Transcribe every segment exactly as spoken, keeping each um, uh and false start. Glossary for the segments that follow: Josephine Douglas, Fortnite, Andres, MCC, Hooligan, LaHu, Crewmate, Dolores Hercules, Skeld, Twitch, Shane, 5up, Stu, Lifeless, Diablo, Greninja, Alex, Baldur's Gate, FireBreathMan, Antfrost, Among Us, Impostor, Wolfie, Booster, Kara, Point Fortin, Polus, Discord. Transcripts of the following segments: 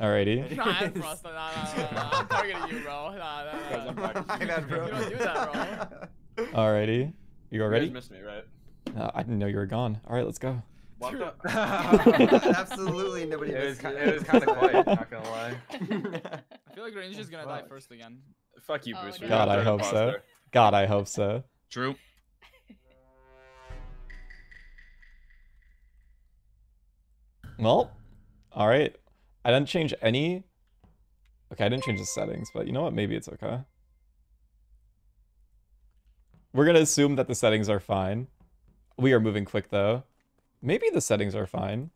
Alrighty. Nah, Antfrost, nah, nah, nah, nah, I'm targeting you, bro. Nah, nah, nah. I'm that, bro. You don't do that, bro. Alrighty. You already? You missed me, right? Uh, I didn't know you were gone. Alright, let's go. Absolutely nobody it missed was, it. It was kind of quiet, not gonna lie. I feel like Greninja's gonna die first again. Fuck you, Booster. Oh, God, I hope so. God, I hope so. True. Well, alright. I didn't change any... Okay, I didn't change the settings, but you know what? Maybe it's okay. We're gonna assume that the settings are fine. We are moving quick, though. Maybe the settings are fine.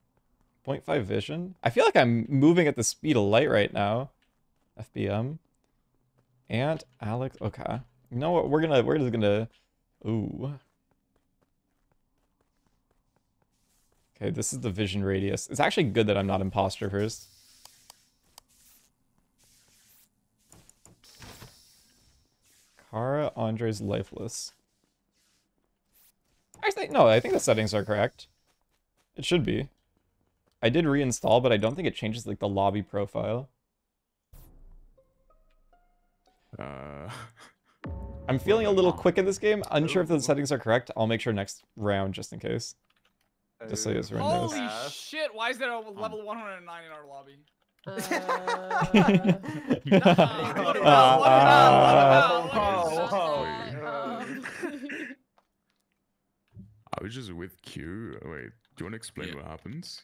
point five vision. I feel like I'm moving at the speed of light right now. F B M. And Alex. Okay. You know what? We're gonna... We're just gonna... Ooh. Okay, this is the vision radius. It's actually good that I'm not imposter first. Kara, Andres, Lifeless. Actually, no, I think the settings are correct. It should be. I did reinstall, but I don't think it changes like the lobby profile. Uh... I'm feeling a little quick in this game. Unsure if the settings are correct. I'll make sure next round just in case. Just so you guys are in those. Holy shit, why is there a level one hundred nine in our lobby? I was just with Q. Wait, do you want to explain yeah. what happens?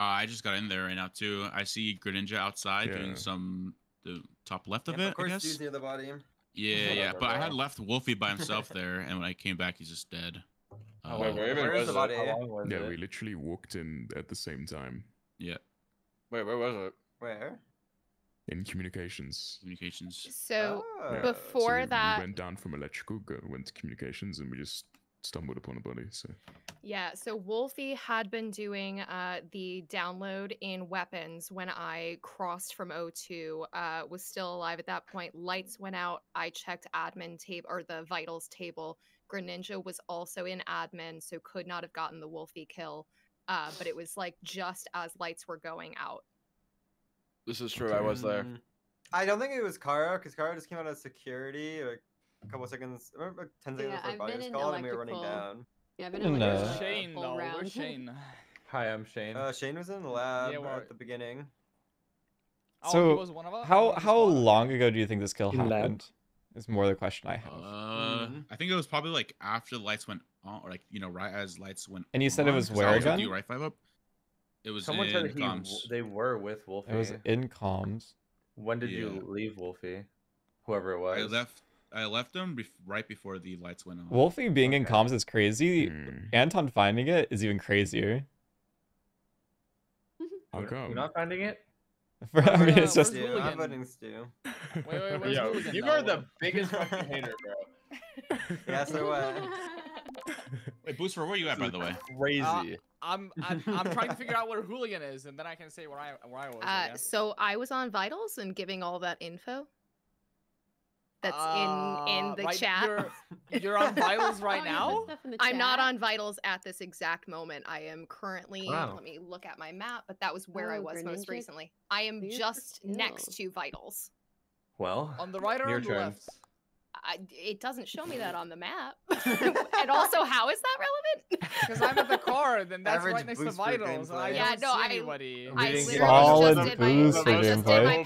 Uh, I just got in there right now, too. I see Greninja outside yeah. doing some the top left yeah, of it, of course, I guess. Dude's near the body. Yeah, yeah, yeah. But bro. I had left Wolfie by himself there, and when I came back, he's just dead. Oh, wait, where, where was, was it? it? Yeah, we literally walked in at the same time. Yeah. Wait, where was it? Where? In communications. Communications. So oh. yeah, before so that, we went down from electrical, go, went to communications, and we just stumbled upon a body. So. Yeah. So Wolfie had been doing uh, the download in weapons when I crossed from O two. Uh, was still alive at that point. Lights went out. I checked admin table or the vitals table. Greninja was also in admin, so could not have gotten the Wolfie kill, uh, but it was like just as lights were going out. This is true. I was there. I don't think it was Kara, because Kara just came out of security like a couple seconds, remember, ten seconds before yeah, body was called, and we were running down. Yeah, I've been in uh, like Shane, though. Where's Shane? Hi, I'm Shane. Uh, Shane was in the lab yeah, at the beginning. So, oh, was one of us? how how long ago do you think this kill in happened? Lab. Is more the question I have. Uh, mm-hmm. I think it was probably like after the lights went on, or like, you know, right as lights went. And you said on, it was where again? You right five up. It was someone in said he, comms. They were with Wolfie. It was in comms. When did yeah. you leave Wolfie? Whoever it was. I left. I left him bef right before the lights went on. Wolfie being okay. in comms is crazy. Mm. Anton finding it is even crazier. How come? You're not finding it. For, I mean, no, it's just. Stu? I'm voting Stu. Wait, wait, wait. Yo, you are the biggest fucking hater, bro. Yes, I was. Wait, Booster, where are you at, by the way? Crazy. Uh, I'm, I'm, I'm trying to figure out where Hooligan is, and then I can say where I, where I was. Uh, I so I was on Vitals and giving all that info. That's uh, in in the right, chat. You're, you're on Vitals right oh, now. I'm not on Vitals at this exact moment. I am currently. Wow. Let me look at my map. But that was where oh, I was Greninja? most recently. I am These just next to Vitals. Well, on the right or on the turn. left? I, it doesn't show me that on the map. And also, how is that relevant? Because I'm at the car, then that's Average right next to Vitals. I yeah, don't no, see I, anybody. I literally Solid just did my, I just did my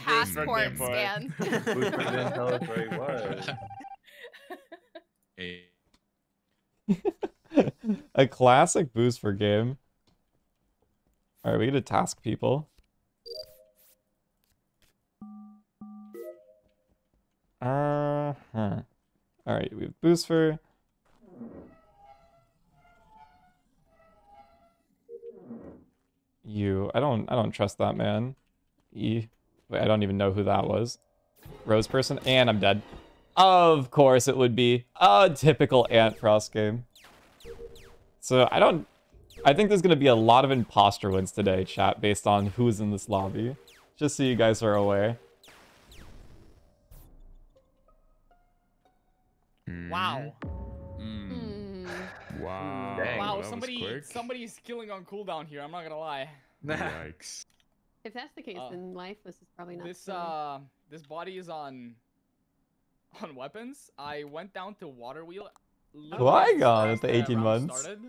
passport scan. A classic boost for game. All right, we get to task people. Uh huh. All right, we have Booster. You, I don't, I don't trust that man. E, wait, I don't even know who that was. Rose person, and I'm dead. Of course, it would be a typical Antfrost game. So I don't. I think there's gonna be a lot of imposter wins today, chat, based on who's in this lobby. Just so you guys are aware. Wow. Mm. Mm. Wow. Dang, wow, somebody somebody's killing on cooldown here, I'm not gonna lie. Yikes. If that's the case, uh, then Lifeless is probably not. This uh, this body is on, on weapons. I went down to water wheel. Why God? After eighteen months. Started.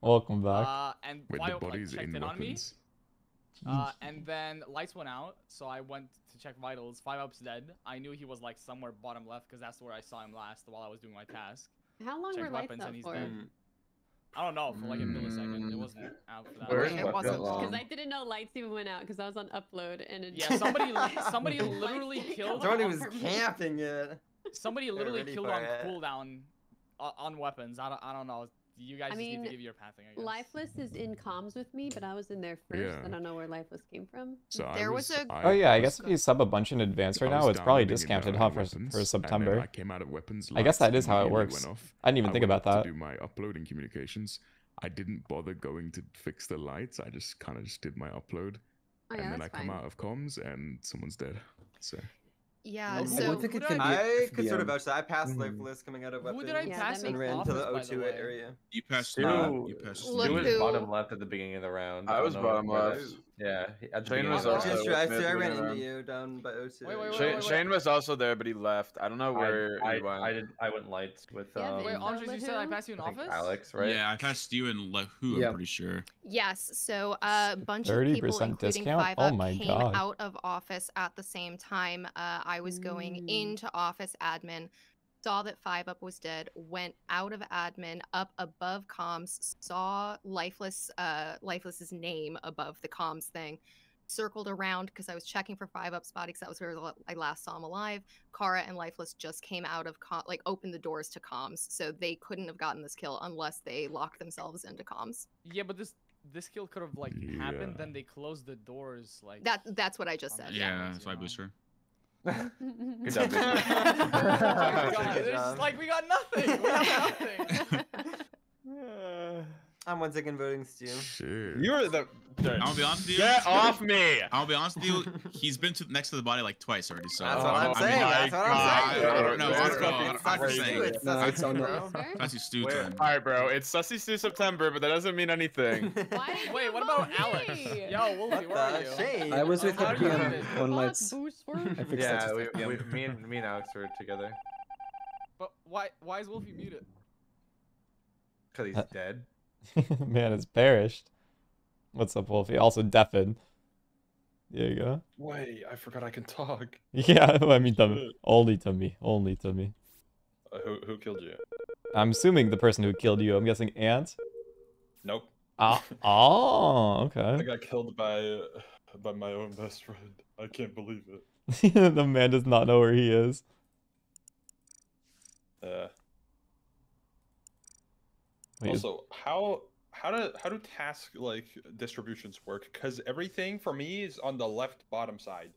Welcome back. Uh, and Wait, Wild, the body's like, checked in, in on me. Uh, and then lights went out, so I went to check vitals. five up's dead. I knew he was like somewhere bottom left because that's where I saw him last while I was doing my task. How long Checked were lights out for? Dead. I don't know, for like a millisecond. It wasn't out for that. Where it wasn't long. Because I didn't know lights even went out because I was on upload and it. Yeah, somebody, somebody literally killed. Tony was camping it. Somebody literally killed on it. cooldown, uh, on weapons. I don't, I don't know. You guys I mean, just need to give your pathing, I guess. Lifeless is in comms with me, but I was in there first. Yeah. I don't know where Lifeless came from. So there was, was a... I oh yeah, I guess if you sub a bunch in advance right now, it's probably discounted, huh, for, for September. I came out of weapons. I guess that is how it works. Off. I didn't even I think about that. To do my uploading communications. I didn't bother going to fix the lights. I just kind of just did my upload. Oh, yeah, and then I fine. come out of comms and someone's dead. So... Yeah, so I could sort of vouch that I passed Lifeless coming out of weapons. Who did I pass? And ran to the O two area. You passed Stu. You passed Stu. He was bottom left at the beginning of the round. I was bottom left. Yeah, Shane was also. I ran into you down by O two. Shane was also there, but he left. I don't know where he went. I did. I went lights with. Wait, Andres, you said I passed you in office. Alex, right? Yeah, I passed you in LaHu. I'm pretty sure. Yes. So a bunch of people, including five up, came out of office at the same time. I was going into office admin, saw that five up was dead, went out of admin, up above comms, saw Lifeless, uh, Lifeless's name above the comms thing, circled around because I was checking for five up's body because that was where I last saw him alive. Kara and Lifeless just came out of, com like, opened the doors to comms, so they couldn't have gotten this kill unless they locked themselves into comms. Yeah, but this... This kill could have, like, yeah. happened, then they closed the doors, like... That, that's what I just said. Yeah, yeah. That's why Booster. Good job, oh, like we got nothing. We got nothing. uh, I'm once again voting Stu. Sure. You're the. Sorry. I'll be honest with you. Get off me! I'll be honest with you. He's been to, next to the body like twice already. So that's what I'm saying. That's what I'm saying. I don't know. I'm just saying. That's sussy Stu time. All right, bro. It's sussy Stu September, but that doesn't mean anything. Wait, what about Alex? Yo, Wolfie, where are you? I was with him on lights. Yeah, me and me and Alex were together. But why why is Wolfie muted? Because he's dead. Man, it's perished. What's up, Wolfie? Also deafened. There you go. Wait, I forgot I can talk. Yeah, I mean, to me. only to me. Only to me. Uh, who, who killed you? I'm assuming the person who killed you. I'm guessing Ant? Nope. Ah, oh, okay. I got killed by, by my own best friend. I can't believe it. The man does not know where he is. Uh, Wait, also, how... How do how do task like distributions work? Because everything for me is on the left bottom side.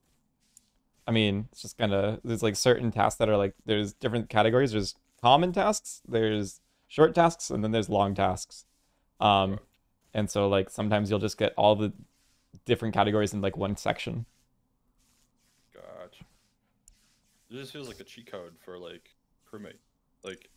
I mean, it's just kind of there's like certain tasks that are like there's different categories. There's common tasks, there's short tasks, and then there's long tasks. Um, and so like sometimes you'll just get all the different categories in like one section. Gotcha. This feels like a cheat code for like crewmate, like.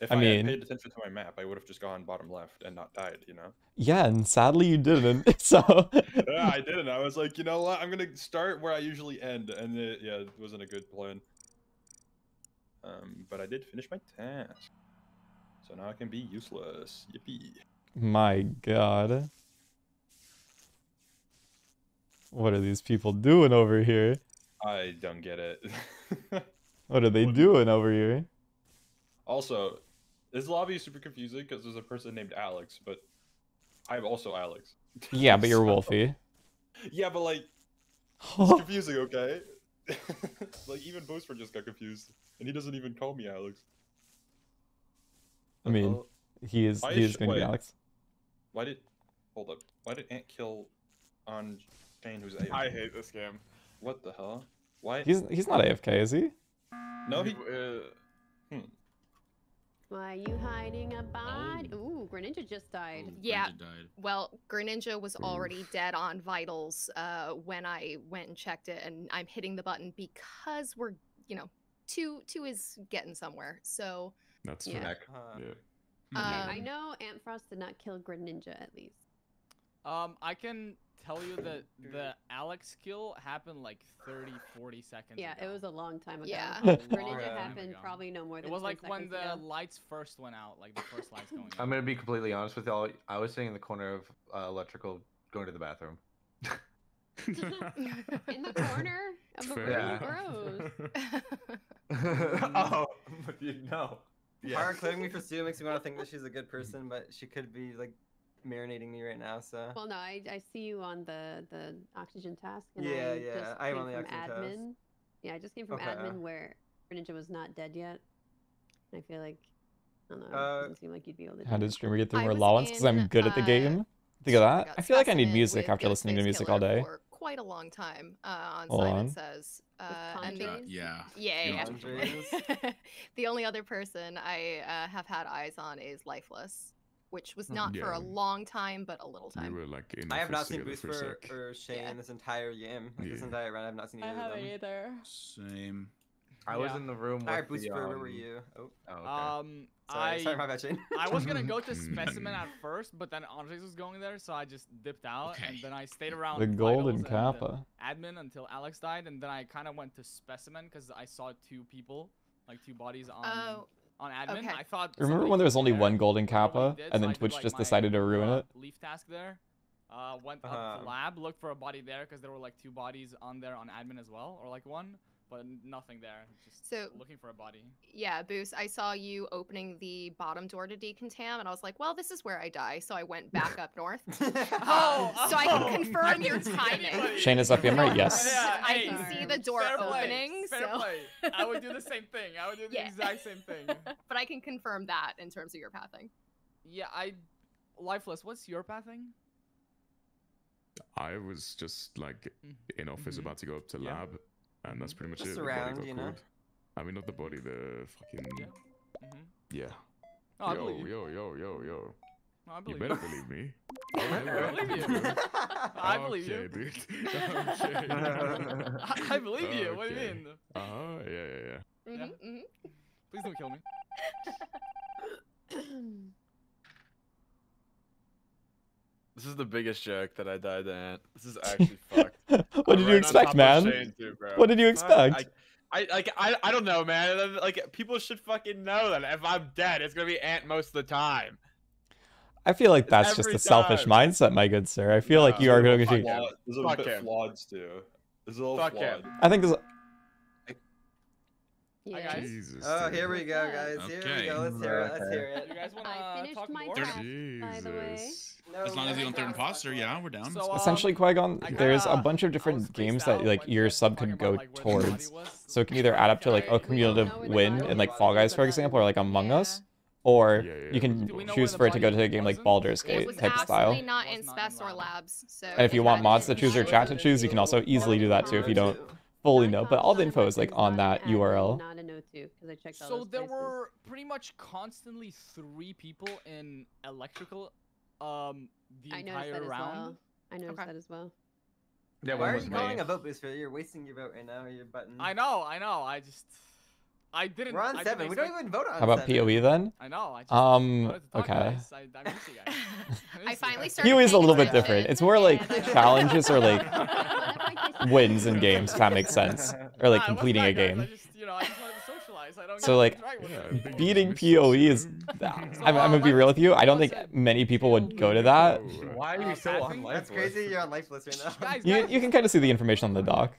If I, I mean, had paid attention to my map, I would have just gone bottom left and not died, you know? Yeah, and sadly you didn't, so... Yeah, I didn't. I was like, you know what? I'm going to start where I usually end, and it, yeah, it wasn't a good plan. Um, but I did finish my task. So now I can be useless. Yippee. My god. What are these people doing over here? I don't get it. What are they what? doing over here? Also... This lobby is super confusing because there's a person named Alex, but I'm also Alex. Yeah, but you're so, Wolfie. Yeah, but like, it's confusing, okay? Like, even Booster just got confused, and he doesn't even call me Alex. I mean, uh, he is he is going to be Alex. Why did... Hold up. Why did Ant kill on Shane, who's A F K? I hate this game. What the hell? Why? He's, he's not A F K, is he? No, he... Uh, hmm. Why are you hiding a body? Ooh, Greninja just died. Ooh, yeah. Greninja died. Well, Greninja was Oof. already dead on vitals uh, when I went and checked it, and I'm hitting the button because we're, you know, two two is getting somewhere. So that's yeah. heck. Uh, yeah. um, I know Antfrost did not kill Greninja at least. Um, I can tell you that the Alex kill happened like thirty, forty seconds yeah, ago. Yeah, it was a long time ago. Yeah. Greninja happened probably no more than It was like when the ago. lights first went out, like the first lights going out. I'm going to be completely honest with y'all. I was sitting in the corner of uh, electrical going to the bathroom. In the corner? Of the room? Yeah. Gross. Oh, you know. Yeah. Kara claiming me for Stu makes me want to think that she's a good person, but she could be like marinating me right now. So. Well, no, I, I see you on the the oxygen task. And yeah, I yeah, just I'm came on the from oxygen admin. Task. Yeah, I just came from okay. admin where Greninja was not dead yet. I feel like I don't know. Uh, it doesn't seem like you'd be able to. How did Streamer get through her allowance? Because I'm good uh, at the game. Think of that. I feel like I need music after listening to music all day. For quite a long time. Uh, on Simon Says. Uh, and the, yeah. Yeah. yeah. The only other person I uh, have had eyes on is Lifeless, which was not yeah. for a long time, but a little time. We were like in I have not seen Booster or Shane yeah. in this entire game. Like yeah. This entire run, I have not seen either I haven't of them. either. Same. I yeah. was in the room with All right, Booster, the, um... where were you? Oh, oh okay. Um, sorry, I, sorry about that, Shane. I was gonna go to Specimen at first, but then Andres was going there, so I just dipped out, okay. and then I stayed around the Golden Kappa admin until Alex died, and then I kind of went to Specimen because I saw two people, like two bodies on. Oh. On admin, okay. I thought. Remember when there was only there. one Golden Kappa, did, and then so Twitch did, like, just decided to ruin uh, it? Leaf task there. Uh, went up uh, to lab, looked for a body there, because there were like two bodies on there on admin as well, or like one, but nothing there. Just so, looking for a body. Yeah, Boost, I saw you opening the bottom door to Decontam, and I was like, well, this is where I die, so I went back up north. oh, oh, so I can confirm I your timing. Shane is up in right? Yes. Yeah, I hey, can sorry. see the door Fair opening, play. Fair so. Play. I would do the same thing. I would do the yeah. exact same thing. But I can confirm that in terms of your pathing. Yeah, I... Lifeless, what's your pathing? I was just, like, in office mm-hmm. about to go up to yeah. lab, and that's pretty much just it. Around, you know? Called. I mean, not the body, the fucking... Yeah. Mm-hmm. yeah. Oh, I yo, believe yo, yo, yo, yo. No, I believe you. better you. believe me. I believe you. I believe okay, you. Dude. okay. I, I believe you. Okay. What do you mean? Uh-huh. Yeah, yeah, yeah. Mm-hmm, yeah. Mm-hmm. Please don't kill me. This is the biggest joke that I died at. This is actually fucked. What did you expect, man? Too, what did you expect? I, I, I, I, I don't know, man. Like, people should fucking know that if I'm dead, it's gonna be Ant most of the time. I feel like that's just a time. selfish mindset, my good sir. I feel no, like you are going to. Flawed. There's a Fuck bit him. Flawed too. There's a little Fuck flawed. Him. I think there's. Yeah. Jesus, oh, here we go, guys. Okay. Here we go. Let's hear it. Let's hear it. You guys want to talk more? By the way. No, as long as you don't third imposter, yeah, we're down. So, um, essentially, Qui-Gon, there's a bunch of different games that like your sub can go like, towards. So it can either add up to like a cumulative win in like Fall Guys, for example, or like Among Us. Or yeah, yeah. you can choose for it to go to a game like Baldur's Gate type style. Not in Spes or Labs, so and if you want mods to choose or chat to choose, you can also easily do that too if you don't fully know. But all the info is like on that U R L. Not a no too, because I checked all those places. So there were pretty much constantly three people in electrical um the entire round. I noticed that as well. Yeah, why are you calling a vote booster? You're wasting your vote right now. Your button. I know, I know. I just. I didn't. We're on I seven. We don't even vote on seven. How about seven. P O E then? I know. I just um. Okay. I, I, I finally started. P O E is a little bit different. It's more like challenges or like wins in games, if that makes sense, or like completing a game. I just, you know, I just wanted to socialize. I don't so like yeah, beating P O E is. I'm, I'm gonna be real with you. I don't think many people would go to that. Why are you so on Lifeless? That's crazy. You're on Lifeless right now. You you can kind of see the information on the doc.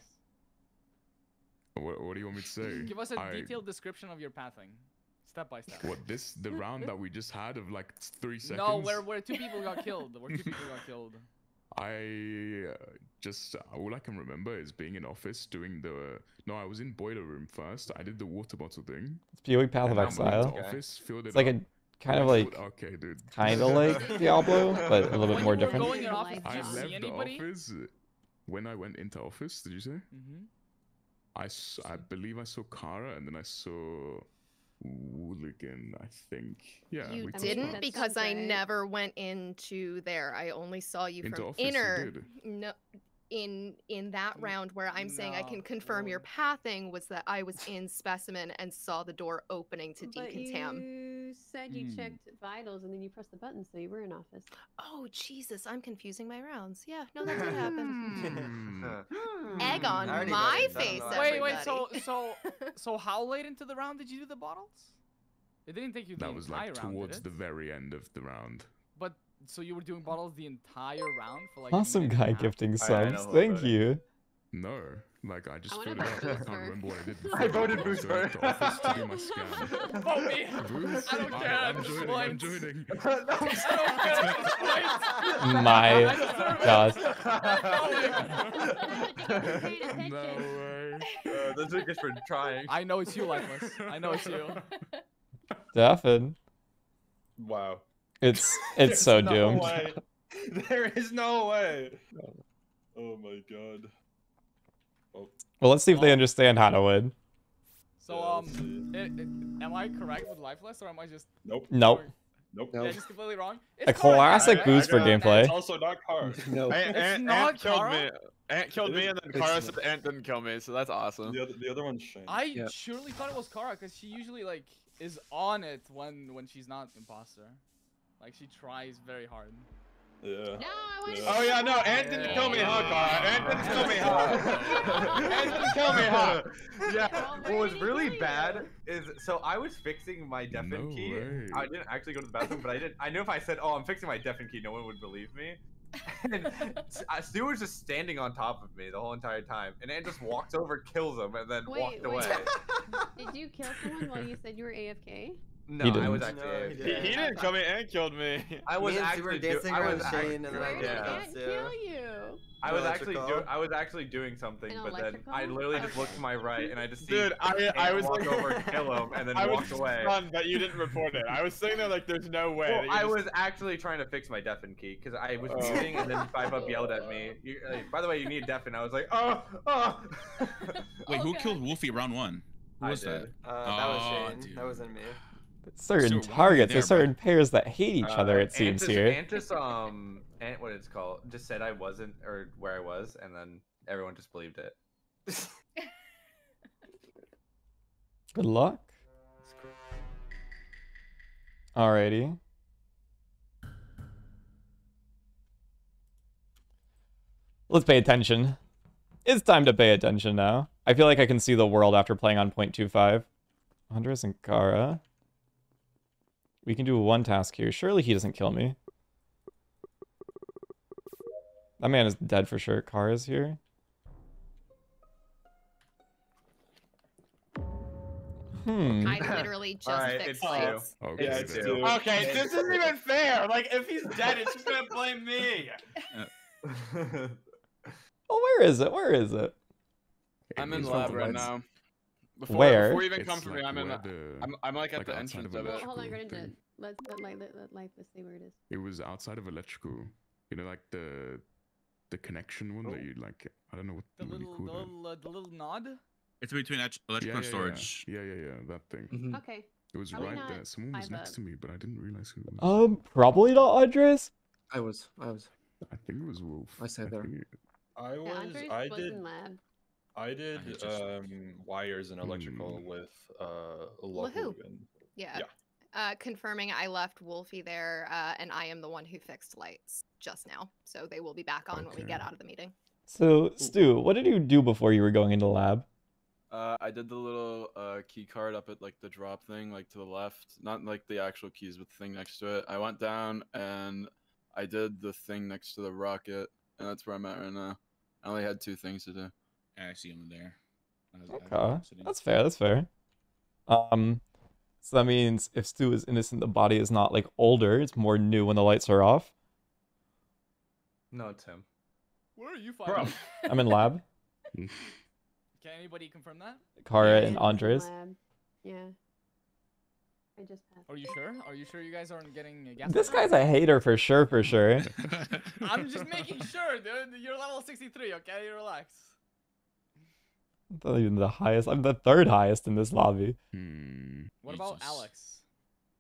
What, what do you want me to say? Give us a I... detailed description of your pathing, step by step. What this the round that we just had of like three seconds? No, where where two people got killed. Where two people got killed. I uh, just uh, all I can remember is being in office doing the uh, no. I was in boiler room first. I did the water bottle thing. It's P O E Path of Exile. Okay. Office, it it's like up. a. Kind of like, okay, dude. Kind of like Diablo, but a little bit when more different. Going in office, I left see the office when I went into office. Did you say? Mm-hmm. I, I believe I saw Kara and then I saw Hooligan, I think. Yeah. You didn't because I never went into there. I only saw you from inner. No, in in that round where I'm no, saying I can confirm no. your pathing was that I was in Specimen and saw the door opening to decontam. You said you mm. checked vitals and then you pressed the button, so you were in office. Oh, Jesus, I'm confusing my rounds. Yeah, no, that did happen. Egg on my face, everybody. Wait, wait, so, so, so how late into the round did you do the bottles? It didn't take you the that was entire like round, towards the very end of the round. But so you were doing bottles the entire round for like awesome guy gifting subs. Thank you. No, like I just I filled it out. I can't remember what I did. I voted Booster. I office to do my scan. Vote me. Boost. I don't care. I, I'm joining. I'm joining. My God. No way. Uh, that's just for trying. I know it's you, Lifeless. I know it's you. Deafin. Wow. It's it's so no doomed. Way. There is no way. Oh my God. Oh. Well, let's see if oh. they understand how to win. So um, it, it, am I correct with Lifeless, or am I just nope? Nope. Nope. Yeah, just completely wrong. It's a classic Booster gameplay. It's also not Kara. No. Ant, Ant, not Kara. Killed me. Ant killed me, and then Kara said Ant didn't kill me, so that's awesome. The other, the other one's Shane. I yeah. surely thought it was Kara because she usually like is on it when when she's not imposter. Like she tries very hard. Yeah. No, I want yeah. to. Oh yeah, no, Ant didn't kill me, huh, Kara? Ant didn't kill me, huh? Ant didn't kill me, huh? Yeah. What was really bad is so I was fixing my deafen no key. Way. I didn't actually go to the bathroom, but I did. I knew if I said, "Oh, I'm fixing my deafen key," no one would believe me. And Stu was just standing on top of me the whole entire time, and Ant just walked over, kills him, and then wait, walked wait. away. Did you kill someone while you said you were A F K? No, he didn't. I was actually. No, he, didn't. He, he didn't come in and killed me. I was actually. Dancing I was actually. And then I did yeah. kill you. I was actually. Do, I was actually doing something, but then I literally okay. just looked to my right and I just. Dude, I I was walk over and kill him and then I walked was away. Stunned that you didn't report it. I was sitting there like, there's no way. Well, I just... was actually trying to fix my deafen key because I was oh. muting and then five up yelled at me. You, like, by the way, you need deafen. I was like, oh, oh. Wait, who killed Wolfie round one? Who was that? That was Shane. That wasn't me. Certain so targets, there, there's certain bro. pairs that hate each uh, other. It seems Antis, here. Antis, um, Ant, what it's called, just said I wasn't or where I was, and then everyone just believed it. Good luck. Alrighty. Let's pay attention. It's time to pay attention now. I feel like I can see the world after playing on point two five. Andres and Kara. We can do one task here. Surely he doesn't kill me. That man is dead for sure. Kara is here. Hmm. I literally just right, fixed lights. Oh, okay, it's it's okay, this isn't even fair. Like, if he's dead, it's just gonna blame me. Well, where is it? Where is it? I'm in lab right now. Before, where? Before you even it's come for like me, I'm in. The, I'm, I'm like at like the entrance of, of it. Hold on, Greninja. Let's let light, let, let light, let's see where it is. It was outside of electrical. You know, like the the connection one oh. that you like. I don't know what the really little, the little, uh, the little nod. It's between electrical yeah, yeah, storage. Yeah. yeah, yeah, yeah, that thing. Mm-hmm. Okay. It was probably right there. Someone was next up. to me, but I didn't realize who it was. Um, probably not Andres. I was. I was. I think it was Wolf. I said there. I was. Andres I did. In lab. I did I just... um, wires and electrical mm. with uh, LaHu. Yeah. yeah. Uh, confirming I left Wolfie there, uh, and I am the one who fixed lights just now. So they will be back on okay. when we get out of the meeting. So, Stu, what did you do before you were going into lab? Uh, I did the little uh, key card up at like the drop thing, like to the left. Not like the actual keys, but the thing next to it. I went down and I did the thing next to the rocket, and that's where I'm at right now. I only had two things to do. I see him there. Okay, that's fair. That's fair. Um, so that means if Stu is innocent, the body is not like older; it's more new when the lights are off. No, Tim. Where are you from? I'm in lab. Can anybody confirm that? Kara yeah, and Andres. Yeah. I just passed. Are you sure? Are you sure you guys aren't getting a gas? This guy's a hater for sure, for sure. I'm just making sure, dude. You're level sixty-three. Okay, you relax. I'm not even the highest. I'm the third highest in this lobby. Hmm. What Jesus. about Alex?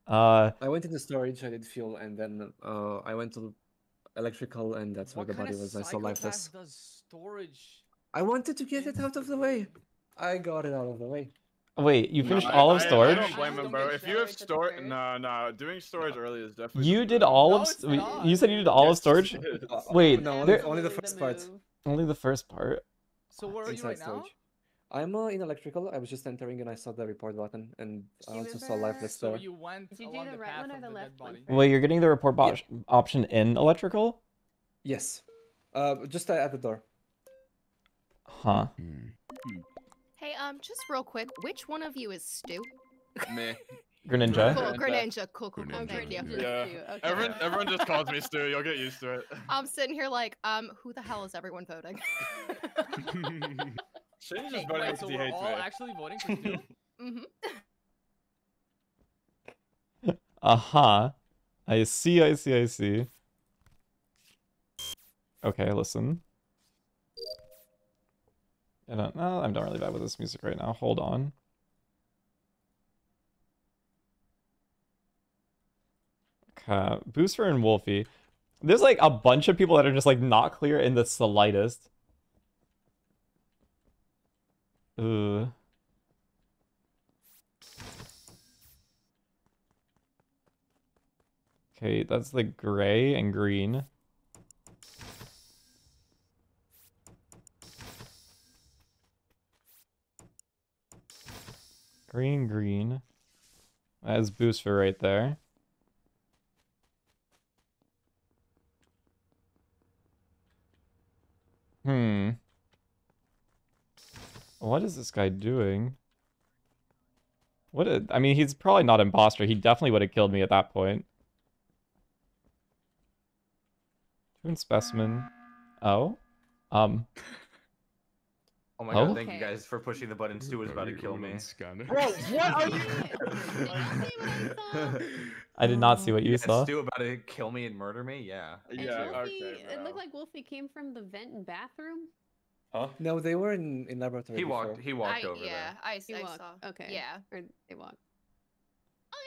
Uh, I went into storage. I did fuel, and then uh, I went to electrical, and that's what where the body was. I saw Lifeless. Does storage... I wanted to get it out of the way. I got it out of the way. Wait, you finished no, all I, of storage? I, I don't blame him, bro. If you have storage, no, no, doing storage no. early is definitely. You did all no, of. You said you did all yes, of storage. Wait, no, only, only the first part. Only the first part. So where are you right now? I'm uh, in electrical. I was just entering and I saw the report button, and I also saw Lifeless there. So you went did you do the, the right one or the left one? Well, you're getting the report yeah. option in electrical. Yes, uh, just uh, at the door. Huh. Hmm. Hey, um, just real quick, which one of you is Stu? Me. Greninja. Cool, Greninja. Cool, cool, cool. Yeah. Okay. Everyone, everyone just calls me Stu. You'll get used to it. I'm sitting here like, um, who the hell is everyone voting? Shane's just voting because he hates me. All actually voting for Stu? Mm-hmm. Aha. Uh-huh. I see, I see, I see. Okay, listen. I don't know. I'm not really bad with this music right now. Hold on. Okay. Booster and Wolfie. There's like a bunch of people that are just like not clear in the slightest. Ooh. Okay, that's the gray and green. Green, green. That is Booster right there. Hmm. What is this guy doing? What? A, I mean, he's probably not imposter. He definitely would have killed me at that point. Human specimen. Oh. Um. Oh my oh? god, thank okay. you guys for pushing the button. Stu was about to kill me. Bro, what are you? I did not see what you yeah, saw. Stu about to kill me and murder me? Yeah. Yeah, Wolfie, okay, it looked like Wolfie came from the vent and bathroom. Huh? No, they were in, in laboratory. He before. walked He walked I, over yeah, there. I, he I walked. saw. Okay. Yeah. Or they walked.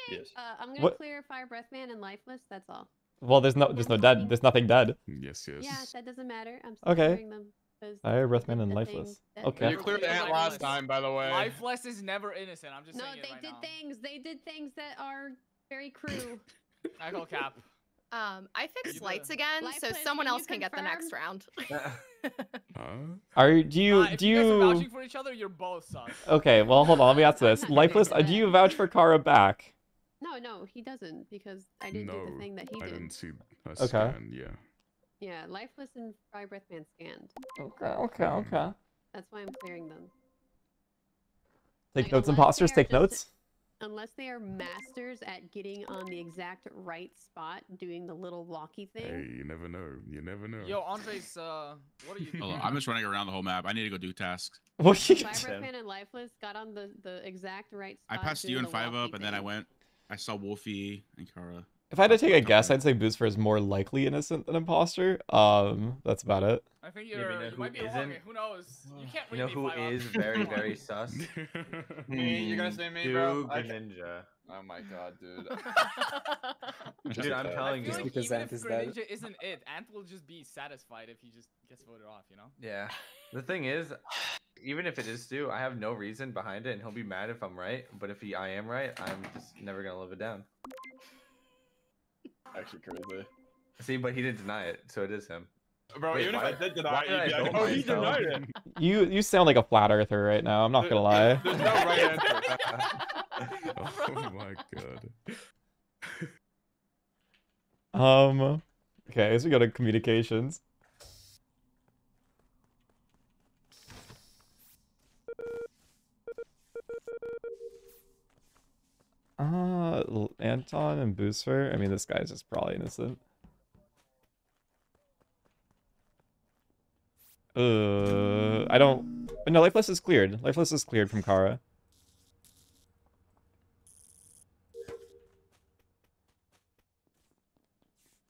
Okay. Yes. Uh, I'm going to clear FireBreathMan and Lifeless. That's all. Well, there's no there's no dead. There's nothing dead. Yes, yes. Yeah, that doesn't matter. I'm still okay. clearing them. FireBreathMan and Lifeless. Okay. You cleared Ant last time, by the way. Lifeless is never innocent. I'm just no, saying it right now. No, they did things. They did things that are very cruel. I call cap. Um, I fixed lights again, so someone else can get the next round. Are do you do you? If you guys are vouching for each other, you're both sus. Okay, well, hold on. Let me ask this. Lifeless, do you vouch for Kara back? No, no, he doesn't because I didn't do the thing that he did. I didn't see a scan. Yeah. Yeah, Lifeless and FireBreathMan scanned. Okay, okay, okay. That's why I'm clearing them. Take like, notes, imposters, take notes. Just, unless they are masters at getting on the exact right spot, doing the little walkie thing. Hey, you never know. You never know. Yo, Andres, uh, what are you doing? I'm just running around the whole map. I need to go do tasks. FireBreathMan and Lifeless got on the, the exact right spot. I passed you and five up, and then I went, I saw Wolfie and Kara. If I had to take a guess, I'd say Booster is more likely innocent than imposter. Um, that's about it. I think you're, yeah, you know might be wrong. Who knows? You can't really you know who is up. very, very sus? Me? You're gonna say me, dude, bro? Greninja. Oh my god, dude. Dude, I'm telling you. Just because even Ant if is Greninja dead. isn't it, Ant will just be satisfied if he just gets voted off, you know? Yeah. The thing is, even if it is Stu, I have no reason behind it, and he'll be mad if I'm right. But if he, I am right, I'm just never gonna live it down. Actually crazy. See, but he didn't deny it, so it is him. Bro, Wait, even why, if I did deny it, I oh, he denied it. You you sound like a flat earther right now. I'm not gonna lie. There's no right answer. Oh my god. Um. Okay, so we go to communications. Uh, Anton and Booster. I mean, this guy's just probably innocent. Uh, I don't. No, Lifeless is cleared. Lifeless is cleared from Kara.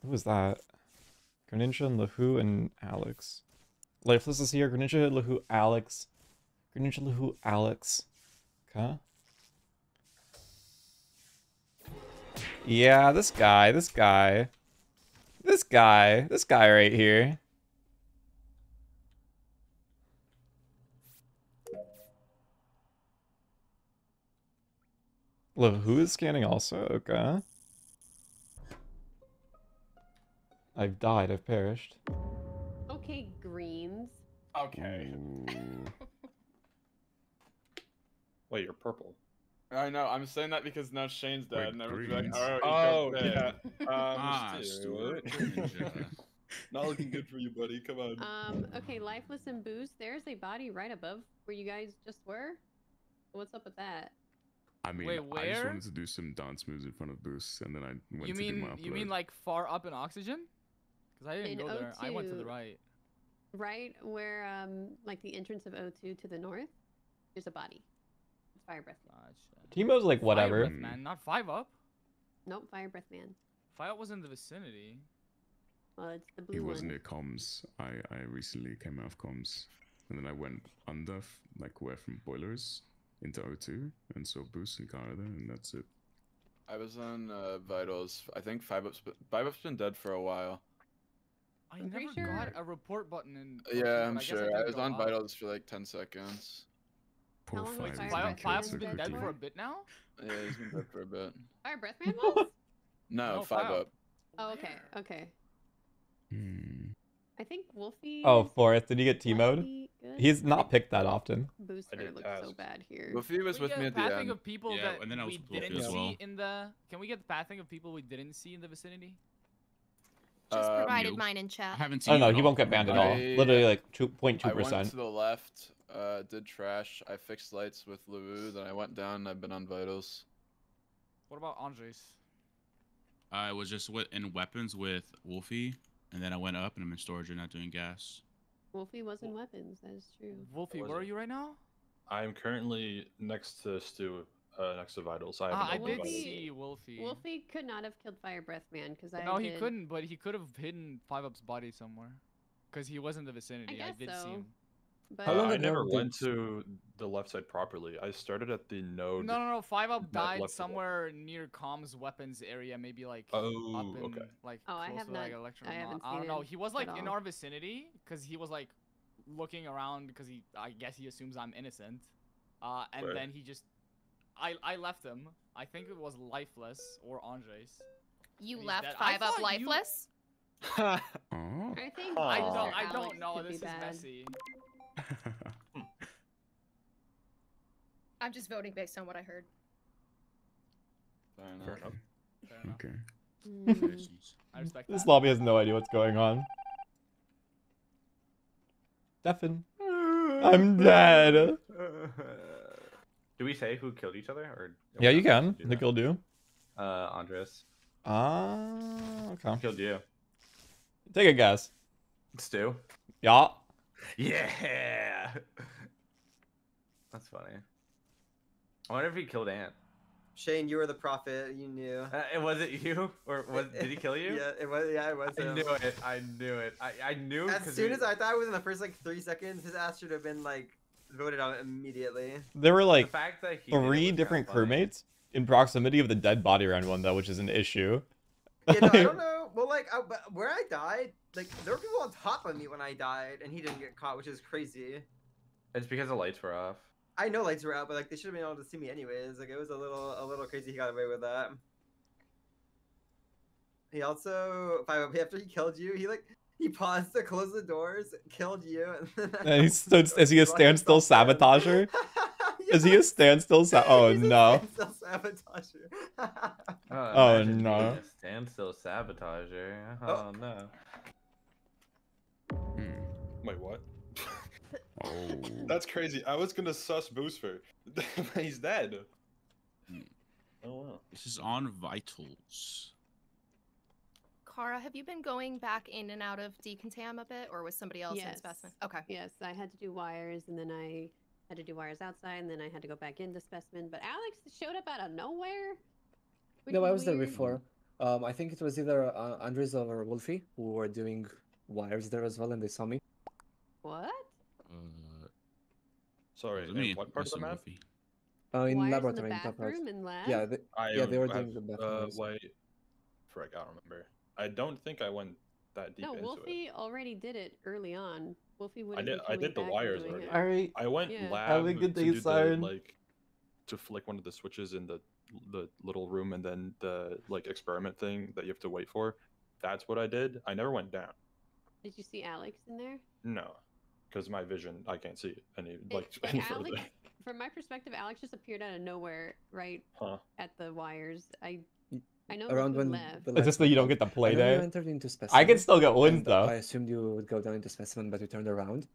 Who was that? Greninja and LaHu and Alex. Lifeless is here. Greninja, LaHu, Alex. Greninja, LaHu, Alex. Okay. Yeah, this guy, this guy. This guy. This guy right here. LaHu is scanning also? Okay. I've died. I've perished. Okay, greens. Okay. Wait, you're purple. I know. I'm saying that because now Shane's dead. Wait, and everyone's like, oh, oh yeah. Um, ah, Stuart. Not looking good for you, buddy. Come on. Um. Okay, Lifeless and Boost. There's a body right above where you guys just were. What's up with that? I mean, wait, I just wanted to do some dance moves in front of Boost, and then I went you to mean, do my upload. You mean like far up in oxygen? Because I didn't in go there. O two, I went to the right. Right where, um, like the entrance of O two to the north, there's a body. It's FireBreathMan. Teemo's like whatever. FireBreathMan, not five up. Nope, FireBreathMan. five up was in the vicinity. Well, it's the blue one. He was near comms. I, I recently came out of comms, and then I went under, like where from boilers. Into O two, and so Boost and Kara there, and that's it. I was on uh, Vitals. I think five up's been, five up's been dead for a while. I I'm never sure. got a report button in... Yeah, I'm I sure. I, I was on Vitals for like ten seconds. Poor five up's been dead for a bit now? Yeah, he's been dead for a bit. FireBreathMan was? No, no five up. Oh, okay, okay. Hmm. I think Wolfie... Oh, Forrest, did you get T-mode? Good. He's not picked that often. Booster looks pass. so bad here. Wolfie was with me at the end. Of people yeah, that and then I was we didn't as well. see in the. Can we get the pathing of people we didn't see in the vicinity? Just uh, provided you. mine in chat. I haven't seen. Oh no, he won't get banned at all. Literally like two point two percent. I went to the left. Uh, did trash. I fixed lights with LaHu. Then I went down. And I've been on vitals. What about Andres? I was just in weapons with Wolfie, and then I went up and I'm in storage and not doing gas. Wolfie was in weapons, that is true. Wolfie, where are you right now? I'm currently next to Stu, uh, next to Vitals. I, ah, I did Vitals. see Wolfie. Wolfie could not have killed FireBreathMan because I No, did... he couldn't, but he could have hidden five up's body somewhere. Because he was in the vicinity, I, guess I did so. see him. But... Uh, I never went to the left side properly. I started at the node... No, no, no, five up died somewhere left. near comms weapons area, maybe like... Oh, up in, okay. Like, oh, I have not... Like electrical I, haven't I don't know, he was like in all. our vicinity, because he was like looking around, because he... I guess he assumes I'm innocent. Uh, and Where? then he just... I, I left him. I think it was Lifeless or Andres. You left five up Lifeless? You... I think... I don't, I don't know, this is bad. messy. I'm just voting based on what I heard. Fair enough. Okay. Fair enough. Okay. Mm. I respect that. This lobby has no idea what's going on. Stefan. I'm dead. Do we say who killed each other? Or yeah, you can. Who killed you? Uh, Andres. Ah, uh, okay. Killed you. Take a guess. Stu. Yeah. Yeah, that's funny. I wonder if he killed Ant. Shane, you were the prophet. You knew. Uh, it was it you, or was did he kill you? Yeah, it was. Yeah, it was. I him. knew it. I knew it. I I knew. As soon we... as I thought it was in the first like three seconds, his ass should have been like voted out immediately. There were like the fact that he three different kind of crewmates in proximity of the dead body round one though, which is an issue. You know, I don't know. Well, like, I, but where I died, like, there were people on top of me when I died, and he didn't get caught, which is crazy. It's because the lights were off. I know lights were out, but like, they should have been able to see me anyways. Like, it was a little, a little crazy. He got away with that. He also, after he killed you, he like, he paused to close the doors, killed you, and then. And he stood, is he a standstill sabotager? Is he a standstill sa oh, no. Standstill sabotager? oh, oh no! A standstill sabotager. Oh, oh. no! Hmm. Wait, what? oh. That's crazy. I was gonna sus Booster. He's dead. Hmm. Oh wow! This is on vitals. Kara, have you been going back in and out of decontam a bit, or was somebody else yes. in specimen? Okay. Yes, I had to do wires, and then I. Had to do wires outside, and then I had to go back into specimen. But Alex showed up out of nowhere. No, I was weird. there before. Um, I think it was either uh, Andres or Wolfie who were doing wires there as well, and they saw me. What? Uh, sorry, what, mean, what part of the map? Uh, in wires laboratory, in the bathroom, in top right. in lab? Yeah, they, I, yeah, they were I, doing I, the bathroom. Uh, wait, frick, I don't remember. I don't think I went that deep no, into Wolfie it. No, Wolfie already did it early on. Wolfie would. I did. I did the wires already. All right. I went yeah. lab Have a good day, to do the, like to flick one of the switches in the the little room, and then the like experiment thing that you have to wait for. That's what I did. I never went down. Did you see Alex in there? No, because my vision, I can't see any like it, any further. Alex, from my perspective, Alex just appeared out of nowhere, right huh. at the wires. I. I know around when left. It's just that you don't get the play day. I can still get wins though. I assumed you would go down into specimen, but you turned around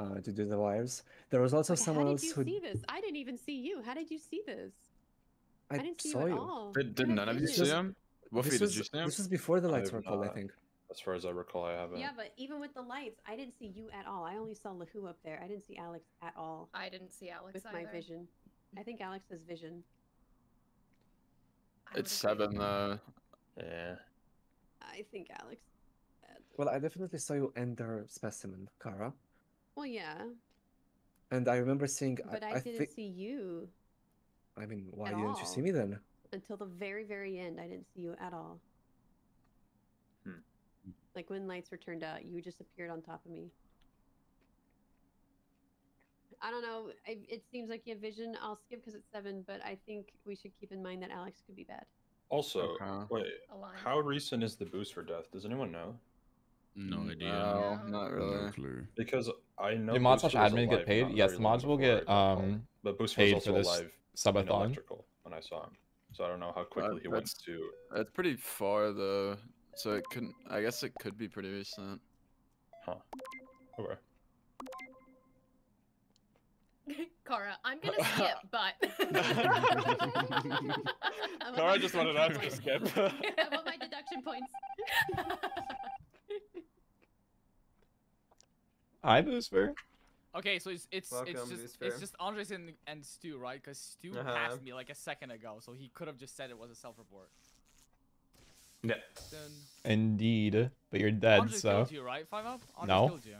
uh, to do the wires. There was also but someone else who. How did you who... see this? I didn't even see you. How did you see this? I, I didn't see saw you at all. Did, did none of you see him? Wolfie, did was, you see him? This was before the lights were pulled, I think. As far as I recall, I haven't. Yeah, but even with the lights, I didn't see you at all. I only saw LaHu up there. I didn't see Alex at all. I didn't see Alex with either. With my vision. I think Alex's vision. It's seven though. Yeah. I think Alex is dead. Well, I definitely saw you enter specimen, Kara. Well, yeah. And I remember seeing. But I, I didn't see you. I mean, why didn't you see me then? Until the very, very end, I didn't see you at all. Hmm. Like when lights were turned out, you just appeared on top of me. I don't know. I, it seems like you have vision. I'll skip because it's seven, but I think we should keep in mind that Alex could be bad. Also, okay. wait, how recent is the Booster death? Does anyone know? No idea. No, no. Not really. No clue. Because I know. Do mods slash admin get paid? Yes, the mods will get um but Booster paid was also for this alive subathon. Electrical when I saw him, so I don't know how quickly that, he went to. That's pretty far though, so it couldn't. I guess it could be pretty recent. Huh. Okay. Kara, I'm gonna skip, but Kara just wanted us to skip. I want my deduction points. Hi, Booster. Okay, so it's it's Welcome, it's just Booster. It's just Andres and, and Stu, right? Because Stu uh-huh. passed me like a second ago, so he could have just said it was a self-report. Yeah. Then... Indeed, but you're dead, Andres so. Andres killed you, right? five up. Andres no. Killed you.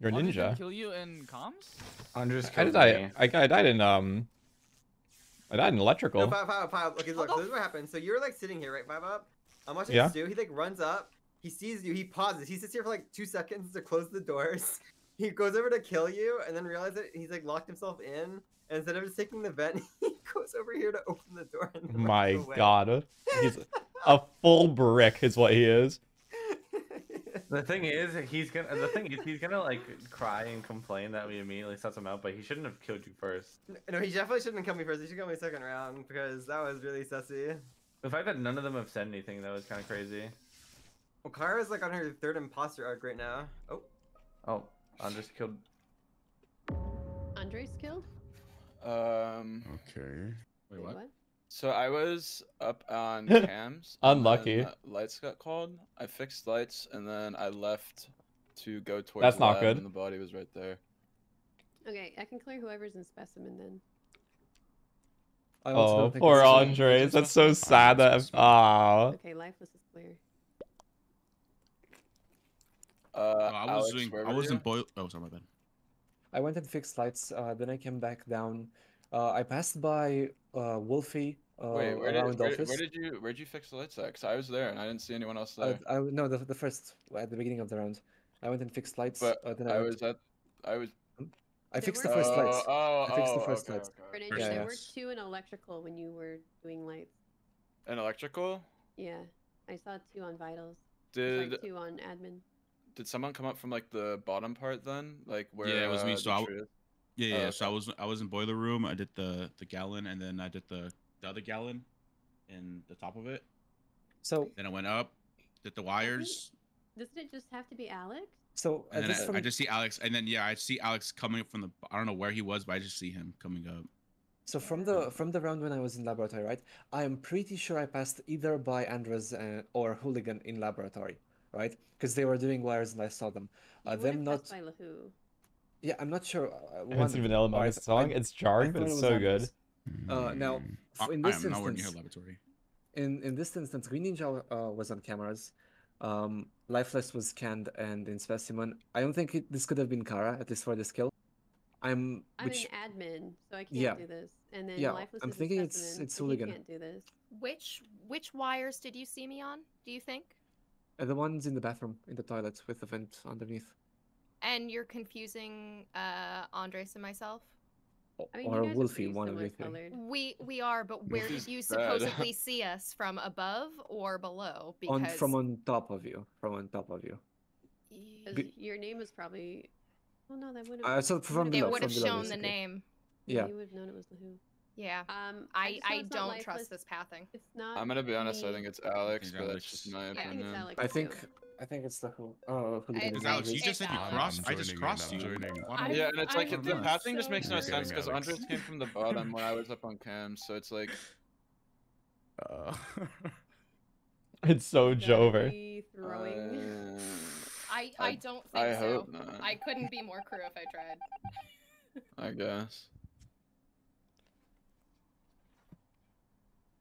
You're a ninja. Did I kill you in comms? Andres killed me. I, I, I died in, um... I died in electrical. No, five, five, five. Okay, look, so this is what happened. So you're, like, sitting here, right, five up? I'm watching yeah. Stu. He, like, runs up. He sees you. He pauses. He sits here for, like, two seconds to close the doors. He goes over to kill you, and then realizes that he's, like, locked himself in. And instead of just taking the vent, he goes over here to open the door. And My God. He's a full brick is what he is. The thing is, he's gonna. The thing is, he's gonna like cry and complain that we immediately suss him out, but he shouldn't have killed you first. No, he definitely shouldn't have killed me first. He should kill me second round because that was really sussy. The fact that none of them have said anything though is kind of crazy. Well, Kara's like on her third imposter arc right now. Oh. Oh, Andres killed. Andres killed. Um. Okay. Wait, what? what? So I was up on cams. Unlucky. Lights got called. I fixed lights and then I left to go towards. That's not good. And the body was right there. Okay, I can clear whoever's in specimen then. I oh, poor Andres. That's so sad. That ah. Okay, lifeless is clear. Uh, I was Alex, doing. I was in boil. Oh, sorry, my bad. I went and fixed lights. Uh, then I came back down. Uh, I passed by uh, Wolfie. Uh, Wait, where did, where, where did you where did you fix the lights at? Because I was there and I didn't see anyone else there. Uh, I no the the first at the beginning of the round, I went and fixed lights. But uh, then I, I was at I was. I fixed the first lights. Oh, I fixed the first lights. There were two in electrical when you were doing lights. In electrical? Yeah, I saw two on vitals. Did like two on admin? Did someone come up from like the bottom part then, like where? Yeah, it was uh, me. So I. Yeah, yeah. Oh, okay. So I was I was in boiler room. I did the the gallon, and then I did the the other gallon, in the top of it. So then I went up, did the wires. Doesn't it just have to be Alex? So and then I, from... I just see Alex, and then yeah, I see Alex coming from the. I don't know where he was, but I just see him coming up. So from the from the round when I was in laboratory, right? I am pretty sure I passed either by Andres and, or Hooligan in laboratory, right? Because they were doing wires, and I saw them. You uh, them not. By LaHu. Yeah, I'm not sure. Uh, one, it's vanilla Among Us song. I, it's jarring, but it's it so good. Uh, now, in this I am not working here laboratory. In in this instance, Greninja uh, was on cameras, um, Lifeless was scanned, and in specimen, I don't think it, this could have been Kara, at least for this kill. I'm. I'm which, an admin, so I can't yeah. do this. And then yeah, Lifeless I'm is thinking a specimen, it's it's Hooligan. Can't do this. Which which wires did you see me on? Do you think? Uh, the ones in the bathroom, in the toilet, with the vent underneath. And you're confusing uh, Andres and myself. I mean, or Wolfie, one of the We we are, but where did you supposedly see us from? Above or below? Because on, from on top of you, from on top of you. Be your name is probably. Oh no, that would have. Uh, so from below, it would have shown basically. The name. Yeah. You would have known it was LaHu. Yeah. Um, I I, I don't trust this pathing. It's not. I'm gonna be honest. Me. I think it's Alex, but that's just my opinion. I think, I think I think it's LaHu. Oh, Alex, Alex, you just said you crossed. I just crossed you. Yeah, and it's like the pathing just makes no sense because Andres came from the bottom when I was up on cam, so it's like. Uh, it's so Jover. Throwing. I, I I don't think I so. Hope not. I couldn't be more crew if I tried. I guess.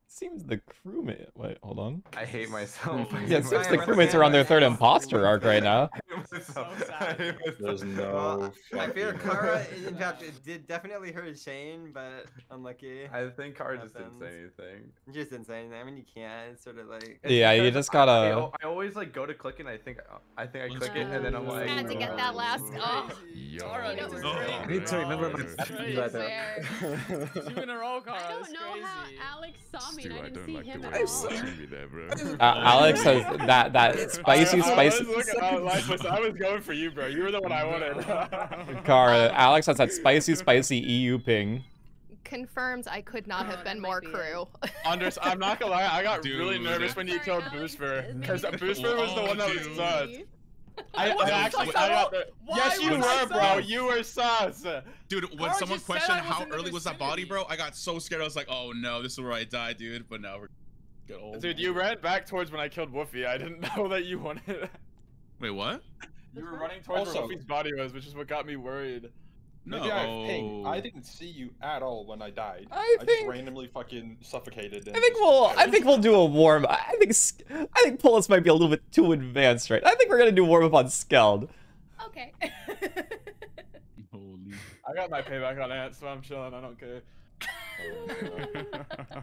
Seems the crewmate. Wait, hold on. I hate myself. I hate yeah, it seems the crewmates are on their third imposter arc right now. So sad. There's no. I fear Kara. In fact, it did definitely hurt Shane, but unlucky. I think Kara just didn't say anything. You just didn't say anything. I mean, you can't. It's sort of like. Yeah, you just gotta. I, I always like go to click and I think I think I click uh, it and then I'm like. Had to get that last. Oh. Yo. Kara, no, oh. I need to remember my. Two in a row, Kara. I don't know crazy. How Alex saw me. Dude, I, I don't like the way you see me there, bro. Uh, Alex has that that spicy, spicy. I was going for you, bro. You were the one I wanted. Kara, Alex has that spicy, spicy E U ping. Confirms I could not have been more crew. Andres, I'm not gonna lie, I got Dude. really nervous when you Sorry, killed Alex, Booster because Booster was the one that was nuts. I, I, I actually, I got the, yes you were, bro, you were sus. Dude, when Kara someone questioned how early was that body, bro, I got so scared, I was like, oh no, this is where I die, dude, but now we're good old. Dude, man. You ran back towards when I killed Wolfie, I didn't know that you wanted. Wait, what? You were running towards also, where Wolfie's body was, which is what got me worried. No. Maybe I have ping. I didn't see you at all when I died. I, I think, just randomly fucking suffocated. I think we'll. Died. I think we'll do a warm. I think. I think Polus might be a little bit too advanced, right? I think we're gonna do warm up on Skeld. Okay. Holy. I got my payback on Ant, so I'm chilling. I don't care.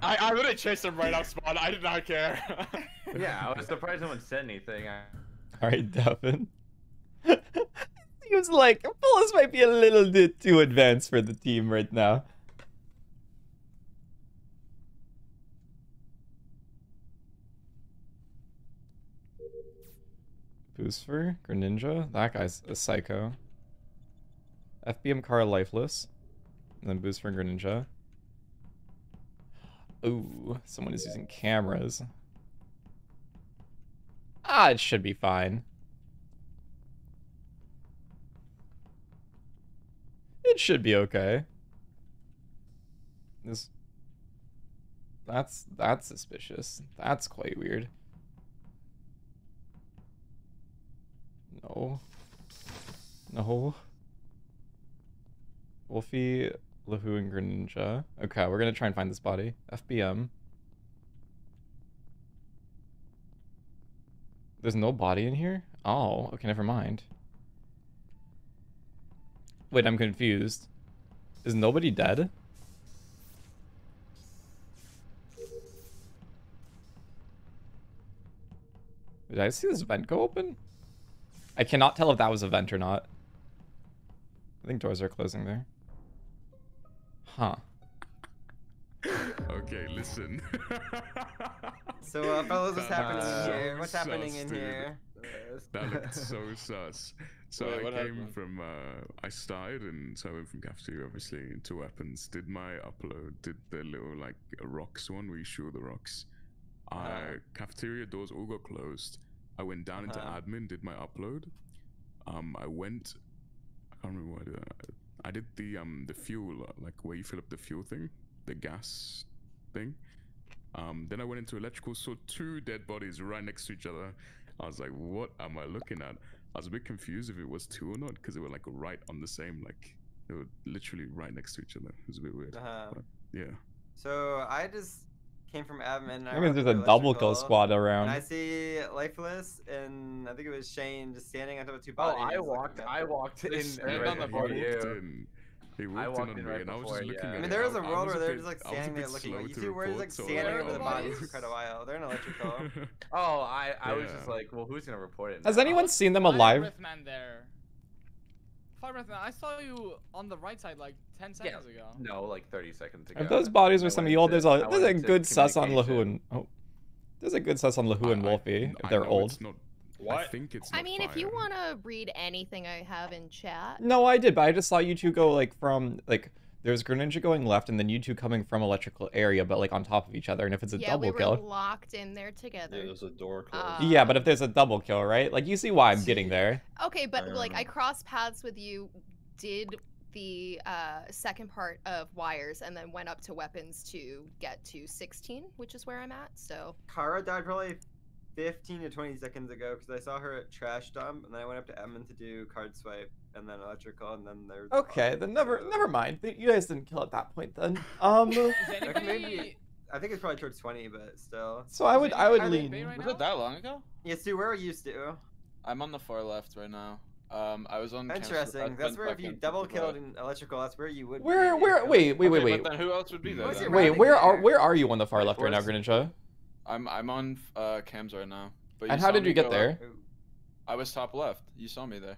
I I literally chased him right off spawn. I did not care. Yeah, I was surprised no one said anything. I... All right, Duffin. He was like, Polus might be a little bit too advanced for the team right now. Booster, Greninja, that guy's a psycho. F B M Kara Lifeless, and then Booster and Greninja. Ooh, someone is using cameras. Ah, it should be fine. It should be okay. This That's that's suspicious. That's quite weird. No. No. Wolfie, LaHu, and Greninja. Okay, we're gonna try and find this body. F B M. There's no body in here? Oh, okay, never mind. Wait, I'm confused. Is nobody dead? Did I see this vent go open? I cannot tell if that was a vent or not. I think doors are closing there. Huh. Okay, listen. So, uh, fellas, what's happening uh, in here? What's sus, happening in dude. here? That looked so sus. So Wait, I came happened? from, uh, I started and so I went from cafeteria, obviously, to weapons. Did my upload, did the little, like, rocks one where you shoot the rocks. Uh, uh, cafeteria doors all got closed. I went down into uh, admin, did my upload. Um, I went, I can't remember what I did. I did the, um, the fuel, like, where you fill up the fuel thing, the gas thing. Um, then I went into electrical, saw two dead bodies right next to each other. I was like, what am I looking at? I was a bit confused if it was two or not, because they were like right on the same, like they were literally right next to each other. It was a bit weird. Uh-huh. But, yeah. So I just came from admin. And I, I mean, there's a double kill squad around. And I see Lifeless, and I think it was Shane just standing on top of two bodies. Oh, I walked. I walked in. Right on the body. They walked in on me right and before, I was just yeah. looking at it. I mean, there was a world was where they're just like standing there looking at you. Two were like standing so over the bodies for quite a while. They're an electrical. Oh, I, I yeah. was just like, well, who's going to report it now? Has anyone seen them alive? FireBreathMan there. FireBreathMan, I saw you on the right side like ten seconds yeah. ago. No, like thirty seconds ago. If those bodies were some old, there's a, there's a good sus on LaHu and... Oh. There's a good sus on LaHu and Wolfie if they're old. What? I think it's I mean, fire. If you want to read anything I have in chat. No, I did, but I just saw you two go like from like there's Greninja going left, and then you two coming from electrical area, but like on top of each other. And if it's a yeah, double we were kill, locked in there together. Yeah, there's a door closed. Uh, yeah, but if there's a double kill, right? Like you see why I'm getting there. Okay, but I like know. I crossed paths with you. Did the uh, second part of wires, and then went up to weapons to get to sixteen, which is where I'm at. So Kara died probably fifteen to twenty seconds ago because I saw her at trash dump, and then I went up to Edmund to do card swipe, and then electrical, and then there's okay. Then never, never mind. You guys didn't kill at that point then. Um, anybody... maybe, I think it's probably towards twenty, but still. So I would, I would lean. Right was it that long ago? Yeah, Stu, where are you, Stu? I'm on the far left right now. Um, I was on. Interesting. Cancer. That's where if you double killed in electrical, that's where you would. Where, be. where? Wait, wait, wait, okay, wait. But then who else would be there? Wait, where there? are, where are you on the far left right now, Greninja? I'm I'm on uh, cams right now. But and how did you get there? Up. I was top left. You saw me there.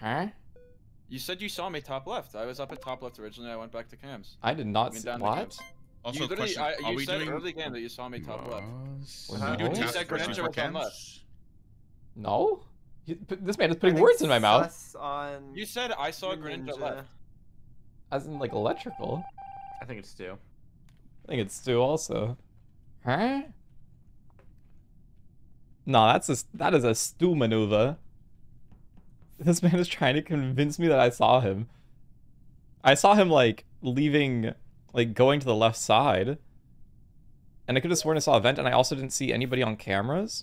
Huh? You said you saw me top left. I was up at top left originally. I went back to cams. I did not. I mean, see what? Also, you question, I, you are we said doing... early game that you saw me top left. No. You, you said Greninja was on left. No. You, this man is putting words in my mouth. On you said I saw Greninja left. As in like electrical. I think it's Stu. I think it's Stu also. Huh? No, that's a, that is a Stu maneuver. This man is trying to convince me that I saw him. I saw him like leaving, like going to the left side. And I could have sworn I saw a vent, and I also didn't see anybody on cameras.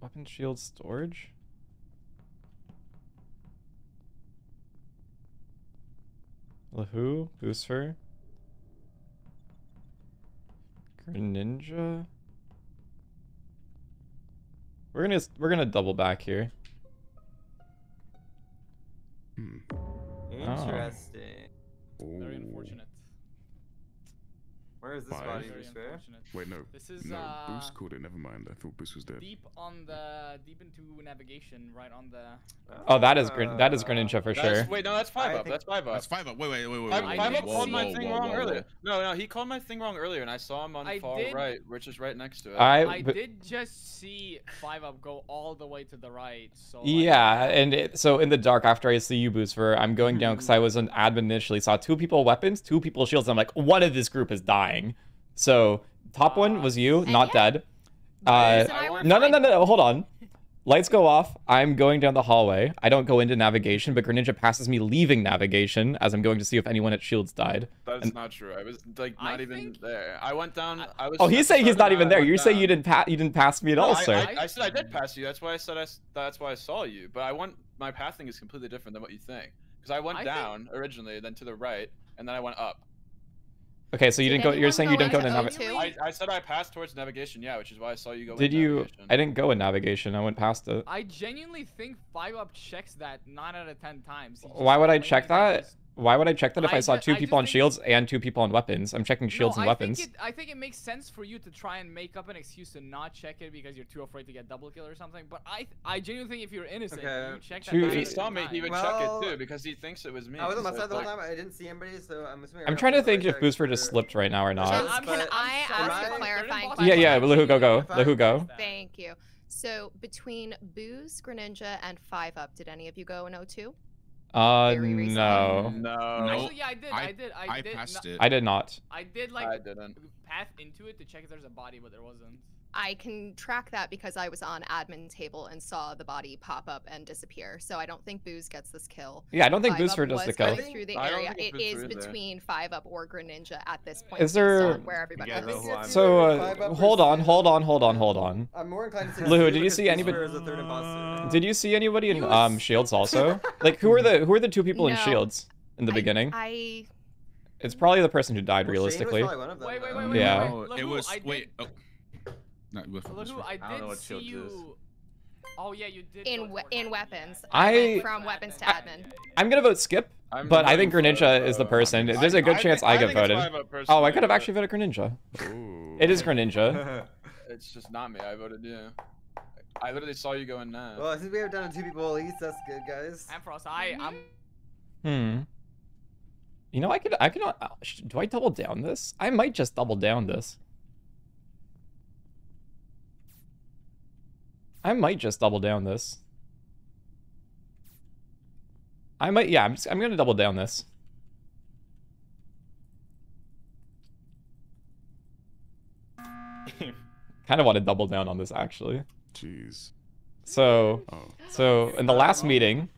Weapon shield storage? LaHu, Booster. Greninja. We're gonna we're gonna double back here. Hmm. Interesting. Oh. Very unfortunate. Where is this body? Wait, no. This is no. Uh, Boost called it. Never mind. I thought Boost was dead. Deep on the deep into navigation, right on the. Uh, oh, that is Grin. That is Greninja for sure. Is, wait, no, that's five up. Think... That's five up. That's five up. Wait, wait, wait, wait. Five, five up called whoa, my whoa, thing whoa, wrong whoa, earlier. Whoa. No, no, he called my thing wrong earlier, and I saw him on I far did... right, which is right next to it. I, I but... did just see five up go all the way to the right. So yeah, like... and it, so in the dark after I see you, Boost, for I'm going down because I was an admin initially. Saw two people weapons, two people shields. And I'm like, one of this group is dying. So top one was you, not yeah. dead. Uh, no, no, no, no, hold on. Lights go off. I'm going down the hallway. I don't go into navigation, but Greninja passes me leaving navigation as I'm going to see if anyone at Shields died. That's and, not true. I was like not I even think... there. I went down. I was. Oh, he's saying he's not even there. You're down. saying you didn't pass. You didn't pass me at no, all, I, sir. I, I said I did pass you. That's why I said I. That's why I saw you. But I want my pathing is completely different than what you think. Because I went I down think... originally, then to the right, and then I went up. Okay, so you did didn't go. You're saying go you didn't go into navigation. I, I said I passed towards navigation, yeah, which is why I saw you go. Did you? Navigation. I didn't go in navigation. I went past it. I genuinely think five up checks that nine out of ten times. Why would I check that? Just... Why would I check that if I, I saw two I people on shields it... and two people on weapons? I'm checking shields no, and I weapons. Think it, I think it makes sense for you to try and make up an excuse to not check it because you're too afraid to get double kill or something. But I, I genuinely think if you're innocent, okay. you check that. Two, he saw me. He would well, check it too because he thinks it was me. I was on my side the whole time. I didn't see anybody, so I'm assuming. I'm trying to think if Booster just slipped right now or not. Can, but, can I ask a clarifying question? Yeah, yeah. LaHu, go, go. LaHu, go. Thank you. So between Booze, Greninja, and five up, did any of you go in oh two? Uh, no. No. Actually, yeah, I did. I, I did. I, I did passed it. I did not. I did, like, I didn't. path into it to check if there's a body, but there wasn't. I can track that because I was on admin table and saw the body pop up and disappear. So I don't think Booze gets this kill. Yeah, I don't think Booster does the kill. Through the area. It is between five up or Greninja at this point. Is there? Where everybody yeah, is. So uh, hold on, hold on, hold on, hold on. I'm more inclined to. LaHu, did you see anybody? Did you see anybody in um shields also? Like who are the who are the two people no, in shields in the I, beginning? I. It's probably the person who died well, realistically. Wait, wait, wait, wait. Yeah. Wait, wait, wait, wait. It was. Wait. Oh. Not LaHu, I, I did see you. Is. Oh yeah, you did. In we in weapons. I from weapons to admin. I'm gonna vote skip, I'm but I think Greninja for, uh, is the person. I, There's a good I chance think, I got voted. Oh, I could have actually voted Greninja. Ooh. It is Greninja. It's just not me. I voted yeah. I literally saw you going now. Well, since we have done two people at least, that's good, guys. Antfrost, I I'm. Hmm. You know, I could I could not. Do I double down this? I might just double down this. I might just double down this. I might, yeah, I'm just, I'm gonna double down this. Kind of want to double down on this, actually. Jeez. So, oh. so in the last meeting,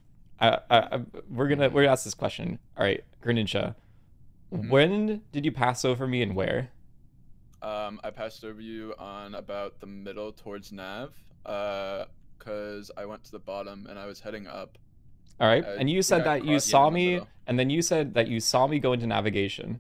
I, I, I, we're gonna we're gonna ask this question. All right, Greninja, mm-hmm. when did you pass over me and where? Um, I passed over you on about the middle towards Nav. Uh, cause I went to the bottom and I was heading up. All right, and you said that you saw me, and then you said that you saw me go into navigation.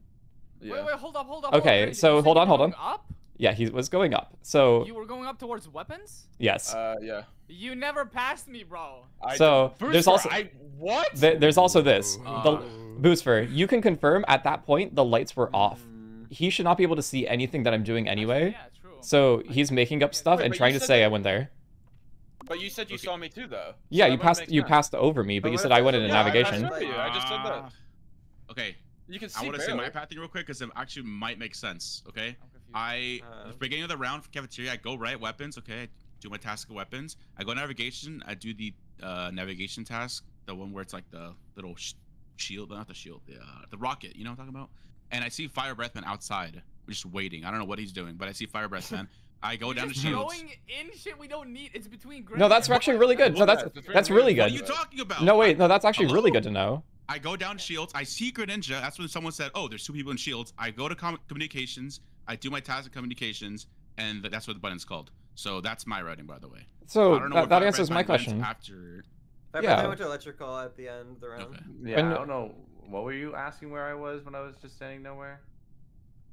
Yeah. Wait, wait, hold up, hold up. Okay, so hold on, hold on. Up? Yeah, he was going up. So you were going up towards weapons? Yes. Uh, yeah. You never passed me, bro. So there's also what? There's also this. The Booster, you can confirm at that point the lights were off. He should not be able to see anything that I'm doing anyway. So he's making up stuff Wait, and trying to say that, I went there. But you said you okay. saw me too, though. So yeah, you passed you sense. passed over me, but, but you said I went into yeah, navigation. I, passed over you. I just said that. Okay. You can see. I want to say my pathing real quick because it actually might make sense. Okay. I uh, the beginning of the round for cafeteria, I go right weapons. Okay. I do my task of weapons. I go navigation. I do the uh, navigation task, the one where it's like the little sh shield, not the shield, the, uh, the rocket. You know what I'm talking about? And I see FireBreathMan outside. Just waiting. I don't know what he's doing, but I see FireBreathMan. I go You're down to shields. Going in shit we don't need. It's between. No, that's actually really good. No, that's that's really good. What are you talking about? No, wait. No, that's actually Hello? really good to know. I go down shields. I see Greninja. That's when someone said, "Oh, there's two people in shields." I go to com communications. I do my task of communications, and that's what the button's called. So that's my writing, by the way. So I don't know that, that answers my question. After. Yeah. I went to electrical at the end of the round. Okay. Yeah. When, I don't know. What were you asking where I was when I was just standing nowhere?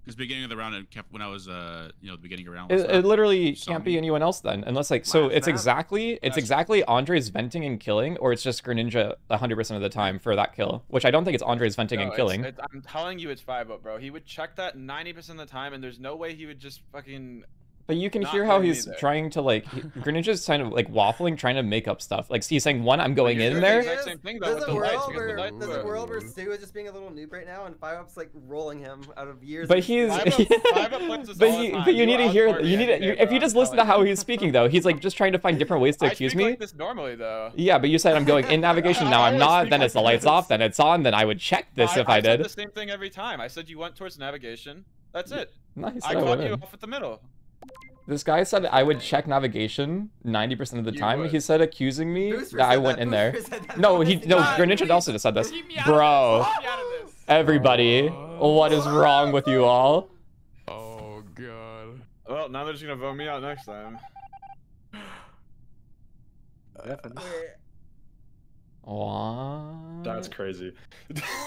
Because beginning of the round, it kept when I was, uh, you know, the beginning of the round. It, it literally Some... can't be anyone else then, unless like so. Last it's map? exactly it's Last exactly Andres venting and killing, or it's just Greninja one hundred percent of the time for that kill, which I don't think it's Andres venting no, and killing. It's, it's, I'm telling you, it's five up, bro. He would check that ninety percent of the time, and there's no way he would just fucking. But you can hear how he's either. trying to like he, Greninja's kind of like waffling, trying to make up stuff. Like he's saying, one, I'm going in the there. There's a the world where the world where Stu is just being a little noob right now, and five up's like rolling him out of years. But he's, five up, five up but he, but you, you need to hear, you need to, you, if you just listen to how he's speaking though, he's like just trying to find different ways to accuse me. I speak like this normally though. Yeah, but you said I'm going in navigation. Now I'm not. Then it's the lights off. Then it's on. Then I would check this if I did. I said the same thing every time. I said you went towards navigation. That's it. Nice. I caught you off at the middle. This guy said I would check navigation ninety percent of the you time. Would. He said accusing me Booster that I went that. in there. No, he no. Greninja also just said this, bro. This. Everybody, oh. what is wrong with you all? Oh god. Well, now they're just gonna vote me out next time. Definitely. What? That's crazy.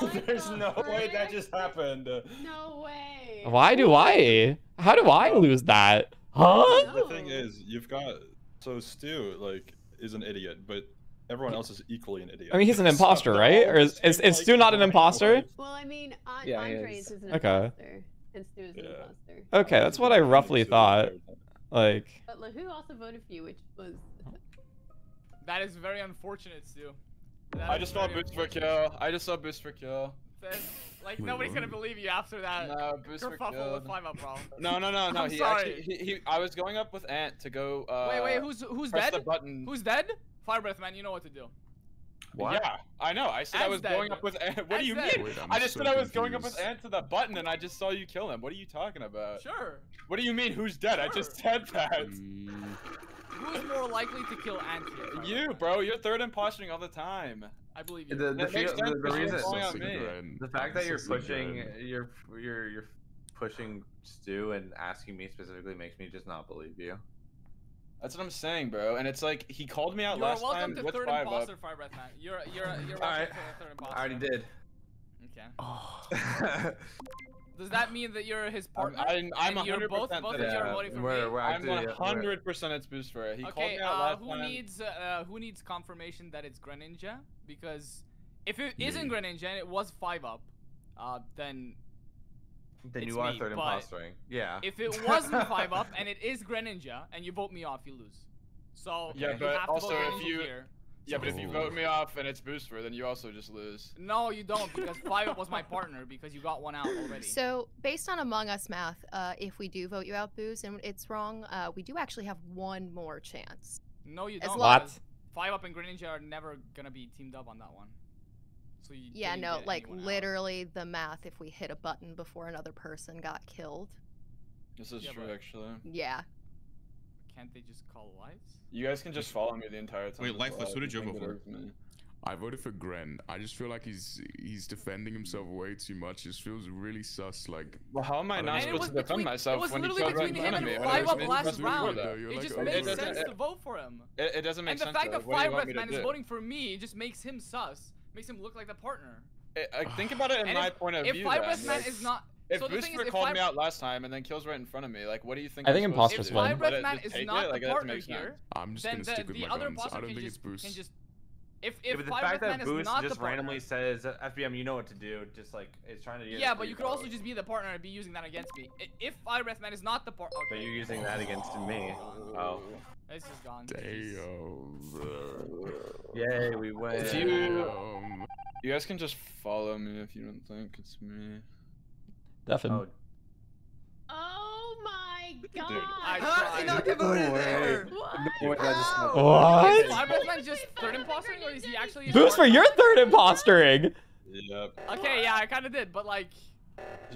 There's no way that just happened. No way. Why do I? How do I lose that? Huh? The thing is, you've got so Stu like is an idiot, but everyone else is equally an idiot. I mean, he's an imposter, so, right? Or is is, is like, Stu not an imposter? Well, I mean, An yeah, Andres is. is an imposter, okay. and Stu is yeah. an imposter. Okay, that's what I roughly thought. Like. But LaHu also voted for you, which was. That is very unfortunate, Stu. That I just saw Boost for kill. I just saw Boost for kill. Like Wait, nobody's what? gonna believe you after that. No, Booster killed. No, no, no, no. He sorry. actually, he, he, I was going up with Ant to go. Uh, wait, wait, who's who's press dead? The button. Who's dead? FireBreathMan, you know what to do. What? Yeah, I know. I said Ant's I was dead. going up with Ant. What Ant's do you mean? Wait, I just so said confused. I was going up with Ant to the button, and I just saw you kill him. What are you talking about? Sure. What do you mean? Who's dead? Sure. I just said that. Who's more likely to kill Ant here? You, bro. You're third impostering all the time. I believe you. The, the, field, the, the reason, so the fact that you're pushing, you're you're you're pushing Stu and asking me specifically makes me just not believe you. That's what I'm saying, bro. And it's like he called me out you're last time. You're welcome to third imposter, FireBreathMan. You're you're you're welcome right. to third imposter. I already did. Okay. Oh. Does that mean that you're his partner? I'm, I'm, I'm you're both, both that, yeah. voting for we're, me? We're I'm one hundred percent it's Booster. He okay, called me out uh, last who time. Needs, uh, who needs confirmation that it's Greninja? Because if it yeah. isn't Greninja and it was five up, uh, then Then you are me, third impostering. Yeah. If it wasn't five up and it is Greninja and you vote me off, you lose. So yeah, you but have to also vote if you here. Yeah, but if you vote me off and it's Booster, then you also just lose. No, you don't, because five up was my partner, because you got one out already. So, based on Among Us math, uh, if we do vote you out, Booze, and it's wrong, uh, we do actually have one more chance. No, you don't. What? five up and Greninja are never going to be teamed up on that one. So you yeah, no, like, literally out. The math, if we hit a button before another person got killed. This is yeah, true, actually. Yeah. Can't they just call lights? You guys can just follow me the entire time. Wait, Lifeless, who did you vote for? I voted for Gren. I just feel like he's he's defending himself way too much. It just feels really sus. Like, well, how am I not supposed to defend myself when he killed right in front of me? It was literally between him and five up last round. It just made sense to vote for him. It doesn't make sense. And the fact that FireBreathMan is voting for me just makes him sus. Makes him look like the partner. I think about it in my point of view. If FireBreathMan is not. If so Booster called me out last time and then kills right in front of me, like, what do you think? I think Imposter's won. If FireBreathMan is not the partner here, I'm just gonna stick with my guns. I don't think it's Boost. If if FireBreathMan is not just randomly says F B M, you know what to do, just like it's trying to. Yeah, but you could also just be the partner and be using that against me. If FireBreathMan is not the partner, but you're using that against me. Oh. This is gone. Damn. Yay, we win. You, you guys can just follow me if you don't think it's me. Definitely. Oh my god! Dude, I How is not devoted there? What? What? what? Is FireBreathMan just third impostering, or is he actually- Booster, you're third impostering! Yep. Okay, yeah, I kinda did, but like...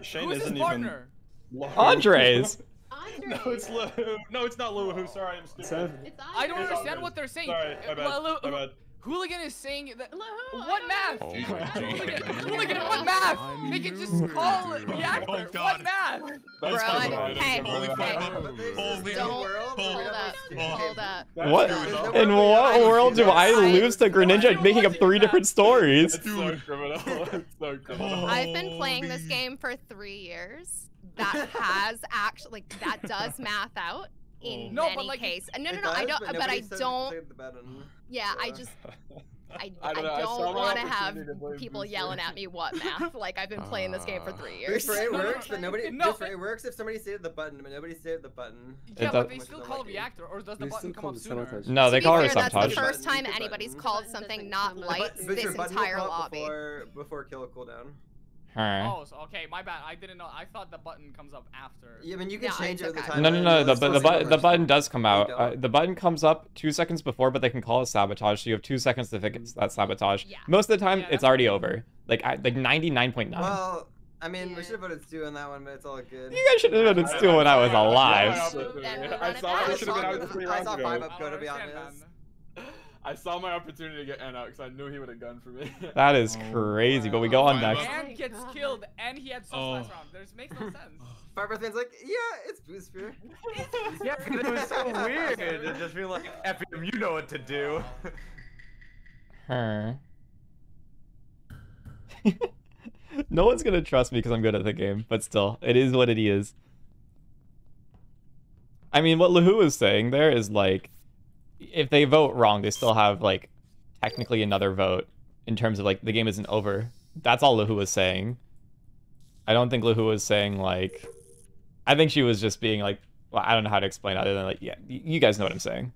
Shane who's isn't his partner? Even... Andres! Andres. No, it's LaHu. No, it's not LaHu. Sorry, I'm stupid. I don't understand what they're saying. Sorry, my bad. My bad. Hooligan is saying that. LaHu, what math? Oh Hooligan, Hooligan, what math? They can just call it reactor. Oh what math? Bro, hey, holy world. Hold up. What? In what world do I lose to Greninja making up three different stories? Dude, I've been playing this game for three years. That has actually, like, that does math out. In no, many but like, case. No, no, no, I don't, but, but I don't, yeah, I just, I, I don't, don't want to have people Booster. Yelling at me what math, like I've been playing this game for three years. Booster, it works, but nobody, no, Booster, it works if somebody saved the button, but nobody saved the button. Yeah, but they still call it reactor, or does the button come up sooner? No, they call it sabotage. That's the first time anybody's called something not lights this entire lobby. Before kill cooldown. Right. Oh, okay, my bad. I didn't know. I thought the button comes up after. Yeah, I mean, you can no, change it at the time. No, no, no. The, the, the, the button does come out. Uh, the button comes up two seconds before, but they can call it sabotage, so you have two seconds to fix that sabotage. Yeah. Most of the time, yeah, it's already over. Like, I, like ninety-nine point nine. Well, I mean, yeah, we should have voted Stu on that one, but it's all good. You guys should have voted Stu when I was alive. I saw five up go, to be honest. I saw my opportunity to get Anna because I knew he would have gone for me. That is oh, crazy, wow. But we go on next. And gets killed, and he had so oh. last round. There's makes no sense. FireBreathMan's like, yeah, it's Booster. Yeah, because it was so weird. It just feel like, F M, you know what to do. Her. No one's gonna trust me because I'm good at the game, but still, it is what it is. I mean, what LaHu is saying there is like, if they vote wrong, they still have, like, technically another vote in terms of, like, the game isn't over. That's all LaHu was saying. I don't think LaHu was saying, like... I think she was just being, like... Well, I don't know how to explain other than, like, yeah, you guys know what I'm saying.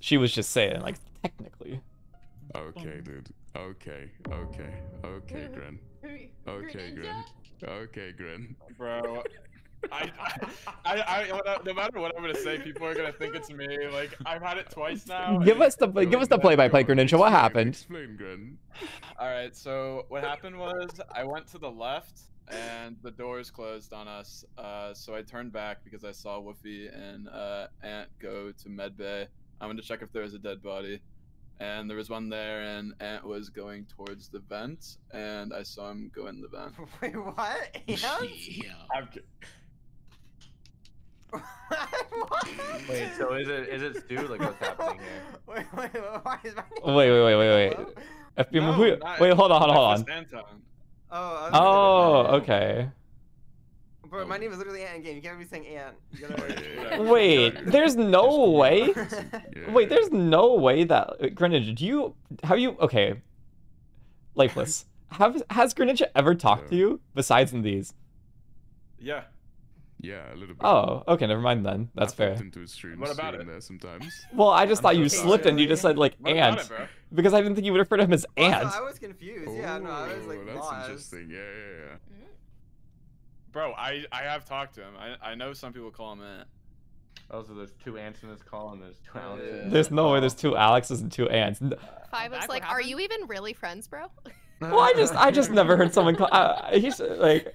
She was just saying, like, technically. Okay, dude. Okay, okay, okay, Gren. Okay, Gren. Okay, Gren. Bro... I, I, I, I, no matter what I'm gonna say, people are gonna think it's me. Like I've had it twice now. Give us the, give us the play-by-play, Greninja. What happened? Explain, Gren. All right. So what happened was I went to the left and the doors closed on us. Uh, so I turned back because I saw Wolfie and uh, Ant go to medbay. I wanted to check if there was a dead body, and there was one there. And Ant was going towards the vent, and I saw him go in the vent. Wait, what? Yeah. I'm kidding. Wait, so is it is it Stu? Like what's happening here? Wait, wait, why is my wait, wait, wait, wait, wait. F B M, no, wait, hold on, hold on, hold on. Oh, oh okay. Bro, oh. my name is literally Ant in game. You can't be saying Ant. Gotta... Wait, there's no way. yeah. Wait, there's no way that Greninja. Do you? How you? Okay. Lifeless. Have has Greninja ever talked yeah. to you besides in these? Yeah. Yeah, a little bit. Oh, okay, never mind then. That's I fair. Into his what about it? There sometimes. Well, I just I'm thought you slipped and you just said like what Ant, it, because I didn't think you would refer to him as well, Ant. I was confused. Oh, yeah, no, I was like, that's lost. Interesting. Yeah, yeah, yeah. yeah. Bro, I, I have talked to him. I, I know some people call him Ant. Also, there's two Ants in this call and there's two Alexes. Yeah. There's no way there's two Alexes and two Ants. Five was like, are you even really friends, bro? Well, I just I just never heard someone call. Uh, he's like,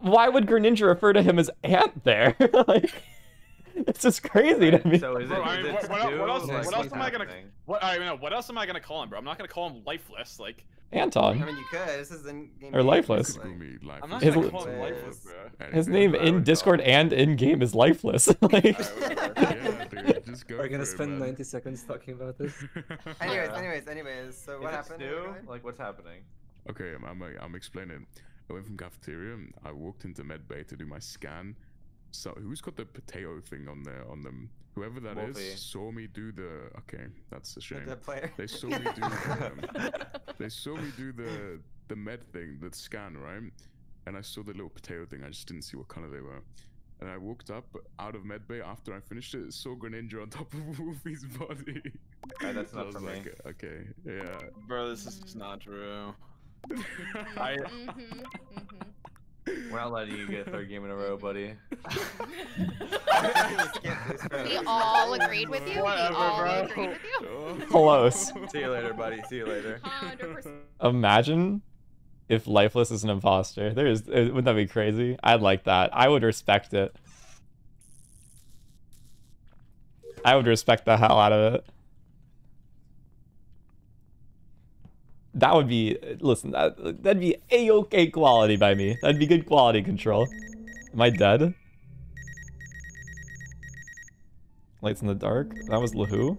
why would Greninja refer to him as Ant there? Like, it's just crazy to me. So is it, bro, is it what, what, what else? What else am I gonna? What I mean, no, what else am I gonna call him, bro? I'm not gonna call him Lifeless, like. Anton. I mean, you could. This is in game. Or Lifeless. Like, I'm not his, call him Lifeless, bro. His name in Discord and in game is Lifeless. Like, yeah, dude, just go. We're gonna spend it, ninety seconds talking about this. anyways, anyways, anyways. So what happened? Like, what's happening? Okay, I'm, I'm, I'm explaining. I went from cafeteria. I walked into med bay to do my scan. So who's got the potato thing on there on them? Whoever that Wolfie. Is saw me do the. Okay, that's a shame. That player. They saw me do. The, um, they saw me do the the med thing, the scan, right? And I saw the little potato thing. I just didn't see what color they were. And I walked up out of med bay after I finished it. Saw Greninja on top of Wolfie's body. Right, that's not so for like, me. Okay, yeah. Bro, this is just not true. I. Mm-hmm, mm-hmm. We're not letting you get a third game in a row, buddy. We all agreed with you. We Whatever, all bro. agreed with you. Close. See you later, buddy. See you later. one hundred percent. Imagine if Lifeless is an imposter. There is. Wouldn't that be crazy? I'd like that. I would respect it. I would respect the hell out of it. That would be, listen, that, that'd be A-okay quality by me. That'd be good quality control. Am I dead? Lights in the dark. That was LaHu.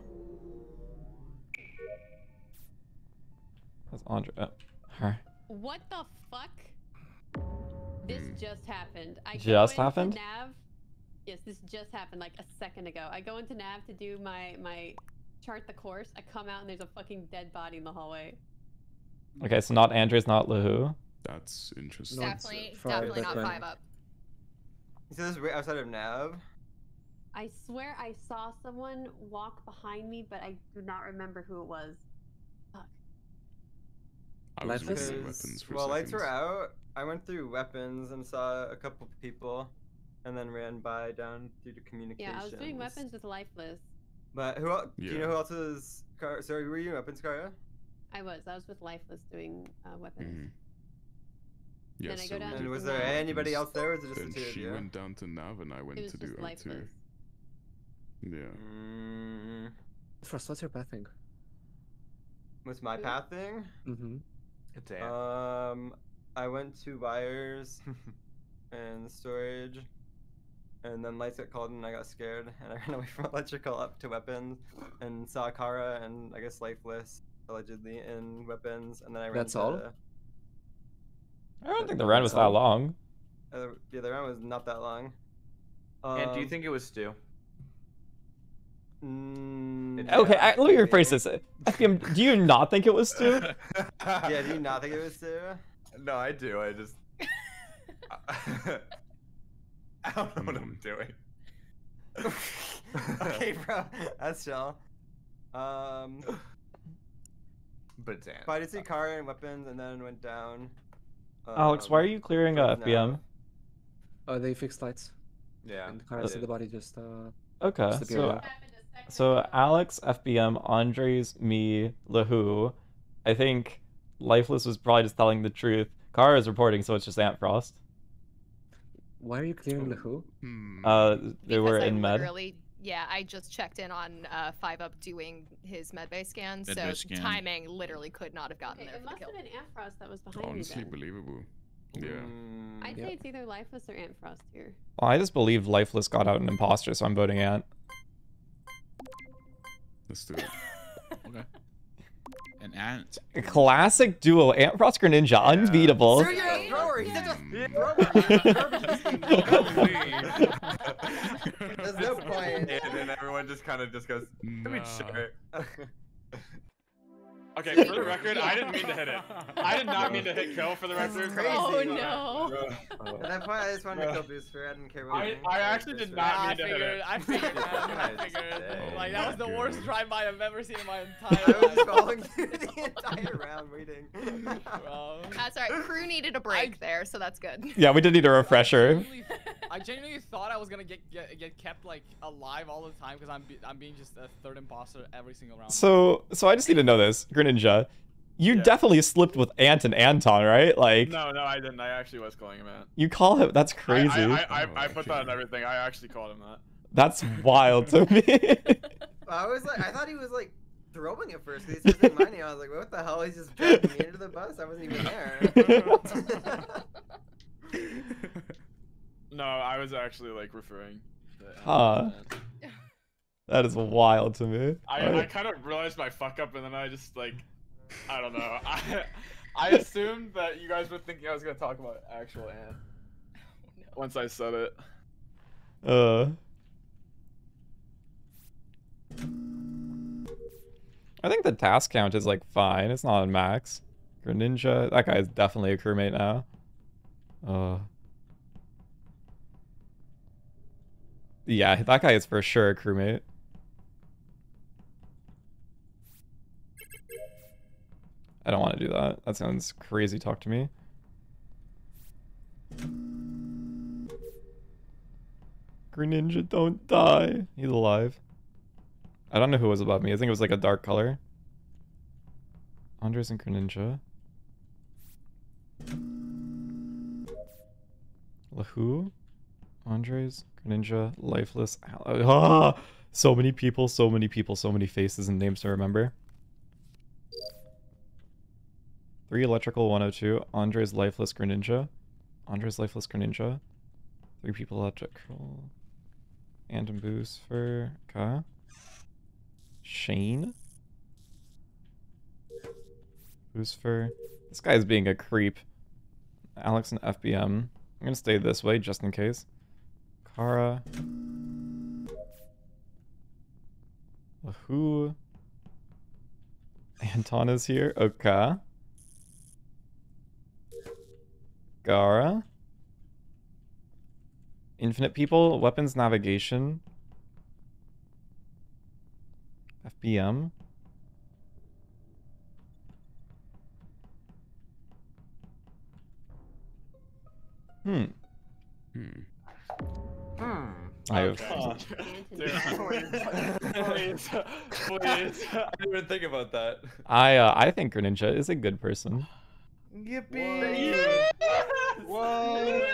That's Andre. Oh, her. What the fuck? This just happened. I just happened? Nav. Yes, this just happened like a second ago. I go into Nav to do my, my chart the course. I come out and there's a fucking dead body in the hallway. Okay, so not Andres, not LaHu. That's interesting. Definitely, no, definitely not five up. Is this outside of Nav? I swear I saw someone walk behind me, but I do not remember who it was. Fuck. I was looking at weapons for Well, seconds. Lights were out. I went through weapons and saw a couple people, and then ran by down through the communications. Yeah, I was doing weapons with Lifeless. But who else? Yeah. Do you know who else is? Sorry, were you weapons, Kara? I was. I was with Lifeless doing uh, weapons. Mm-hmm. Yeah, then so I go down and was there weapons. Anybody else there? Or was it just then the two she of you? Went down to Nav and I went to do it too. Yeah. Mm. First, what's your pathing? What's my Ooh. pathing? Mm-hmm. It's Ant. Um, I went to wires and storage, and then lights got called and I got scared and I ran away from electrical up to weapons and saw Kara and I guess Lifeless. Allegedly in weapons, and then I ran. That's all. The, I don't the, think the round was all. that long. Uh, yeah, the round was not that long. Um, and do you think it was Stu? Mm, okay, yeah, I, let me rephrase this. Do you not think it was Stu? Yeah, do you not think it was Stu? No, I do. I just. I don't know what I'm doing. Okay, bro, that's y'all. Um. But damn. But I did see Kara and weapons, and then went down. Um, Alex, why are you clearing a F B M? Uh, they fixed lights. Yeah. And Kara said the body just. Uh, okay. Just so, so Alex, F B M, Andres, me, LaHu. I think Lifeless was probably just telling the truth. Kara is reporting, so it's just Antfrost. Why are you clearing LaHu? Uh, they because were in med. Yeah, I just checked in on uh, five up doing his medbay scan, med so scan. timing literally could not have gotten okay, there. It must the have been Antfrost that was behind Honestly me. Honestly believable. Yeah. Mm, I'd yeah. say it's either Lifeless or Antfrost here. Well, I just believe Lifeless got out an imposter, so I'm voting Ant. Let's do it. Okay. An Ant. Classic duo, Antfrost Greninja, yeah. unbeatable. Serious, bro. thrower. He's just a thrower. There's no point. And then everyone just kind of just goes, let me sure. Okay, for the record, I didn't mean to hit it. I did not mean to hit kill, for the record. Crazy. Oh no. At that point, I just wanted to kill Booster. I didn't care what I, I, I actually did not mean to hit it. I figured that. I figured. Like, that was the worst drive-by I've ever seen in my entire life. I was following through the entire round waiting. That's alright. Crew needed a break there, so that's good. Yeah, we did need a refresher. I genuinely thought I was gonna get get, get kept like alive all the time because I'm be I'm being just a third imposter every single round. So so I just need to know this, Greninja, you yeah. definitely slipped with Ant and Anton, right? Like no, no, I didn't. I actually was calling him Ant. You call him? That's crazy. I I, I, I, oh, I put that on everything. I actually called him that. That's wild to me. I was like, I thought he was like throwing it first because he's just money. I was like, what the hell? He's just dragging me into the bus. I wasn't even there. No, I was actually like referring to huh. That is wild to me. I, I kind of realized my fuck up and then I just like, I don't know. I, I assumed that you guys were thinking I was going to talk about actual Ant once I said it. Uh. I think the task count is like fine. It's not on max. Greninja, that guy is definitely a crewmate now. Uh. Yeah, that guy is for sure a crewmate. I don't want to do that. That sounds crazy. Talk to me. Greninja, don't die. He's alive. I don't know who was above me. I think it was like a dark color. Andres and Greninja. LaHu? Andres, Greninja, Lifeless, Alex. Ah, so many people, so many people, so many faces and names to remember. Three electrical, one oh two, Andres, Lifeless, Greninja. Andres, Lifeless, Greninja. Three people electrical. Andon Boost for Kara. Shane. Boost for... This guy's being a creep. Alex and F B M. I'm gonna stay this way just in case. Kara, LaHu, Anton is here, okay, Kara, Infinite People, Weapons Navigation, F B M, hmm, hmm. Hmm. I have. Oh, dude, please, please, please. I didn't even think about that. I uh, I think Greninja is a good person. Yippee! Yes! Whoa! Yes!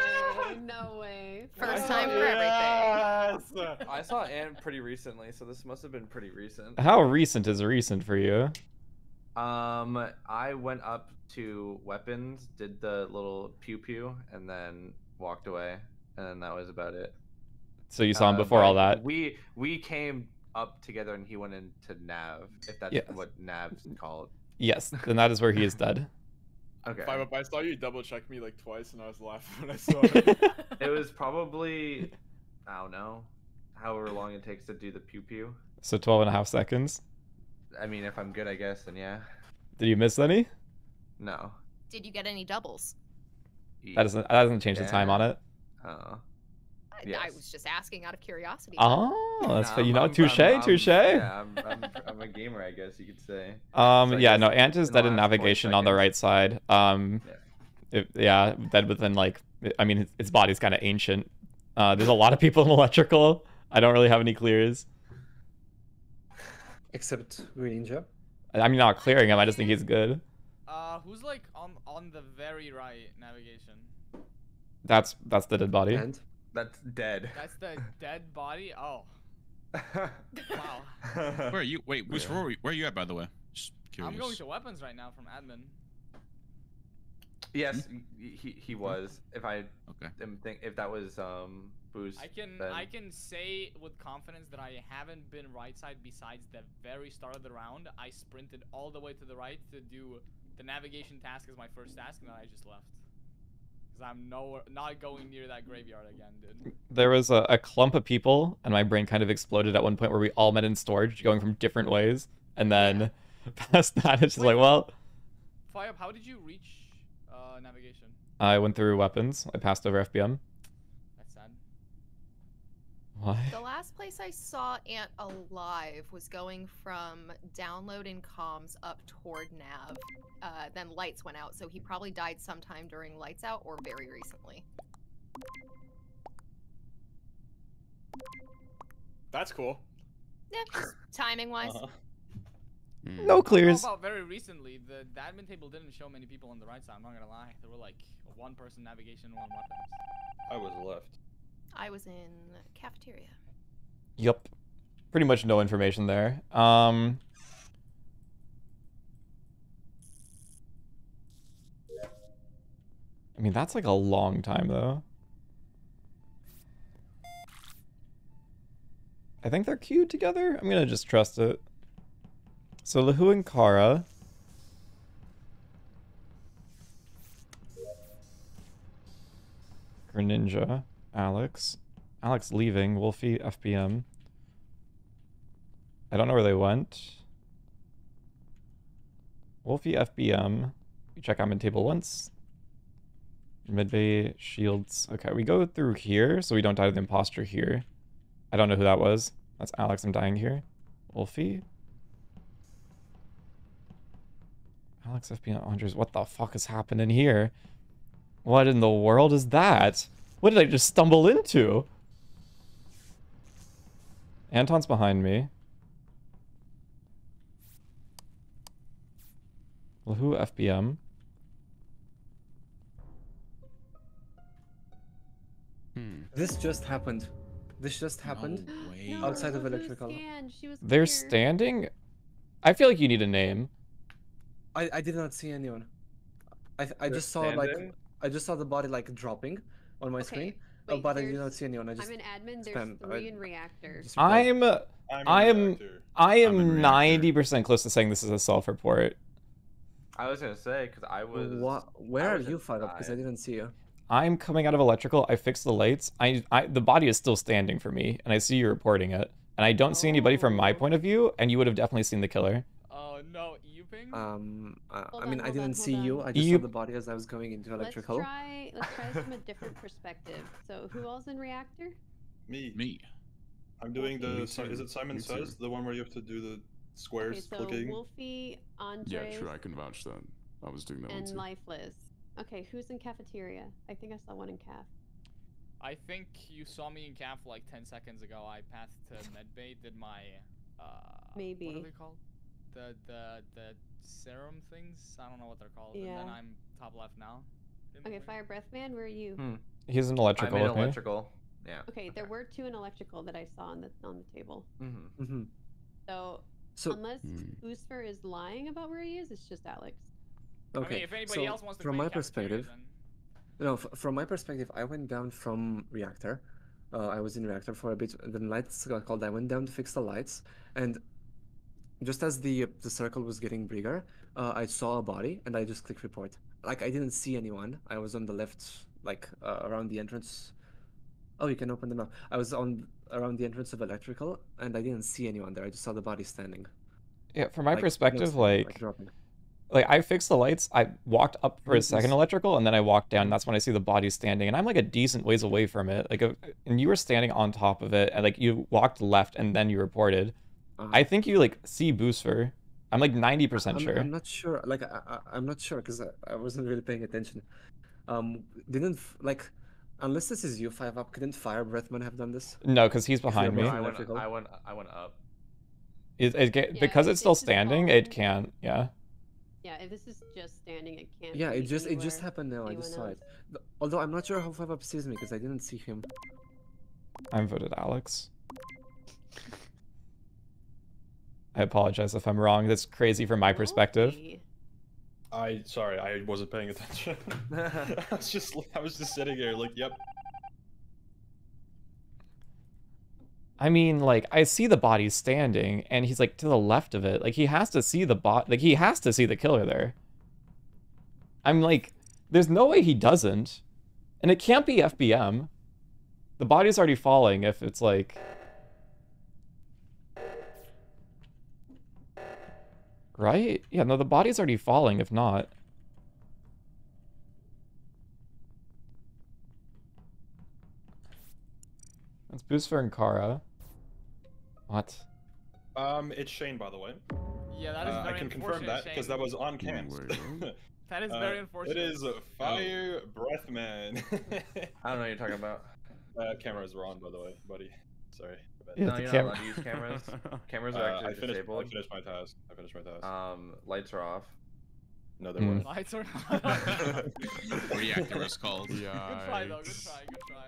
No way! First time for everything. Yes! I saw Ant pretty recently, so this must have been pretty recent. How recent is recent for you? Um, I went up to weapons, did the little pew pew, and then walked away, and then that was about it. So you saw him before uh, all that. We we came up together and he went into Nav, if that's yes. what Nav's called. Yes, then that is where he is dead. Okay. five up, I saw you double check me like twice and I was laughing when I saw it. It was probably, I don't know, however long it takes to do the pew pew. So twelve and a half seconds? I mean, if I'm good, I guess, then yeah. Did you miss any? No. Did you get any doubles? Yeah. That doesn't, that doesn't change yeah. the time on it. Oh. Yes. I was just asking out of curiosity. Oh, that's no, fair. You know, touche, touche. Yeah, I'm, I'm, I'm a gamer, I guess you could say. Um, so yeah, no, Ant is dead in navigation on the right side. Um, yeah. It, yeah, dead within like, I mean, its, its body's kind of ancient. Uh, there's a lot of people in electrical. I don't really have any clears. Except Greninja. I'm not clearing him. I just think he's good. Uh, who's like on on the very right navigation? That's that's the dead body. And? That's dead. That's the dead body? Oh. Wow. Where are you? Wait, which, yeah. where, are we, where are you at, by the way? Just curious. I'm going to weapons right now from admin. Yes, he he was. If I okay. am think if that was um Boost. I can then... I can say with confidence that I haven't been right side besides the very start of the round. I sprinted all the way to the right to do the navigation task as my first task, and then I just left. Because I'm nowhere, not going near that graveyard again, dude. There was a, a clump of people, and my brain kind of exploded at one point where we all met in storage, going from different ways. And then past that, it's just Wait, like, well... five up, how did you reach uh, navigation? I went through weapons. I passed over F B M. That's sad. Why? The last place I saw Ant alive was going from download and comms up toward nav. Uh, then lights went out, so he probably died sometime during lights out or very recently. That's cool. Yeah, timing-wise. Uh-huh. Mm. No clears. About very recently, the, the admin table didn't show many people on the right side. I'm not gonna lie. There were like one person navigation, one weapons. I was left. I was in cafeteria. Yep. Pretty much no information there. Um. I mean, that's like a long time though. I think they're queued together. I'm gonna just trust it. So LaHu and Kara. Greninja. Alex. Alex leaving. Wolfie. F B M. I don't know where they went. Wolfie. F B M. We check admin table once. Medbay. Shields. Okay, we go through here so we don't die to the imposter here. I don't know who that was. That's Alex. I'm dying here. Wolfie. Alex, F B M, Andres, what the fuck is happening here? What in the world is that? What did I just stumble into? Anton's behind me. LaHu, F B M. Hmm. This just happened. This just happened no outside no, of electrical. They're standing? I feel like you need a name. I, I did not see anyone. I I You're just saw standing? like I just saw the body like dropping on my okay, screen, wait, oh, but I did not see anyone. I just I'm an admin. There's spam. three in reactor. I'm I am I am ninety percent close to saying this is a self-report. I was gonna say because I was. What? Where I was are you, five up? Because I didn't see you. I'm coming out of electrical. I fixed the lights. I I the body is still standing for me, and I see you reporting it, and I don't oh. see anybody from my point of view, and you would have definitely seen the killer. Oh no. Um, uh, I mean, on, I didn't on, see on. you. I just you... saw the body as I was going into electrical. Let's try, let's try this from a different perspective. So, who all's in reactor? Me. Me. I'm doing Wolfie. the. So, is it Simon Me Says? Too. The one where you have to do the squares okay, so clicking? Wolfie, Andres, yeah, sure. I can vouch that. I was doing that. And one too. Lifeless. Okay, who's in cafeteria? I think I saw one in caf. I think you saw me in caf like ten seconds ago. I passed to medbay. Did my. Uh, Maybe. What are they called? The, the the serum things? I don't know what they're called. Yeah. And then I'm top left now. Okay, FireBreathMan, where are you? Hmm. He's in electrical. I'm in electrical. Yeah. Okay, okay, there were two in electrical that I saw on the on the table. Mm-hmm. Mm-hmm. So, so unless mm. Booster is lying about where he is, it's just Alex. Okay. I mean, if anybody so else wants to from my perspective, then... no. From my perspective, I went down from reactor. Uh, I was in reactor for a bit. Then lights got called. I went down to fix the lights and. Just as the the circle was getting bigger, uh, I saw a body and I just clicked report. Like I didn't see anyone. I was on the left, like uh, around the entrance. Oh, you can open them up. I was on around the entrance of electrical and I didn't see anyone there. I just saw the body standing. Yeah, from my like, perspective, like, like, like I fixed the lights. I walked up for a second electrical and then I walked down. And that's when I see the body standing and I'm like a decent ways away from it. Like, a, and you were standing on top of it and like you walked left and then you reported. I think you like see Booster. I'm like ninety percent sure. I'm not sure. Like I, I, I'm not sure because I, I wasn't really paying attention. Um, didn't like unless this is you five up. Couldn't FireBreathMan have done this? No, because he's behind me. I went, I went. I went up. It, it, it yeah, because it's, it's still standing. It can't. Yeah. Yeah, if this is just standing, it can't. Yeah, it just it just happened now. I just saw it. Although I'm not sure how five up sees me because I didn't see him. I'm voted Alex. I apologize if I'm wrong. That's crazy from my perspective. I sorry, I wasn't paying attention. I was just I was just sitting here like, yep. I mean, like I see the body standing, and he's like to the left of it. Like he has to see the bot. Like he has to see the killer there. I'm like, there's no way he doesn't. And it can't be F B M. The body's already falling if it's like... Right? Yeah, no, the body's already falling if not. That's Booster and Kara. What? Um, it's Shane, by the way. Yeah, that is uh, very I can confirm that, because that was on cam. That is very uh, unfortunate. It is FireBreathMan. I don't know what you're talking about. Uh, cameras were on, by the way, buddy. Sorry. Yeah, no, you're not allowed to use cameras. Cameras are actually uh, I finished, disabled. I finished my task. I finished my task. Um, lights are off. No, there mm. weren't. Lights are off. Reactor was called. Yikes. Good try, though. Good try. Good try.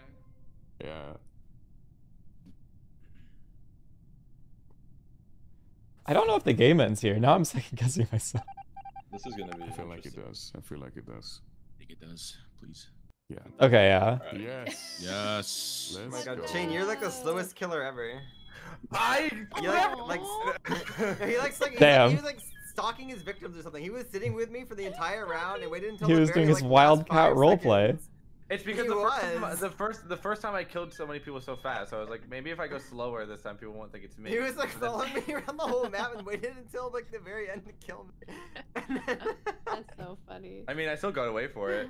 Yeah. I don't know if the game ends here. Now I'm second guessing myself. This is gonna be. I feel like it does. I feel like it does. I think it does. Please. Yeah. Okay. Yeah. Right. Yes. Yes. Oh my God, go. Shane, you're like the slowest killer ever. I. You like, like he likes like. Damn. He was like stalking his victims or something. He was sitting with me for the entire round and waited until. He the was very, doing his like, wild cat roleplay. It's because the first, time, the first the first time I killed so many people so fast, so I was like, maybe if I go slower this time, people won't think it's me. He was like following me around the whole map and waited until like the very end to kill me. Then... That's so funny. I mean, I still got away for it.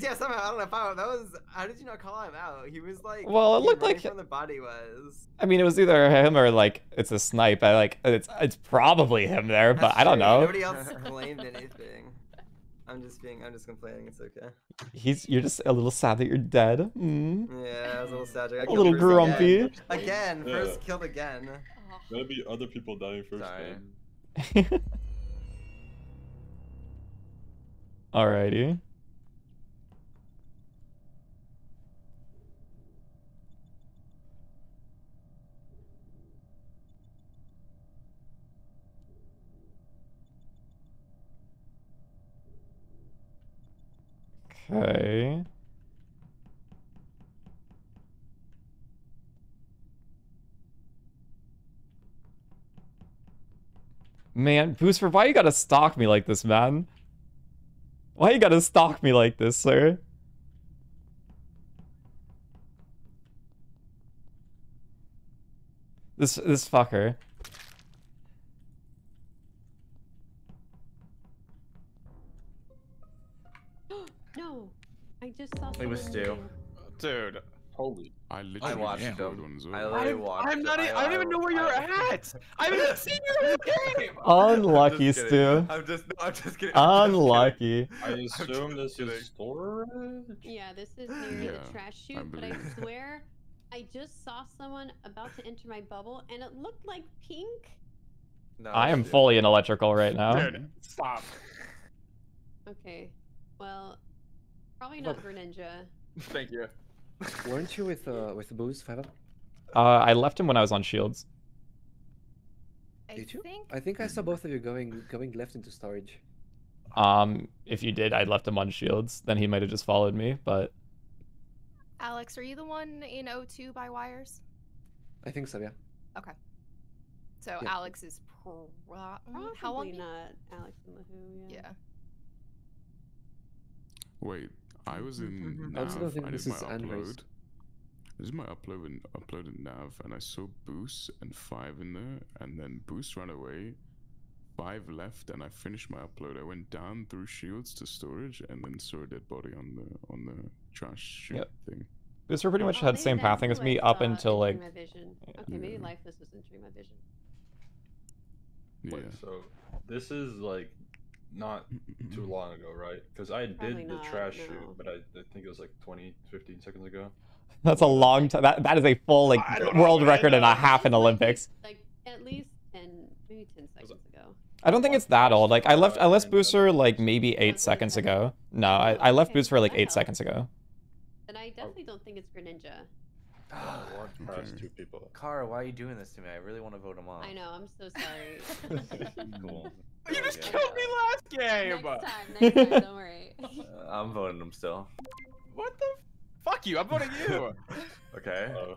Yeah, somehow I don't know if I that was. How did you not call him out? He was like. Well, it looked like from the body was. I mean, it was either him or like it's a snipe. I like it's it's probably him there, but That's I don't true. know. Nobody else claimed anything. I'm just being, I'm just complaining, it's okay. He's, you're just a little sad that you're dead. Mm. Yeah, I was a little sad. I a little grumpy. Again, again yeah. first killed again. Gotta be other people dying first. Sorry. Alrighty. Okay. Man, Booster, why you gotta stalk me like this, man? Why you gotta stalk me like this, sir? This this fucker. I just saw it was Stu. Dude. Holy. I literally I watched him. I literally I'm, watched I'm not I, I don't even know where you're I, at. I haven't seen you in the game. Unlucky, Stu. I'm just, I'm just kidding. Unlucky. I assume this is storage? Yeah, this is near yeah, the trash chute, I but I swear I just saw someone about to enter my bubble and it looked like pink. No, I am Stu. fully in electrical right now. Dude, stop. Okay, well... Probably not Greninja. Thank you. Weren't you with uh with the booze, five up? Uh, I left him when I was on shields. I did you? Think... I think I saw both of you going going left into storage. Um, if you did, I left him on shields. Then he might have just followed me, but. Alex, are you the one in O two by wires? I think so. Yeah. Okay. So yeah. Alex is pro. Probably How long? Not Alex and LaHu. Yeah. yeah. Wait. I was in Nav. I, I did this my is upload. Andres. This is my upload and uploaded Nav, and I saw Boost and Five in there, and then Boost ran away. Five left, and I finished my upload. I went down through shields to storage, and then saw a dead body on the on the trash shoot yep. thing. Boost pretty much oh, had the same pathing as me up until like. My vision. Okay, yeah. maybe Lifeless was entering my vision. Yeah. Wait, so this is like. Not too long ago, right? Because I did Probably the not, trash no. shoot, but I, I think it was like twenty, fifteen seconds ago. That's a long time. That, that is a full like world know, record and a half in Olympics. Like, like at least ten, maybe ten seconds ago. I don't think it's that old. Like I left, I left Booster like maybe eight seconds ago. No, I, I left Booster like eight seconds ago. And I definitely don't think it's Greninja. Oh, I lost two people. Kara, why are you doing this to me? I really want to vote him off. I know, I'm so sorry. Cool. You just yeah, killed yeah. me last game! Next time, next time, don't worry. Uh, I'm voting him still. What the? Fuck you, I'm voting you! Okay. Uh,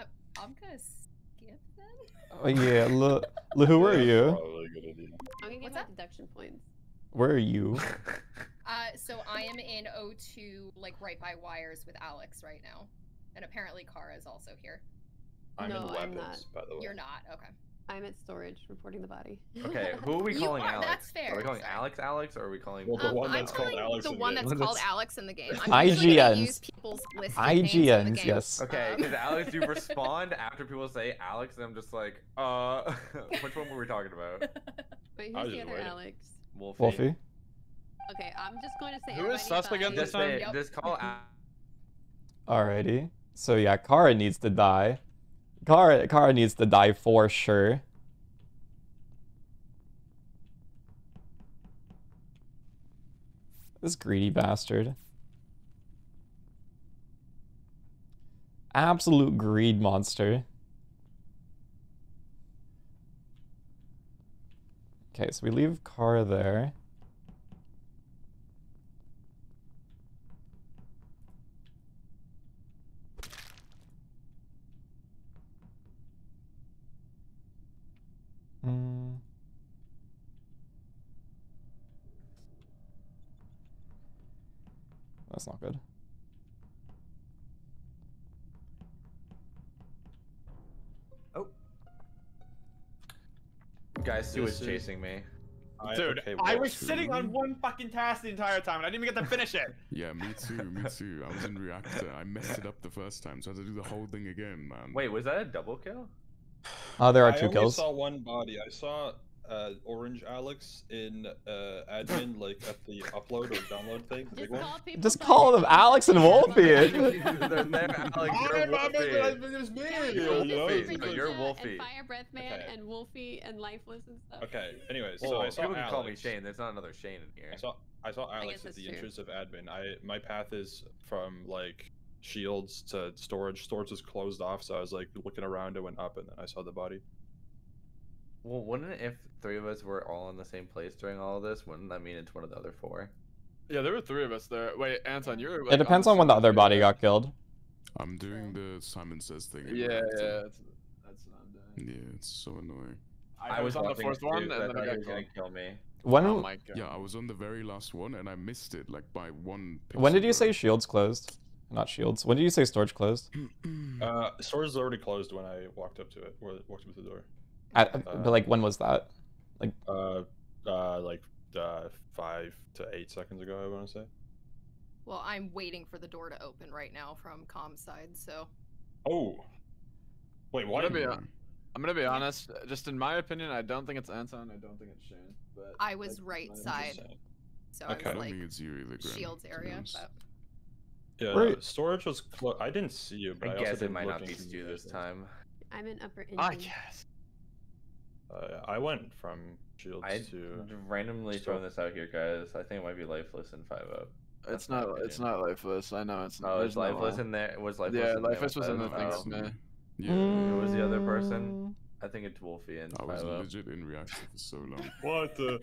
I, I'm gonna skip then? Oh yeah, look. Who are you? Probably a good idea. I'm gonna get my deduction points. Where are you? Uh, so I am in O two, like right by wires with Alex right now. And apparently Kara is also here. I'm no, in weapons, I'm not. By the way. You're not, okay. I'm at storage, reporting the body. Okay, who are we calling are, Alex? That's fair. Are we calling Sorry. Alex Alex, or are we calling... Well, the um, one I'm that's called Alex the one that's called that's... Alex in the game. I'm I G Ns. Use people's I G Ns, yes. Okay, because Alex, you respond after people say Alex, and I'm just like, uh... which one were we talking about? Wait, who's the other waiting. Alex? Wolfie. Wolfie? Okay, I'm just going to say... Who is suspect at this time? Yep. This call Alex. Alrighty. So yeah, Kara needs to die. Kara, Kara needs to die for sure. This greedy bastard. Absolute greed monster. Okay, so we leave Kara there. Mm. That's not good. Oh. Guys, Stu is chasing me. I, Dude, okay, I was too. sitting on one fucking task the entire time and I didn't even get to finish it. Yeah, me too, me too. I was in reactor. I messed it up the first time, so I had to do the whole thing again, man. Wait, was that a double kill? Uh, there are I two kills. I saw one body. I saw uh, Orange Alex in uh, admin, like at the upload or download thing. Just call, Just call them Alex and Wolfie. They're there, Alex. You're Wolfie. You're Wolfie. Wolfie. You're Wolfie. FireBreathMan okay. and Wolfie and Lifeless and stuff. Okay. Anyways, so well, I saw people Alex. Can call me Shane. There's not another Shane in here. I saw I saw Alex I at the true. Interest of admin. I my path is from like. Shields to storage. Storage was closed off, so I was like looking around. I went up, and then I saw the body. Well, wouldn't it, if three of us were all in the same place during all of this, wouldn't that mean it's one of the other four? Yeah, there were three of us there. Wait, Anton, you're. Like, it depends on when the other body got killed. I'm doing the Simon Says thing. Yeah, yeah, that's, that's what I'm doing. Yeah, it's so annoying. I, I was, was on the fourth one, and then I got gonna kill me. When? Oh my God. Yeah, I was on the very last one, and I missed it like by one. When did you say Shields closed? Not shields. When did you say storage closed? Uh, storage is already closed when I walked up to it, or walked up to the door. At, uh, but like, when was that? Like, uh, uh, like uh, five to eight seconds ago, I want to say. Well, I'm waiting for the door to open right now from comm side, so. Oh. Wait, what? I'm gonna be, uh, I'm gonna be honest. Just in my opinion, I don't think it's Anton. I don't think it's Shane. But I was right side, so okay. I, was, I don't like, think it's you either. Grim, shields area, but. Yeah, right. Storage was close. I didn't see you, but I, I guess also it might not be Stu this time. I'm in upper engine. I guess. Uh, I went from shields I to randomly Storm. Throwing this out here, guys. I think it might be Lifeless and five up. It's not. It's not Lifeless. I know it's not. Oh, it's Lifeless in there. It was Lifeless. Yeah, in Lifeless was in the things, man. Yeah. Who was the other person? I think it's Wolfie and five up. I was legit in reaction for so long. What the?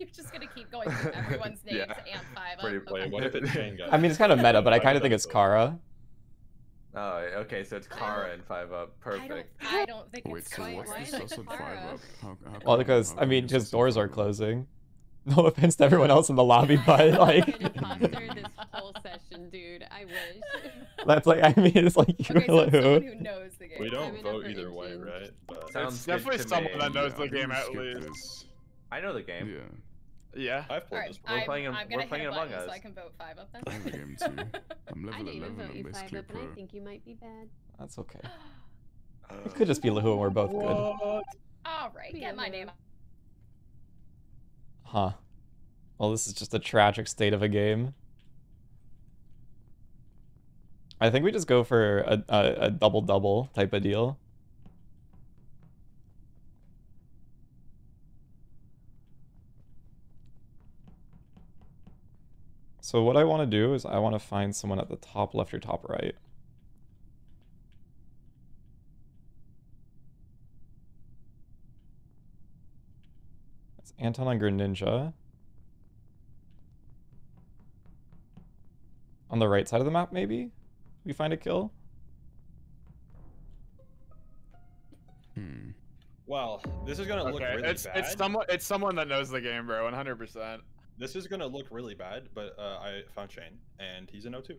You're just gonna keep going through everyone's names yeah. and five up. Okay. What if it's Shane? I mean, it's kind of meta, but I kind of think it's Kara. Oh, okay, so it's Kara and five up. Perfect. I don't, I don't think Wait, it's so quite what's this also five up? How, how well, because I mean, just doors are closing. No offense to everyone else in the lobby, but like. This whole session, dude. I wish. That's like, I mean, it's like you okay, really so someone who knows the game. We don't vote either way, right? But it's definitely someone that knows yeah, the game at least. I know the game. Yeah. Yeah. I've played right, this. We're I'm, playing, I'm we're playing Among Us. So I can vote five up then. I the game too. I'm level eleven. I didn't vote five up, and I think you might be bad. That's okay. Uh, it could just be LaHu and we're both what? Good. All right, get yeah, my name. Huh. Well, this is just a tragic state of a game. I think we just go for a a, a double double type of deal. So what I want to do is I want to find someone at the top left or top right. That's Anton on Greninja. On the right side of the map, maybe? We find a kill? Hmm. Well, this is going to okay. look really it's, bad. It's, someone, it's someone that knows the game, bro, one hundred percent. This is gonna look really bad, but uh, I found Shane, and he's an O two.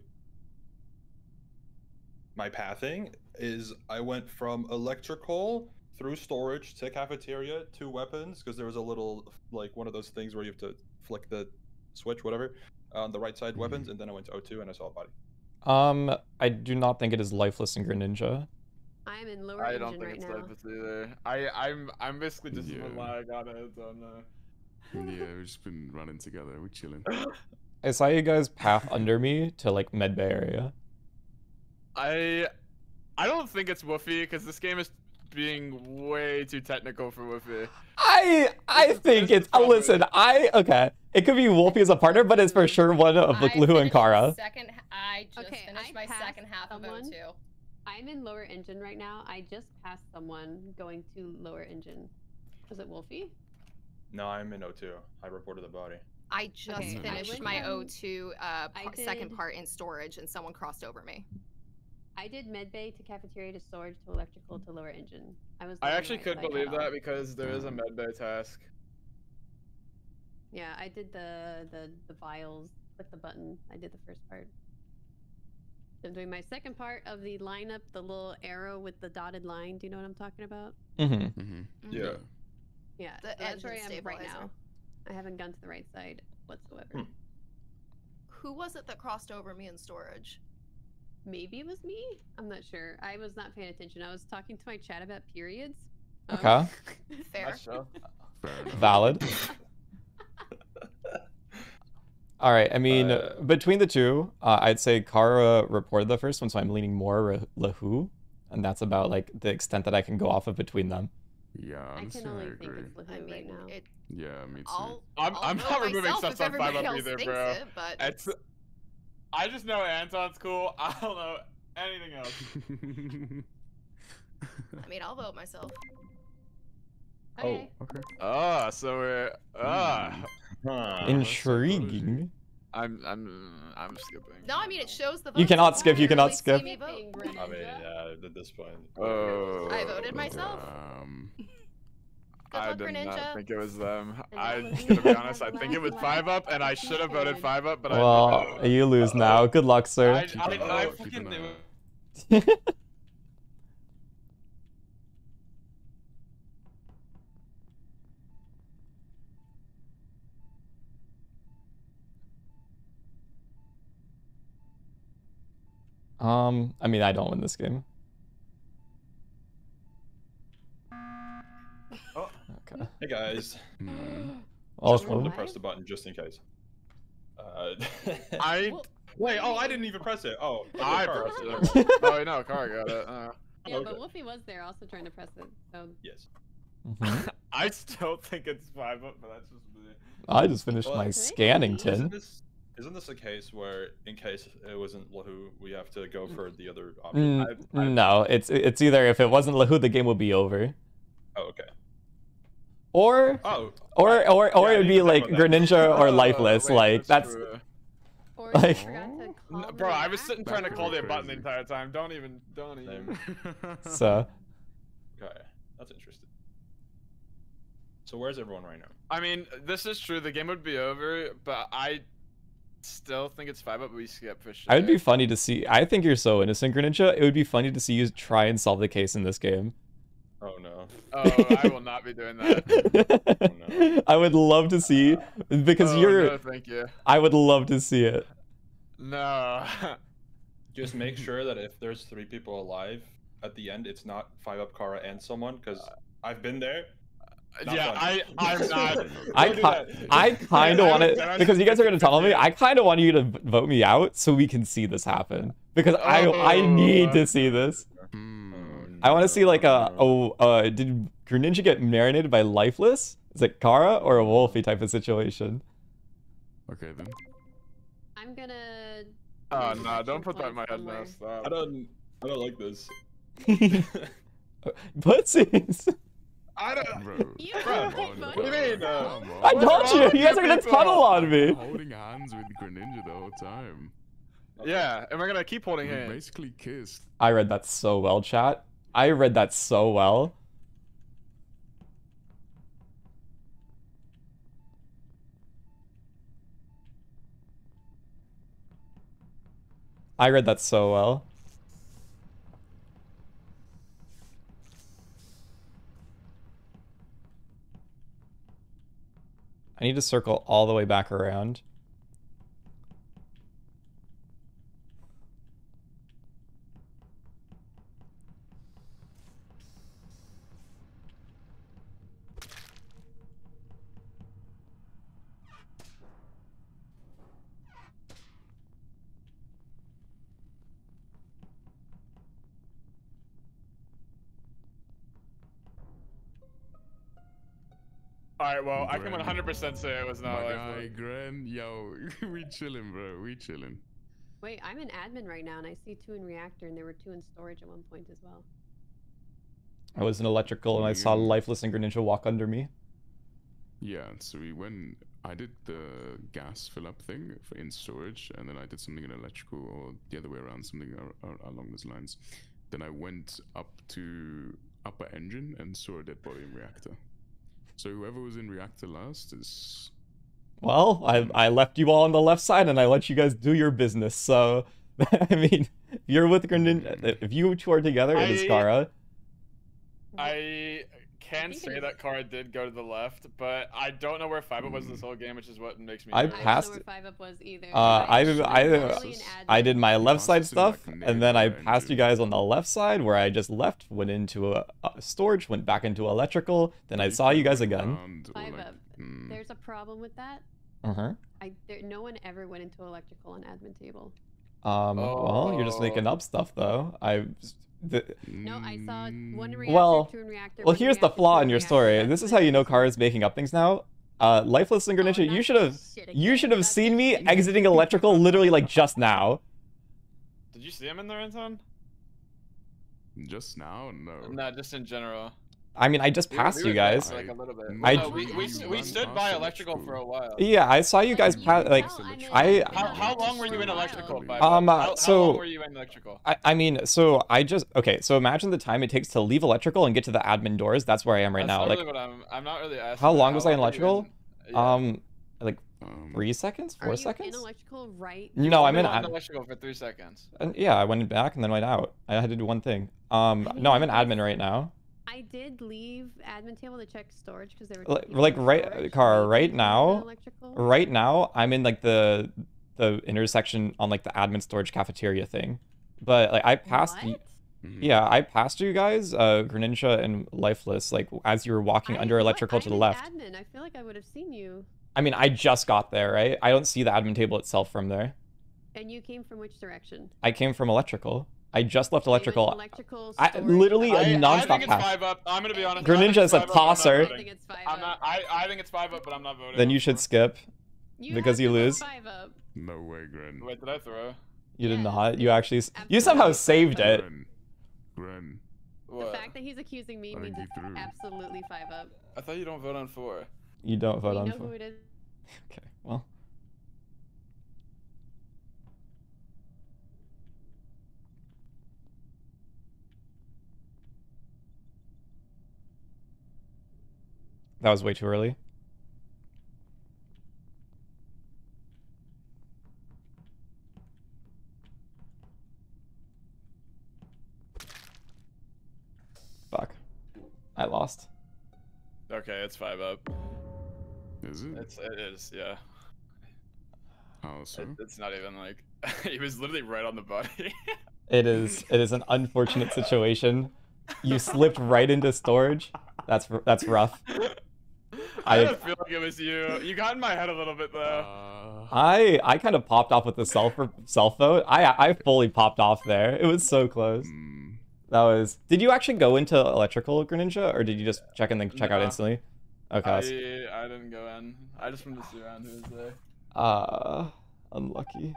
My pathing is I went from electrical through storage to cafeteria to weapons, because there was a little, like, one of those things where you have to flick the switch, whatever, on the right side, mm-hmm. weapons, and then I went to O two and I saw a body. Um, I do not think it is Lifeless and Greninja. I'm in lower I don't think right it's now. Lifeless either. I, I'm, I'm basically just yeah. I got it on the... Yeah, we've just been running together. We're chilling. I saw you guys path under me to like medbay area. I, I don't think it's Wolfie because this game is being way too technical for Wolfie. I, I this think it's. Uh, listen, I okay. It could be Wolfie as a partner, but it's for sure one of LaHu and Kara. Second, I just okay, finished I my second half someone. of O two. I'm in lower engine right now. I just passed someone going to lower engine. Was it Wolfie? No, I'm in O two. I reported the body. I just okay. finished I my O two uh, par did, second part in storage, and someone crossed over me. I did medbay to cafeteria to storage to electrical to lower engine. I was. I actually could believe that because there is a medbay task. Yeah, I did the the the vials. Click the button. I did the first part. I'm doing my second part of the lineup. The little arrow with the dotted line. Do you know what I'm talking about? Mm-hmm. Mm-hmm. Mm-hmm. Yeah. Yeah, the that's where I am right now. I haven't gone to the right side whatsoever. Hmm. Who was it that crossed over me in storage? Maybe it was me? I'm not sure. I was not paying attention. I was talking to my chat about periods. Um, okay. Fair. Valid. All right, I mean, uh, between the two, uh, I'd say Kara reported the first one, so I'm leaning more LaHu, and that's about like the extent that I can go off of between them. Yeah, I'm I can sure only I agree. think it's I mean, right now. It, yeah, me too. I'll, I'm, I'll I'm not removing stuff on five up either, bro. It, but... it's, I just know Anton's cool. I don't know anything else. I mean, I'll vote myself. Okay. Oh, okay. Ah, so we're ah. Uh, Intriguing. I'm I'm I'm skipping. No, I mean it shows the vote. You cannot skip. You cannot skip. Me vote. I mean, yeah, at this point. Oh. I voted myself. Um, I did Greninja. not think it was them. I, to be honest, I think it was five up, and I should have voted five up, but well, I. Well, you lose uh, now. Good luck, sir. I, I, I, I fucking knew. Um, I mean, I don't win this game. Oh. Okay. Hey guys. Mm. Just wanted to press the button just in case. Uh, I wait. Oh, I didn't even press it. Oh, I pressed it. Oh no, Kara got it. Uh, yeah, okay. But Wolfie was there also trying to press it. So yes. Mm-hmm. I still think it's five up, but that's just me. I just finished well, my scanning tin. Isn't this a case where, in case it wasn't LaHu, we have to go for the other option? Mm, I, I, no, it's it's either if it wasn't LaHu, the game would be over. Oh, okay. Or, oh, or, or, or yeah, it would be like Greninja or Lifeless. Uh, wait, like that's. that's or like, to call bro, I was sitting trying to call the button the entire time. Don't even, don't even. So. Okay, that's interesting. So where's everyone right now? I mean, this is true. The game would be over, but I. Still think it's five up, but we skip for sure. I would be funny to see. I think you're so innocent, Greninja. It would be funny to see you try and solve the case in this game. Oh no. Oh, I will not be doing that. Oh, no. I would love to see because oh, you're. No, thank you. I would love to see it. No. Just make sure that if there's three people alive at the end, it's not five up, Kara, and someone, because I've been there. Not yeah, one. I, I'm not. I, ki I kind of want it because you guys are gonna tell me. I kind of want you to vote me out so we can see this happen because oh, I, I need to see this. Oh, no. I want to see like a oh, uh, did Greninja get marinated by Lifeless? Is it Kara or a Wolfie type of situation? Okay then. I'm gonna. Oh no! Nah, don't put that in my head now. Stop. I don't. I don't like this. Putsies. I don't. Bro. You bro. What do you mean? Uh, I told you, you guys are gonna tunnel on me. Holding hands with Greninja the whole time. Yeah, and we're gonna keep holding hands. Basically kissed. I read that so well, chat. I read that so well. I read that so well. I need to circle all the way back around. Alright, well, Gren. I can one hundred percent say it was not like guy, Gren, yo, we chillin', bro, we chillin'. Wait, I'm an admin right now, and I see two in reactor, and there were two in storage at one point as well. I was in electrical, and I saw Lifeless and Greninja walk under me. Yeah, so we went, I did the gas fill-up thing in storage, and then I did something in electrical, or the other way around, something along those lines. Then I went up to upper engine and saw a dead body in reactor. So whoever was in reactor last is... Well, I, I left you all on the left side and I let you guys do your business, so... I mean, if you're with Greninja... If you two are together, I, it is Kara. I can say that Kara did go to the left, but I don't know where five up was this whole game, which is what makes me... I nervous. Passed... I don't know where five up was either. Uh, I, I, I, I did my left side stuff, and then I passed you guys on the left side, where I just left, went into a... storage, went back into electrical, then I saw you guys again. five up. There's a problem with that. Uh-huh. I there, no one ever went into electrical and admin table. Um, oh. Well, you're just making up stuff, though. I... The, no, I saw one reactor, well, two in reactor. Well, here's reactor, the flaw in your reactor, story. This is how you know Kara is making up things now. Uh, Lifeless and Greninja, oh, you should have you should have seen me shit. Exiting electrical literally like just now. Did you see him in there, Anton? Just now? No. No, just in general. I mean, I just passed we you guys. Like a little bit. I, no, we, we, we stood by electrical for a while. Yeah, I saw you guys pass. Like, I. How, how long were you in electrical? By um. Uh, how, so. How long were you in electrical? I, I mean, so I just okay. So imagine the time it takes to leave electrical and get to the admin doors. That's where I am right That's now. Not like, really what I'm, I'm not really asking. How long was I in electrical? In, yeah. Um, like three seconds, four Are you seconds. In electrical, right? No, no I'm in, in electrical for three seconds. And, yeah, I went back and then went out. I had to do one thing. Um, no, I'm in admin right now. I did leave admin table to check storage because they were like right car right now. Right now, I'm in like the the intersection on like the admin storage cafeteria thing, but like I passed. What? Yeah, I passed you guys, uh, Greninja and Lifeless, like as you were walking I under electrical like to the left. Admin. I feel like I would have seen you. I mean, I just got there, right? I don't see the admin table itself from there. And you came from which direction? I came from electrical. I just left electrical. electrical I, literally I, a non-stop pass. Five up. I'm gonna be honest. Greninja is a tosser. I think it's five up. I'm not, I, I think it's five up, but I'm not voting. Then you should skip, you because you lose. Five up. No way, Gren. Wait, did I throw? You yeah. did not. You actually. Absolutely. You somehow saved it. Gren. Gren. The fact that he's accusing me means it's absolutely five up. I thought you don't vote on four. You don't vote we on know four. Who it is. Okay. Well. That was way too early. Fuck. I lost. Okay, it's five up. Is it? It's, it is, yeah. Oh, so? It, it's not even like... He was literally right on the body. It is. It is an unfortunate situation. You slipped right into storage. That's that's rough. I, I don't feel like it was you. You got in my head a little bit, though. Uh, I I kind of popped off with the self self vote. I I fully popped off there. It was so close. That was. Did you actually go into electrical, Greninja, or did you just check in and check no. out instantly? Okay. I, I didn't go in. I just wanted to see around who was there. Ah, uh, unlucky.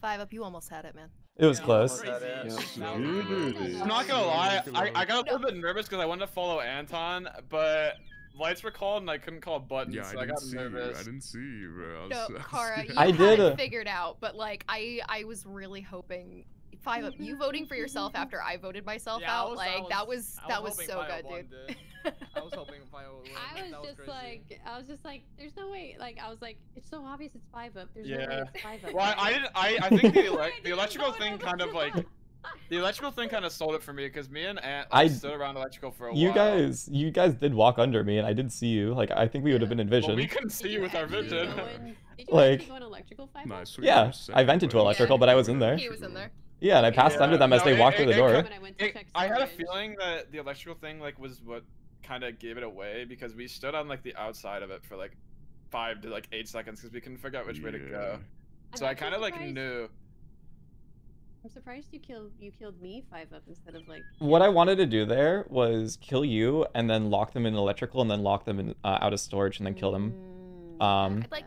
Five up. You almost had it, man. It was yeah, close. Yeah. I'm not gonna lie, I, I got a little bit nervous because I wanted to follow Anton, but lights were called and I couldn't call buttons, yeah, so I, I got nervous. You. I didn't see you, bro. I, was, no, I, Kara, you I did it figured out, but like I, I was really hoping. Five up, you voting for yourself after I voted myself yeah, out, I was, like I was, that was that was, was so good, dude. I was hoping Five would win. I was was, was just crazy. Like, I was just like, there's no way. Like, I was like, it's so obvious it's five up. There's yeah. no way it's five up. Well, I, I didn't. I, I think the, ele the electrical thing kind of like. The electrical thing kind of sold it for me because me and Ant like, I stood around electrical for a while. You guys, you guys did walk under me, and I did see you. Like, I think we would have been in vision. Well, we couldn't see you with our vision. In, did you like, go in electrical five? No, yeah, I vented to electrical, yeah. but I was in there. He was in there. Yeah, and I passed yeah. under them no, as they it, walked it, through the it, door. It, it, it, I had a feeling that the electrical thing like was what kind of gave it away because we stood on like the outside of it for like five to like eight seconds because we couldn't figure out which yeah. way to go. I'm so I kind of like knew. I'm surprised you killed you killed me five up instead of like. What I wanted to do there was kill you and then lock them in electrical and then lock them in uh, out of storage and then kill them. Um, I'd like,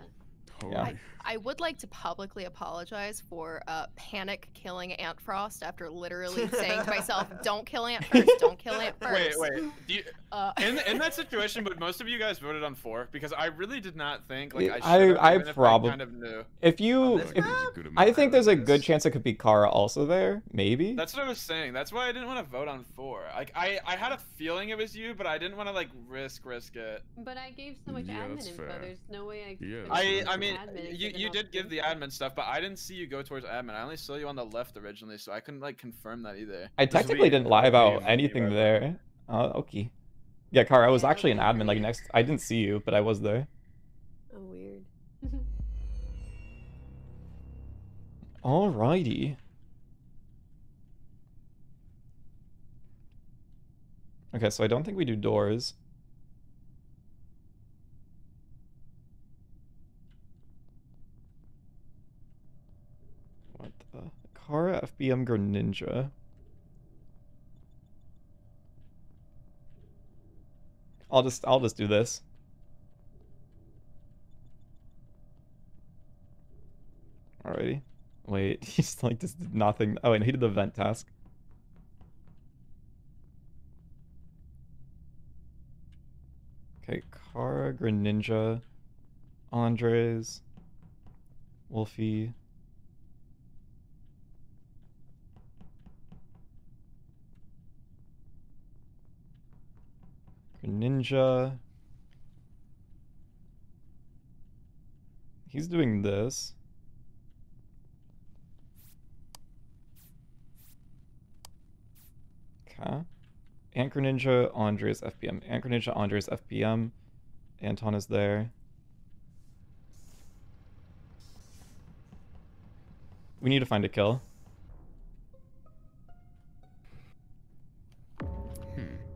yeah. I, I would like to publicly apologize for uh, panic killing Antfrost after literally saying to myself, "Don't kill Antfrost, don't kill Antfrost." Wait, wait. Do you, uh, in in that situation, but most of you guys voted on four because I really did not think like I should. I, I probably kind of knew. If you, if, I think there's a good chance it could be Kara also there. Maybe. That's what I was saying. That's why I didn't want to vote on four. Like I, I had a feeling it was you, but I didn't want to like risk risk it. But I gave so much yeah, admin info. Fair. There's no way I. Yeah, I I mean you. You did give the admin stuff, but I didn't see you go towards admin. I only saw you on the left originally, so I couldn't like confirm that either. I technically didn't lie about anything there. Uh, okay. Yeah, Kara, I was actually an admin. Like next, I didn't see you, but I was there. Oh, weird. Alrighty. Okay, so I don't think we do doors. Kara, F B M, Greninja. I'll just, I'll just do this. Alrighty. Wait, he's like just did nothing. Oh, and he did the vent task. Okay, Kara, Greninja, Andres, Wolfie. Ninja. He's doing this. Okay. Anchor Ninja, Andres, F P M. Anchor Ninja, Andres, F P M. Anton is there. We need to find a kill.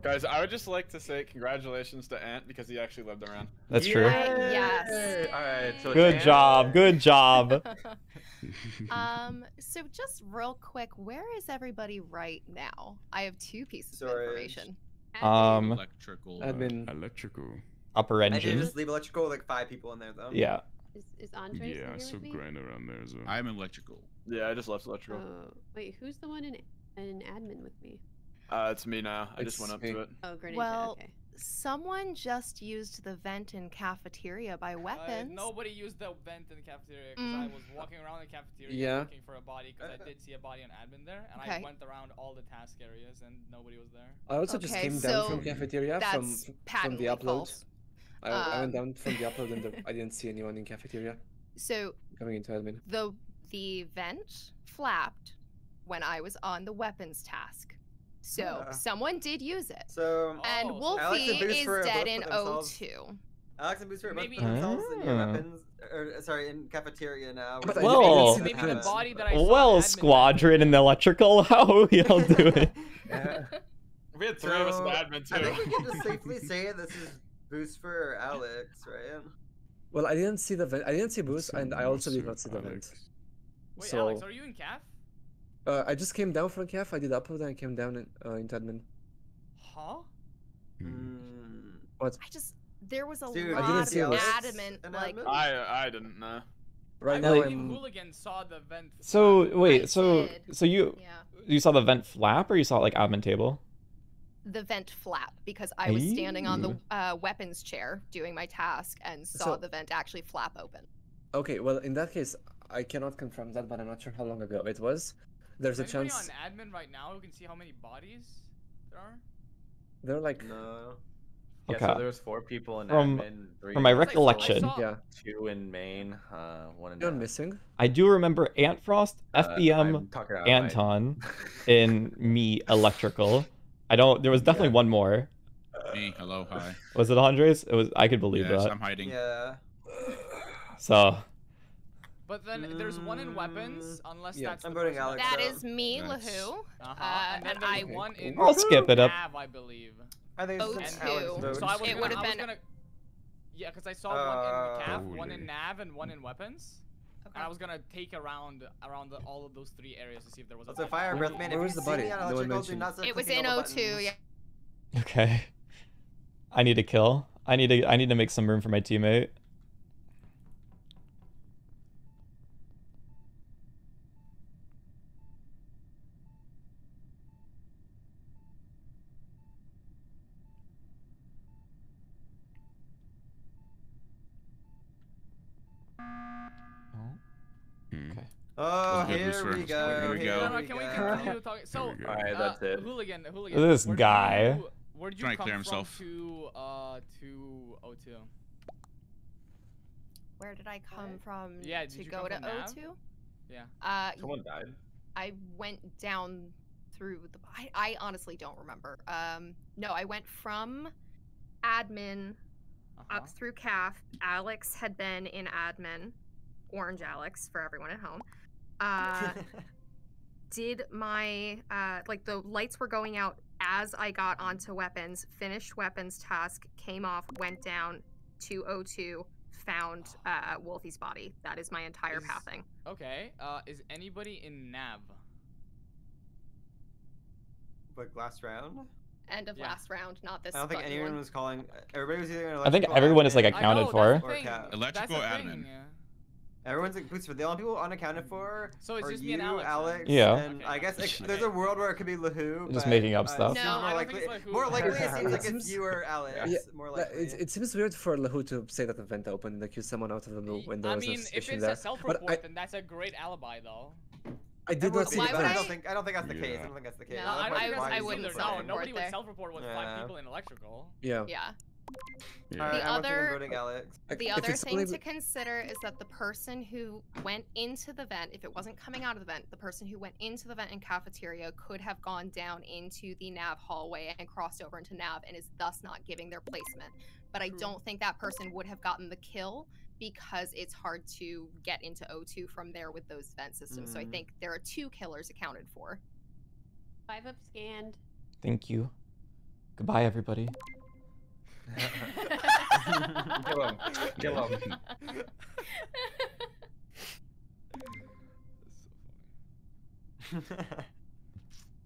Guys, I would just like to say congratulations to Ant because he actually lived around. That's true. Yeah, yes. All right, so good Ant. job. Good job. um. So just real quick, where is everybody right now? I have two pieces Sorry. of information. Um. Electrical. Admin. Electrical. Upper engine. I did just leave electrical with like five people in there though. Yeah. Is, is Andres Yeah, I saw Grain around there as well. I'm electrical. Yeah, I just left electrical. Uh, wait, who's the one in an admin with me? Uh, it's me now. I it's just went up me. to it. Oh, Greninja. Well, okay. Someone just used the vent in cafeteria by weapons. Uh, nobody used the vent in the cafeteria because mm. I was walking around the cafeteria yeah. looking for a body because I did see a body on admin there, and okay. I went around all the task areas and nobody was there. I also okay, just came so down from cafeteria from from the upload. I, uh, I went down from the upload and the, I didn't see anyone in cafeteria. So coming into admin, the the vent flapped when I was on the weapons task. So, yeah. someone did use it. So, and oh, Wolfie and is dead in O two. Alex and Booster are both putting themselves in your weapons, or, sorry, in cafeteria now. But well, maybe the body that I saw well Squadron and Electrical, how are we all doing? yeah. We had three so, of us in admin, too. I think we can just safely say this is Booster or Alex, right? Well, I didn't see the vent. I didn't see Boost, so and I also did not see Alex. the vent. Wait, so, Alex, are you in caf? Uh, I just came down from caf. I did upload and I came down in, uh, into admin. Huh? Mm. What? I just there was a Dude, lot I didn't see of admin. Like I I didn't know. Right I now, really I'm... Hooligan saw the vent. So flap. wait, so so you yeah. you saw the vent flap, or you saw it like admin table? The vent flap because I was Eey. standing on the uh, weapons chair doing my task and saw so... the vent actually flap open. Okay, well in that case, I cannot confirm that, but I'm not sure how long ago it was. There's Is a chance. Is anybody on admin right now who can see how many bodies there are? They're like no. Yeah, okay. So there was four people in from, admin. Three from my recollection, like, yeah, two in main, uh, one in. You're missing. I do remember Antfrost, uh, F B M, Anton, in me electrical. I don't. There was definitely yeah. one more. Me, hello, hi. Was it Andres? It was. I could believe yes, that. I'm hiding. Yeah. So. But then mm, there's one in weapons, unless yeah, that's. I'm voting Alex. That is me, nice. LaHu. Uh-huh. uh, and, and I won in. I'll skip it up. Nav, I believe. I think oh, it's Alex so I was it would have been. Gonna, yeah, because I saw uh, one in calf, oh, one yeah. in nav, and one in weapons. Okay. And I was gonna take around around the, all of those three areas to see if there was. It's a fire breath man. Where was the buddy? It was in O two. Yeah. Okay. I need to kill. I need to. I need to make some room for my teammate. Oh, here we go. Here we go. So, alright, that's it. Hooligan, Hooligan. This guy. Where did you come from to uh to O two? Where did I come from to go to O two? Yeah. Uh, someone died. I went down through the. I I honestly don't remember. Um, no, I went from admin up through calf. Alex had been in admin. Orange Alex for everyone at home. Uh, did my, uh, like the lights were going out as I got onto weapons, finished weapons task, came off, went down to O two, found uh, Wolfie's body. That is my entire is, pathing. Okay, uh, is anybody in nav? Like last round? End of yeah. last round, not this. I don't think anyone one. was calling. Everybody was either. I think everyone admin, is like accounted know, for. Electrical admin. Yeah. Everyone's like Booster. The only people unaccounted for so it's are just you, me and Alex. Alex yeah. And okay, I guess it, okay. there's a world where it could be LaHu. Just making up stuff. No, more likely, like more likely it seems like it's you or Alex. Yeah. More likely. It, it seems weird for LaHu to say that the vent opened and accuse someone out of the loop when there was no suspicion there. I mean, if it's a self-report, then that's a great alibi, though. I did not see that. I don't think I don't think that's the case. I don't think that's the case. No, I wouldn't. No, nobody would self-report with five people in electrical. Yeah. Yeah. Yeah. The, right, other, Alex. the other thing to consider is that the person who went into the vent, if it wasn't coming out of the vent, the person who went into the vent in cafeteria could have gone down into the nav hallway and crossed over into nav and is thus not giving their placement. But I don't think that person would have gotten the kill because it's hard to get into O two from there with those vent systems. Mm. So I think there are two killers accounted for. five up scanned. Thank you. Goodbye, everybody. Kill him. Kill him.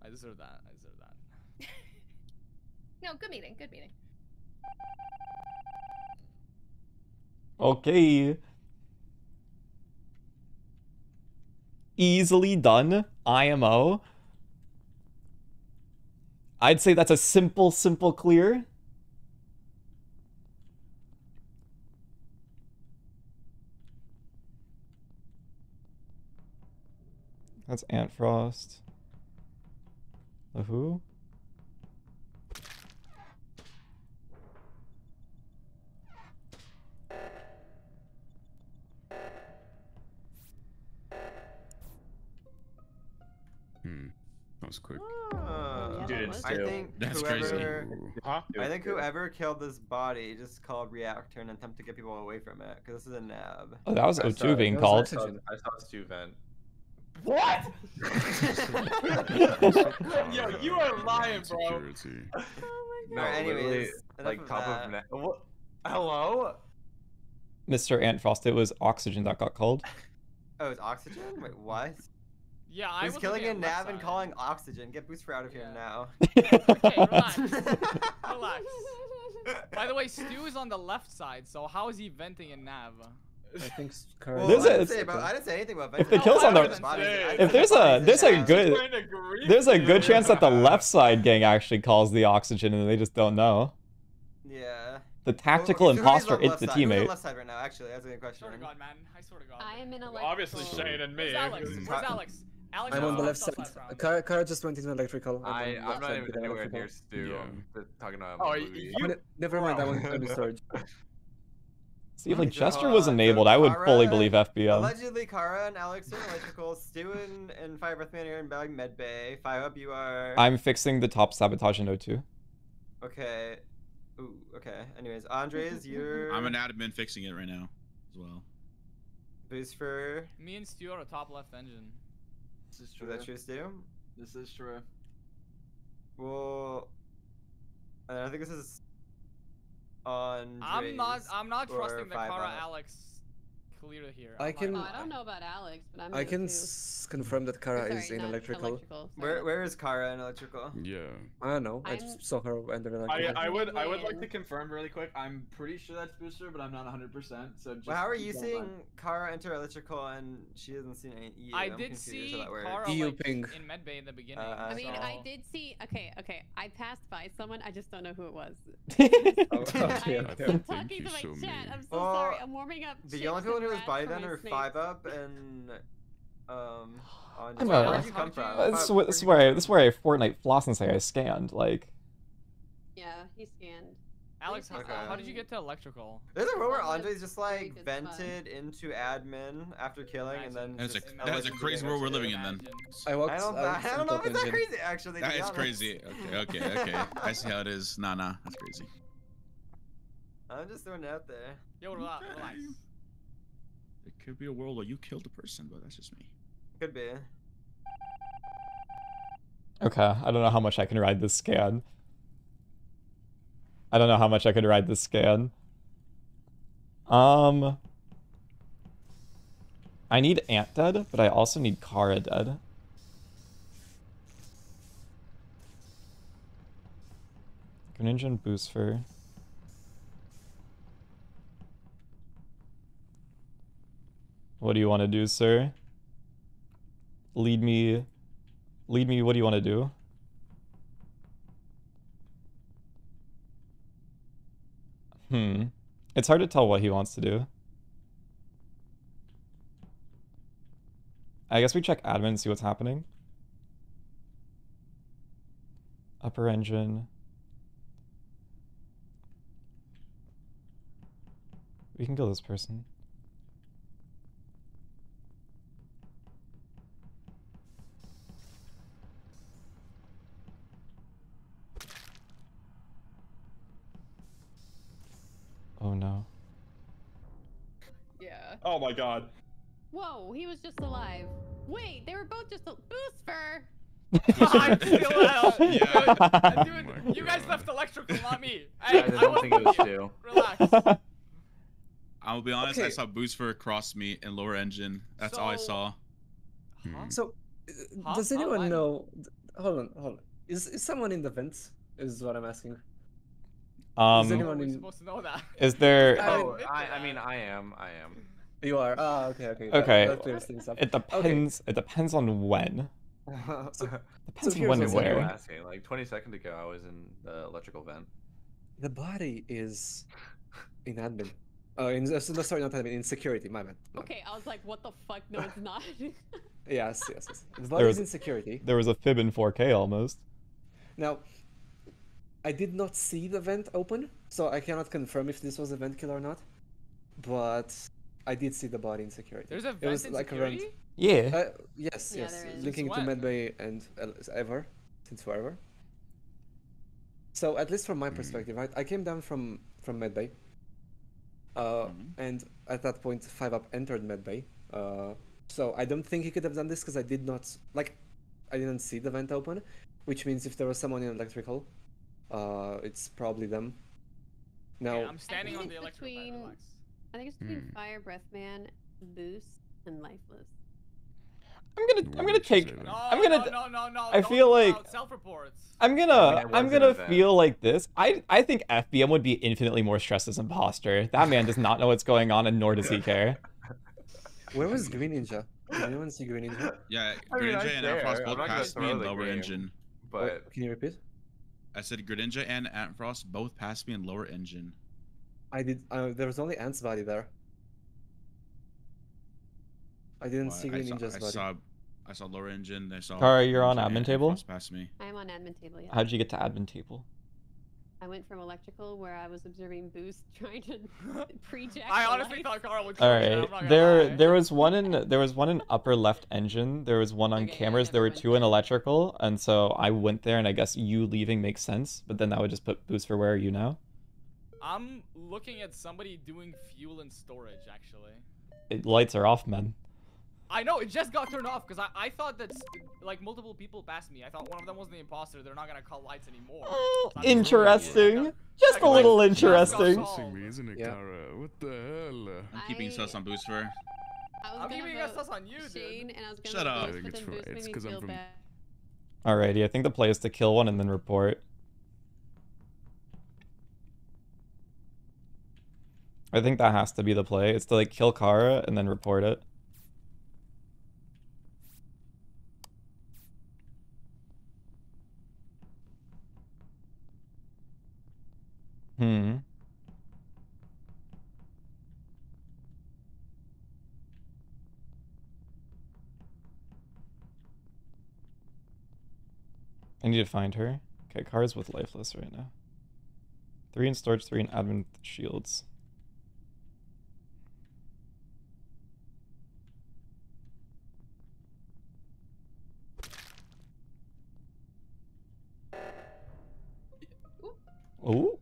I deserve that. I deserve that. No, good meeting. Good meeting. Okay. Easily done. I M O. I'd say that's a simple, simple clear. That's Antfrost. LaHu. Hmm. That was quick. Oh, yeah, Dude, that was I too. think That's whoever, crazy. Huh? I think whoever killed this body just called reactor in an attempt to get people away from it, because this is a nab. Oh, that was O two saw, being called. I saw, I saw Stu vent. What? Yo, you are lying, bro. Oh my god. No, anyways, like top of net. Hello? Mister Antfrost, it was oxygen that got called. Oh, it's oxygen? Wait, what? Yeah, I was killing a nav and calling oxygen. Get Booster out of yeah. here now. Okay, relax. Relax. By the way, Stu is on the left side, so how is he venting a nav? I think Kara. Well, I, didn't say about, I didn't say anything about. If the kills on the body, if there's a there's a good there's a good chance that the left side gang actually calls the oxygen and they just don't know. Yeah. The tactical well, imposter is the teammate. Who's on left side right now? Actually, that's a good question. I swear to God, man. I swear to God. I am in electrical. Obviously, Shane and me. Where's Alex? Where's Alex? Alex, I'm on the left side. Kara, Kara just went into electrical. I, I'm not even anywhere near Stu. Yeah. I'm just talking about oh, you, I'm gonna, never mind, that one's going to surge. See, if like Jester was enabled, I would Kara, fully believe F B L. Allegedly, Kara and Alex are electrical. Stu and, and FireBreathMan are in medbay. five up, you are... I'm fixing the top sabotage in O two. Okay. Ooh, okay. Anyways, Andres, you're... I'm an admin fixing it right now as well. Booster. Me and Stu are a top left engine. This is true. Is that true, Stu? This is true. Well... I think this is... Andres I'm not. I'm not trusting that Kara Alex clear here. I'm I can. Not, I don't know about Alex, but I'm. I can s confirm that Kara sorry, is in electrical. electrical where Where is Kara in electrical? Yeah. I don't know. I'm... I just saw her under electrical. I, I would. I would like to confirm really quick. I'm pretty sure that's Booster, but I'm not one hundred percent. So. Just well, how are you seeing mind. Kara enter electrical and she hasn't seen any E U? I I'm did see so Kara E U like, ping. in medbay in the beginning. Uh, I mean, so... I did see. Okay, okay. I passed by someone. I just don't know who it was. oh, okay. I, I'm talking to my so chat. I'm so uh, sorry. I'm warming up. The only people who was by then are five up and um. On where did you come from? That's where that's where I that's where I Fortnite floss and say I scanned like. Yeah, he scanned. Alex, okay. how, how did you get to electrical? There's a room where Andre's just like vented into admin after killing, and then that's a that's a crazy world we're living in. Then I walked. I don't, I I don't know if it's that crazy actually. That is crazy. Okay, okay, okay. I see how it is. Nah, nah, that's crazy. I'm just throwing it out there. Yo, relax. It could be a world where you killed a person, but that's just me. Could be. Okay, I don't know how much I can ride this scan. I don't know how much I could ride this scan. Um... I need Ant dead, but I also need Kara dead. Greninja and Boost for... What do you want to do, sir? Lead me. Lead me. What do you want to do? Hmm. It's hard to tell what he wants to do. I guess we check admin and see what's happening. Upper engine. We can kill this person. Oh no. Yeah. Oh my god. Whoa, he was just alive. Wait, they were both just a Booster! I'm still out! Yeah. Dude, oh you guys god. left electrical, not me. I, I don't think it was you. Relax. I'll be honest, okay. I saw Booster across me and lower engine. That's so, all I saw. Huh? So, huh? does anyone huh? know... Hold on, hold on. Is, is someone in the vents? Is what I'm asking. Um, is anyone in... supposed to know that? Is there? Oh, I, I mean, I am. I am. You are. Oh, okay, okay. Okay. That, that things up. It depends. Okay. It depends on when. So, depends so on when and where. Asking. Like twenty seconds ago, I was in the electrical vent. The body is in admin. Oh, in no, sorry, not admin. In security, my man. No. Okay, I was like, what the fuck? No, it's not. yes, yes, yes. The body is in security. There was a fib in four K almost. Now. I did not see the vent open, so I cannot confirm if this was a vent kill or not. But I did see the body in security. There's a vent it was in like security? A vent. Yeah. Uh, yes, yeah, yes. Linking to medbay and uh, ever, since forever. So at least from my mm. perspective, right? I came down from from medbay, uh, mm. and at that point, five up entered medbay. Uh, so I don't think he could have done this because I did not like, I didn't see the vent open, which means if there was someone in electrical. Uh, it's probably them. No. Yeah, I'm standing on the electrical between, I think it's between mm. FireBreathMan, Boost, and Lifeless. I'm gonna, I'm gonna take. No, I'm gonna. No, no, no, no, I feel like. I'm gonna, I mean, I'm gonna feel like this. I, I think F B M would be infinitely more stressed as imposter. That man does not know what's going on, and nor does he care. Where was Greninja? Did anyone see Greninja? Yeah, I mean, Greninja and Antfrost both passed me in lower game, engine. But Wait, can you repeat? I said Greninja and Antfrost both passed me in lower engine. I did. Uh, there was only Ant's body there. I didn't well, see Greninja's I saw, body. I saw I saw lower engine. I saw. Kara, you're on admin table? Past me. I am on admin table, yeah. How'd you get to admin table? I went from electrical where I was observing Boost trying to project. I honestly thought Kara would. All right, there there was one in there was one in upper left engine. There was one on okay, cameras. Yeah, there were two there. in electrical, and so I went there, and I guess you leaving makes sense. But then that would just put Boost for where are you now? I'm looking at somebody doing fuel and storage. Actually, it, lights are off, man. I know it just got turned off because I I thought that like multiple people passed me. I thought one of them was the imposter. They're not gonna call lights anymore. Oh, interesting. Like, just a little like, interesting. Me, isn't it, yeah. Kara? What the hell? I'm keeping I... sus on Boost for. I'm keeping a sus on you, dude. Shane, and I was Shut up. I think it's right. It's because I'm from. Bad. Alrighty, I think the play is to kill one and then report. I think that has to be the play. It's to like kill Kara and then report it. Hmm. I need to find her. Okay, Kara's with Lifeless right now. Three in storage, three in admin shields. Ooh.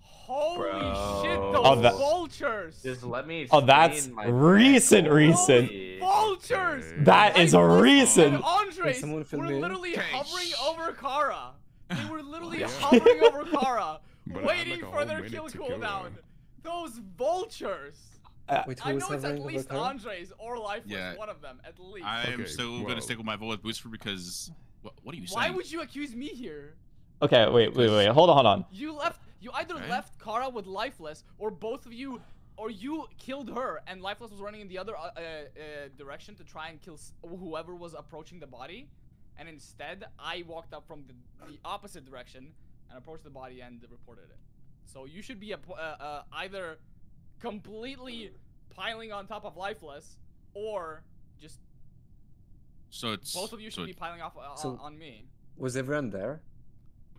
Holy Bro. shit, those oh, that, vultures! Just let me oh, that's my recent, brain. recent. Vultures! That is I recent! And Andres were literally in? hovering over Kara. They were literally hovering over Kara, waiting like for their kill cooldown. Those vultures! Uh, Wait, I know it's at least Andres or Lifeless, yeah. one of them, at least. I'm okay, still wow. gonna stick with my vote with Booster because... What, what are you saying? Why would you accuse me here? Okay, wait, wait, wait, hold on, hold on. You left... You either right. left Kara with Lifeless, or both of you, or you killed her, and Lifeless was running in the other uh, uh, direction to try and kill s whoever was approaching the body. And instead, I walked up from the, the opposite direction and approached the body and reported it. So you should be a, uh, uh, either completely piling on top of Lifeless, or just... So it's... Both of you should so be piling off uh, so on me. Was everyone there?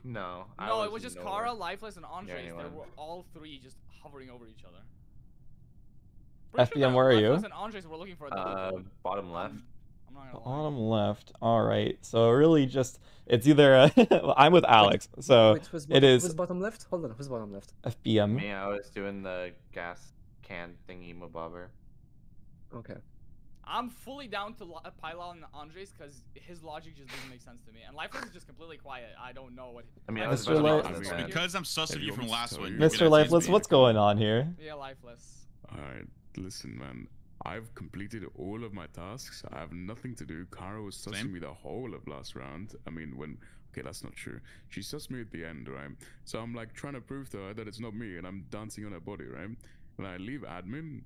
No, I no, it was just nowhere. Kara, Lifeless, and Andres. Yeah, they were all three just hovering over each other. Pretty F B M, sure where are you? And Andres were looking for a uh, bottom left. I'm not gonna bottom lie. left. All right. So really, just it's either a I'm with Alex, so Wait, who's it is. Who's bottom left? Hold on, who's bottom left? F B M. Me, I was doing the gas can thingy, mabobber. Okay. I'm fully down to pile on Andres because his logic just doesn't make sense to me. And Lifeless is just completely quiet. I don't know what. I mean, Mister Lifeless, because I'm sus of you from last one. Mister Lifeless, what's going on here? Yeah, Lifeless. All right, listen, man. I've completed all of my tasks. I have nothing to do. Kara was sussing me the whole of last round. I mean, when. Okay, that's not true. She sussed me at the end, right? So I'm like trying to prove to her that it's not me, and I'm dancing on her body, right? When I leave admin.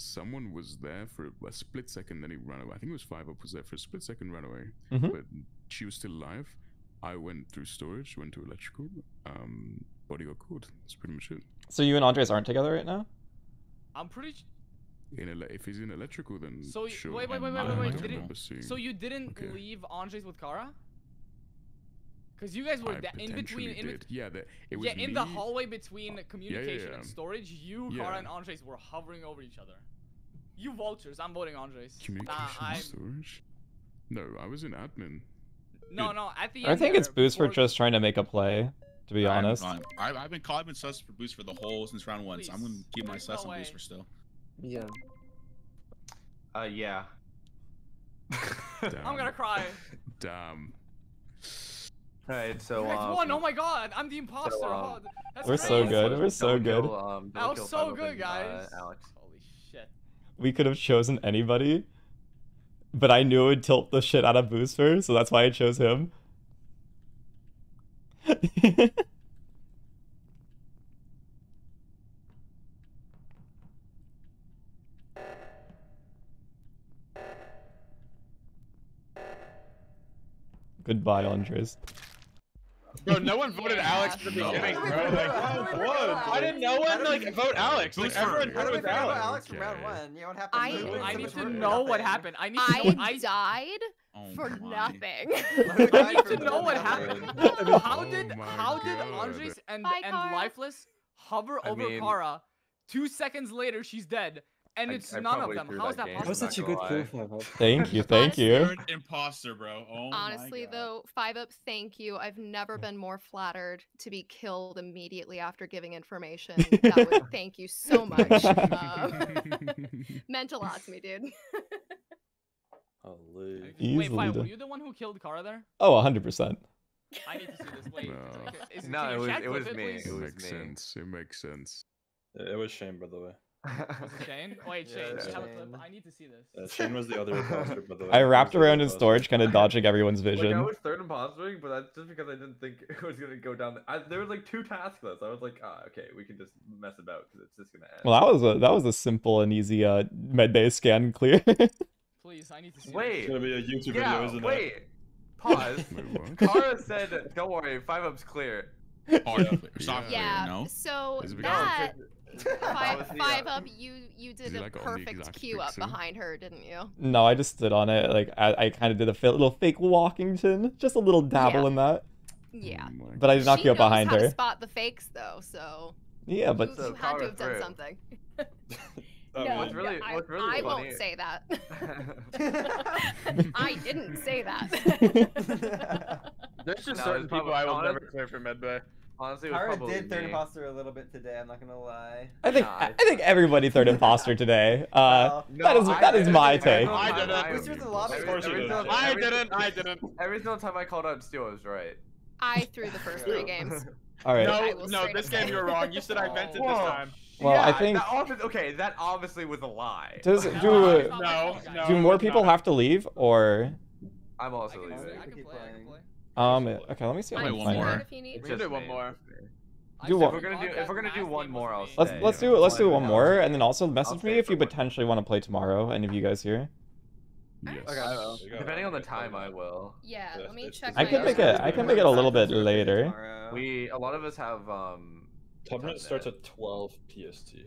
Someone was there for a split second, then he ran away. I think it was five up was there for a split second, ran away. Mm-hmm. But she was still alive. I went through storage, went to electrical, um, body got caught. That's pretty much it. So you and Andres aren't together right now? I'm pretty... In if he's in electrical, then so you, sure. Wait, wait, wait, wait, wait, wait. Didn't, seeing... So you didn't okay. leave Andres with Kara? Because you guys were in between... In bet yeah, the, it was yeah in the hallway between communication yeah, yeah, yeah. and storage, you, yeah. Kara, and Andres were hovering over each other. You vultures, I'm voting Andres. Communication nah, and storage? No, I was in admin. No, it, no, at the end... I think there, it's Boost for just trying to make a play, to be I'm honest. Not, I've, I've been called, I've been sus for Boost for the whole since round one, so I'm going to keep my sus no on Boost for still. Yeah. Uh, yeah. I'm going to cry. Damn. Alright, so um, I won. Oh my god, I'm the imposter. So, um, That's we're crazy. so good. We're don't so good. Kill, um, I was so good, and, guys. Uh, Alex, holy shit. We could have chosen anybody, but I knew it would tilt the shit out of Booster, so that's why I chose him. Goodbye, Andres. Bro, no one voted yeah. Alex in the no. beginning, bro. Like, why did no one like vote Alex? Like, everyone voted Alex. Alex from round one. Yeah, what happened? I, I need to know what happened. I need to know. I died for nothing. I need to know what happened. How did how did Andres and and Lifeless hover over Kara? Two seconds later, she's dead. And I, it's I none of them. How's that, that possible? That was such a good clue. Thank you, thank you. Imposter, bro. Oh Honestly, my God. though, five up, thank you. I've never been more flattered to be killed immediately after giving information. That would, thank you so much. Um, meant a lot to me, dude. Wait, Easily five, were you the one who killed Kara there? Oh, one hundred percent. I need to see this. Wait, no, is it, no it was, it was it, me. Please? It makes me. sense. It makes sense. It was Shane, by the way. Was it Shane? Wait, Shane, yeah, have a clip. I need to see this. Yeah, Shane was the other imposter, by the way. I wrapped around in storage, kind of dodging everyone's vision. Like, I was third impostering, but that's just because I didn't think it was going to go down. The... I, there was like two task lists. I was like, ah, okay, we can just mess about because it's just going to end. Well, that was a that was a simple and easy uh, medbay scan and clear. Please, I need to see. Wait, this. It's going to be a YouTube yeah, video, isn't wait. it? Wait, pause. Wait, Kara said, "Don't worry, five up's clear." Hard yeah. clear. Soft yeah. clear. No. So that. Five, five up, you you did a like perfect queue up behind her, didn't you? No, I just stood on it. Like I, I kind of did a little fake Walkington, just a little dabble yeah. in that. Yeah. But I did not queue up behind how her. She knows how to spot the fakes, though. So yeah, but you, so you had to have done through. something. No, no really, I, really I won't say that. I didn't say that. There's just no, certain people I will never clear for medbay. Honestly, Kara did third me. imposter a little bit today. I'm not gonna lie. I think nah, I, I think everybody third imposter today. Uh, no, that is I that is my take. I didn't. I didn't. I didn't. I didn't. Every single time I called out Stu, I was right. I threw the first three games. All right. No, no, this game you were wrong. You said I vented this time. Well, yeah, I think. That okay, that obviously was a lie. Does do no, no, do no, more people not. have to leave or? I'm also leaving. I can play. I can play. Um. Okay. Let me see. Wait, one more. We can do one more. Do one. If we're gonna do, if we're gonna do one more, I'll let's stay. let's do let's do one more, and then also message me if you potentially want to play tomorrow. Any of you guys here? Yes. Okay. I will. Depending on the time, I will. Yeah. Let me check. I can make it. I can make it a little bit later. We a lot of us have um. Tournament starts at twelve P S T.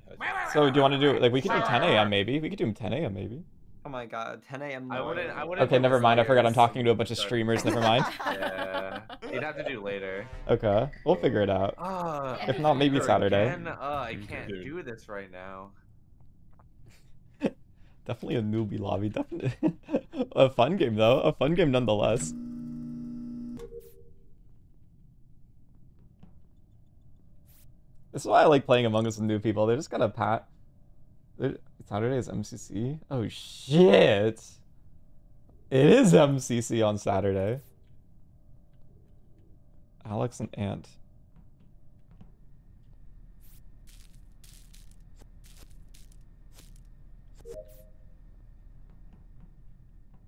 So do you want to do like we could do ten A M maybe? We could do ten A M maybe. Oh my God, ten A M No. I wouldn't. I wouldn't. Okay, never mind. I forgot I'm talking to a bunch of streamers. Never mind. Yeah, you'd have to do later. Okay, we'll figure it out. Uh, if not, maybe Saturday. Again? Uh, I can't do this right now. Definitely a newbie lobby. Definitely a fun game though. A fun game nonetheless. This is why I like playing Among Us with new people. They're just kind of pat. Saturday is M C C? Oh shit! It is M C C on Saturday. Alex and Ant.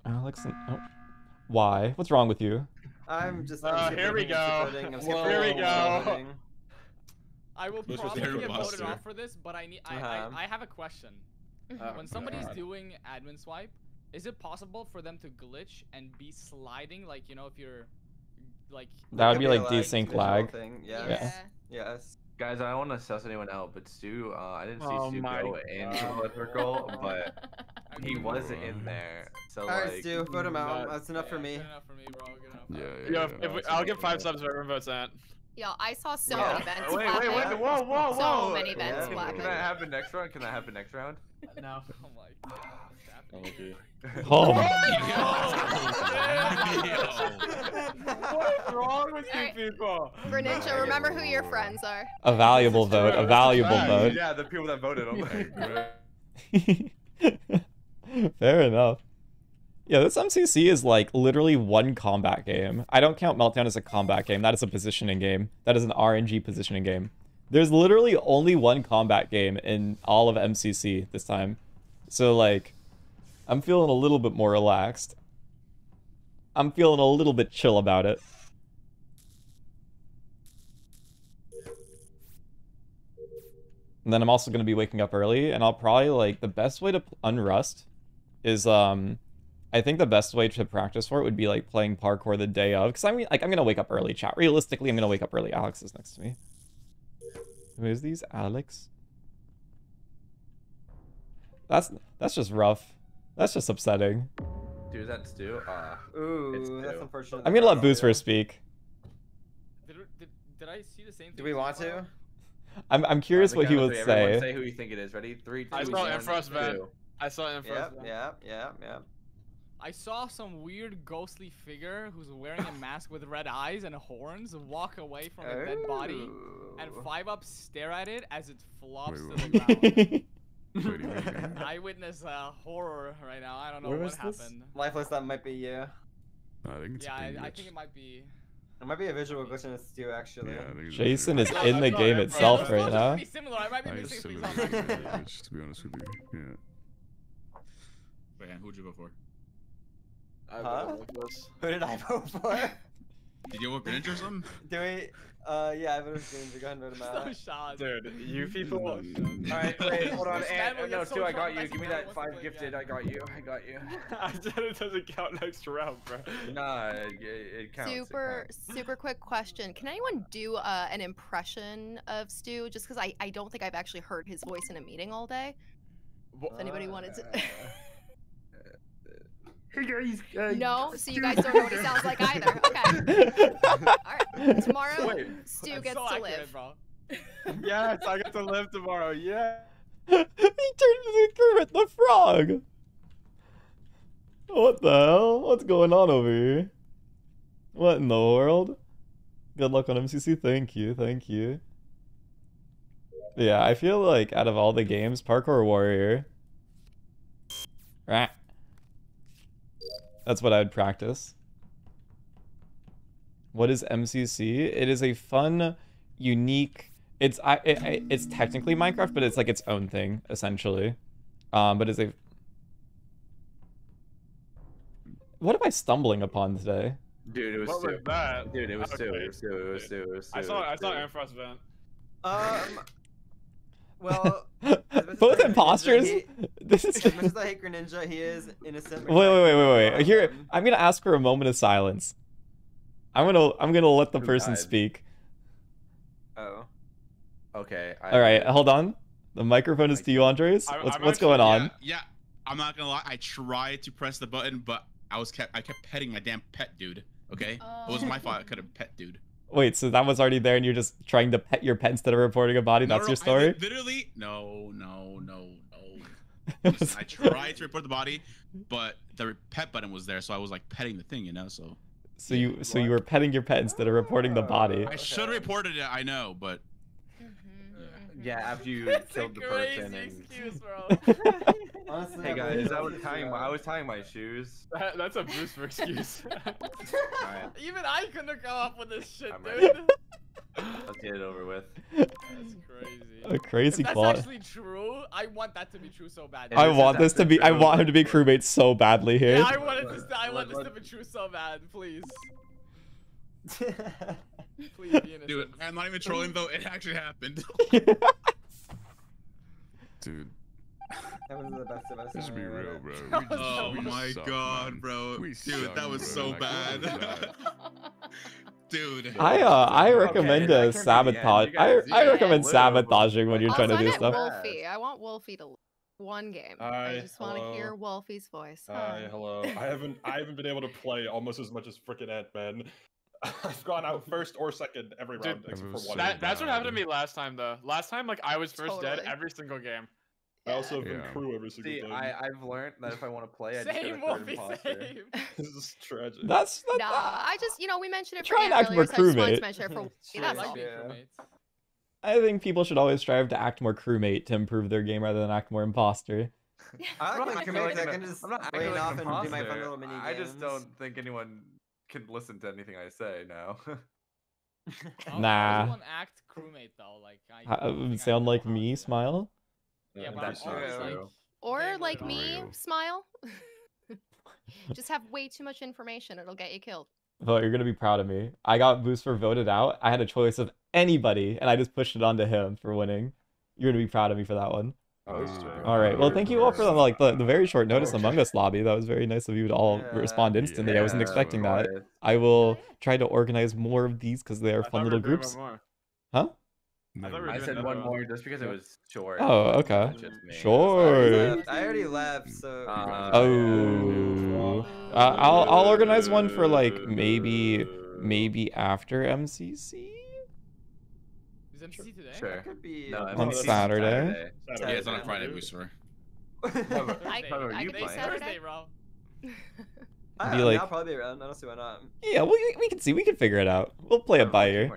Alex and... Oh. Why? What's wrong with you? I'm just... Uh, here we go. Whoa, here we go. I will Those probably get voted off for this, but I need. I, uh-huh. I, I have a question. Oh, when somebody's God. doing admin swipe, is it possible for them to glitch and be sliding? Like you know, if you're, like that would be like desync lag. Thing. Yes. Yeah. Yes. Guys, I don't want to suss anyone out, but Stu, uh, I didn't see oh Stu go into electrical, but he was in there. So all right, like, Stu, vote him out. That's enough yeah, for me. Enough for me, bro. Good enough. Yeah. yeah, yeah, yeah. If we, I'll give five subs for everyone votes Ant. Y'all, I saw so yeah. many events. Wait, wait, wait, whoa, whoa, whoa! So many events. Yeah. Can, can that happen next round? Can that happen next round? No. Oh my God. What's happening? Oh my God. What's wrong with you people? Greninja, remember who your friends are. A valuable vote. A valuable vote. Yeah, the people that voted. Like, fair enough. Yeah, this M C C is like literally one combat game. I don't count Meltdown as a combat game. That is a positioning game. That is an R N G positioning game. There's literally only one combat game in all of M C C this time. So like, I'm feeling a little bit more relaxed. I'm feeling a little bit chill about it. And then I'm also going to be waking up early, and I'll probably like the best way to unrust is um. I think the best way to practice for it would be like playing parkour the day of, because I mean, like I'm gonna wake up early. Chat. Realistically, I'm gonna wake up early. Alex is next to me. Who is these? Alex. That's that's just rough. That's just upsetting. Dude, that's Stu. Uh, Ooh, it's that's unfortunate. I'm gonna let Booster speak. Did, did, did I see the same thing? Do we want to? I'm I'm curious uh, what he would say. Everyone say who you think it is. Ready? Three, two, I saw Antfrost, man. I saw Antfrost. Yeah, yeah, yeah, yeah. I saw some weird ghostly figure who's wearing a mask with red eyes and horns walk away from a dead body, and five up stare at it as it flops wait, to the ground. I witness uh, horror right now. I don't know Where what happened. This? Lifeless, that might be you. No, I think it's yeah, I, I think it might be. It might be a visual glitch in Stu, actually. Yeah, Jason is in the game itself right now. Be similar. I might be missing things on that. To be honest with you, yeah. Wait, who would you go for? Huh? Who did I vote for? Did you vote Greninja or something? Do we? Uh, yeah, I voted Greninja. Go ahead and vote him out. So shot. Dude, you people. All right, wait, hold on. And, oh, no, Stu, I got you. Give me that five gifted. I got you. I got you. I said it doesn't count next round, bro. Nah, it, it counts. Super, it counts. Super quick question. Can anyone do uh, an impression of Stu? Just because I, I don't think I've actually heard his voice in a meeting all day. What? If anybody wanted to. Hey guys, uh, no, so you guys don't know what he sounds like either. Okay. Alright. Tomorrow, Wait, Stu gets so to live. Accurate, yes, I get to live tomorrow. Yeah. He turned into Kermit the Frog. What the hell? What's going on over here? What in the world? Good luck on M C C. Thank you. Thank you. Yeah, I feel like out of all the games, Parkour Warrior. Right. That's what I would practice. What is M C C? It is a fun, unique. It's I. It, it's technically Minecraft, but it's like its own thing essentially. Um, but it's a. What am I stumbling upon today? Dude, it was Stu. Dude, it was Stu. It was Stu. It was Stu. It was Stu. I saw. I saw Antfrost vent. Um. Well, both imposters. He, this is as much as I hate Greninja, he is innocent. Wait, wait, wait, wait, wait. Um, Here, I'm gonna ask for a moment of silence. I'm gonna, I'm gonna let the person died. speak. Oh. Okay. I, All right, hold on. The microphone is I, to you, Andres. I, what's, what's going on? Yeah, yeah, I'm not gonna lie. I tried to press the button, but I was kept, I kept petting my damn pet, dude. Okay, uh. It was my fault. I could have pet, dude. Wait, so that was already there, and you're just trying to pet your pet instead of reporting a body? No, That's no, your story? I literally, no, no, no, no. Listen, I tried to report the body, but the pet button was there, so I was like petting the thing, you know. So, so you, so you were petting your pet instead of reporting the body. I should have reported it, I know, but. Yeah, after you That's killed the person. Excuse, bro. Honestly, hey guys, I was tying my I was tying my shoes. That, that's a Booster excuse. Right. Even I couldn't come up with this shit, I'm dude. Let's get it over with. That's crazy. A crazy plot. If that's actually true. I want that to be true so bad. I want this to be. True. I want him to be crewmate so badly here. Yeah, I want it to. I want this to be true so bad, please. Please be innocent. Dude, I'm not even trolling though, it actually happened. Yes. Dude. That was the best of us. Let's be real, bro. Just, oh my suck, god, man. bro. We Dude, suck, that was bro. so like, bad. Dude. I uh I recommend okay, a sabotage. I I recommend yeah, sabotaging when you're I'll trying to do stuff. Wolfie. I want Wolfie to one game. Hi, I just want to hear Wolfie's voice. Hi, Hi. hello. I haven't I haven't been able to play almost as much as frickin' Ant-Man. I've gone out first or second every round. Dude, except for one. That, that's what happened to me last time, though. Last time, like, I was first totally. dead every single game. Yeah. I also have been yeah. crew every single See, game. I, I've learned that if I want to play, I just save, go to third imposter. This is tragic. That's not nah, that. I just, you know, we mentioned it for Ant earlier, so I just wanted to mention it for That's all. Yeah. I think people should always strive to act more crewmate to improve their game rather than act more imposter. I don't think I can just lane off and do my fun little mini games. I just don't think anyone can listen to anything I say now. Nah. Act crewmate though, like I uh, sound I like me, smile. Yeah, but that's I'm always like, or like me, real. smile. Just have way too much information; it'll get you killed. Oh, you're gonna be proud of me. I got Booster voted out. I had a choice of anybody, and I just pushed it onto him for winning. You're gonna be proud of me for that one. Uh, all right. Well, thank you all for the, like the, the very short notice okay. Among Us lobby. That was very nice of you to all yeah, respond instantly. Yeah, I wasn't expecting that. It. I will try to organize more of these because they are I fun little groups. Huh? I, I said one more. more just because it was short. Oh, okay. Sure. I already left, so. Uh, oh. Uh, I'll I'll organize one for like maybe maybe after M C C. M C C today? Sure. Could be no, on Saturday. Saturday. Saturday. Yeah, it's on a Friday, Booster. I, I could do Saturday, Rob. I don't know, like, I'll probably be around. I don't see why not. Yeah, well, we can see. We can figure it out. We'll play it by ear.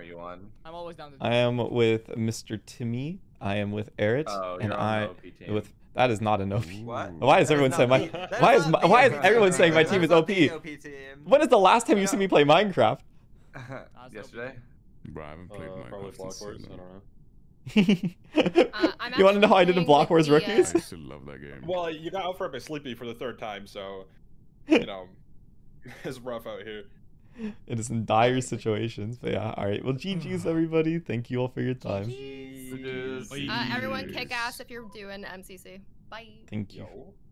I'm always down to do I am with Mister Timmy. I am with Eret. Oh, and I with That is not an O P. What? Why is that everyone is saying my, Why is my, Why is everyone saying my team is O P? When is the last time you see me play Minecraft? Yesterday. Bro, I haven't played uh, Minecraft since Wars, I don't know. uh, You want to know how I did in Block Wars Rookies? I still love that game. Well, you got out for a bit sleepy for the third time, so, you know, it's rough out here. It is in dire situations, but yeah, alright. Well, G G's everybody. Thank you all for your time. Uh, everyone kick ass if you're doing M C C. Bye. Thank you.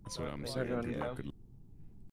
That's what I'm saying.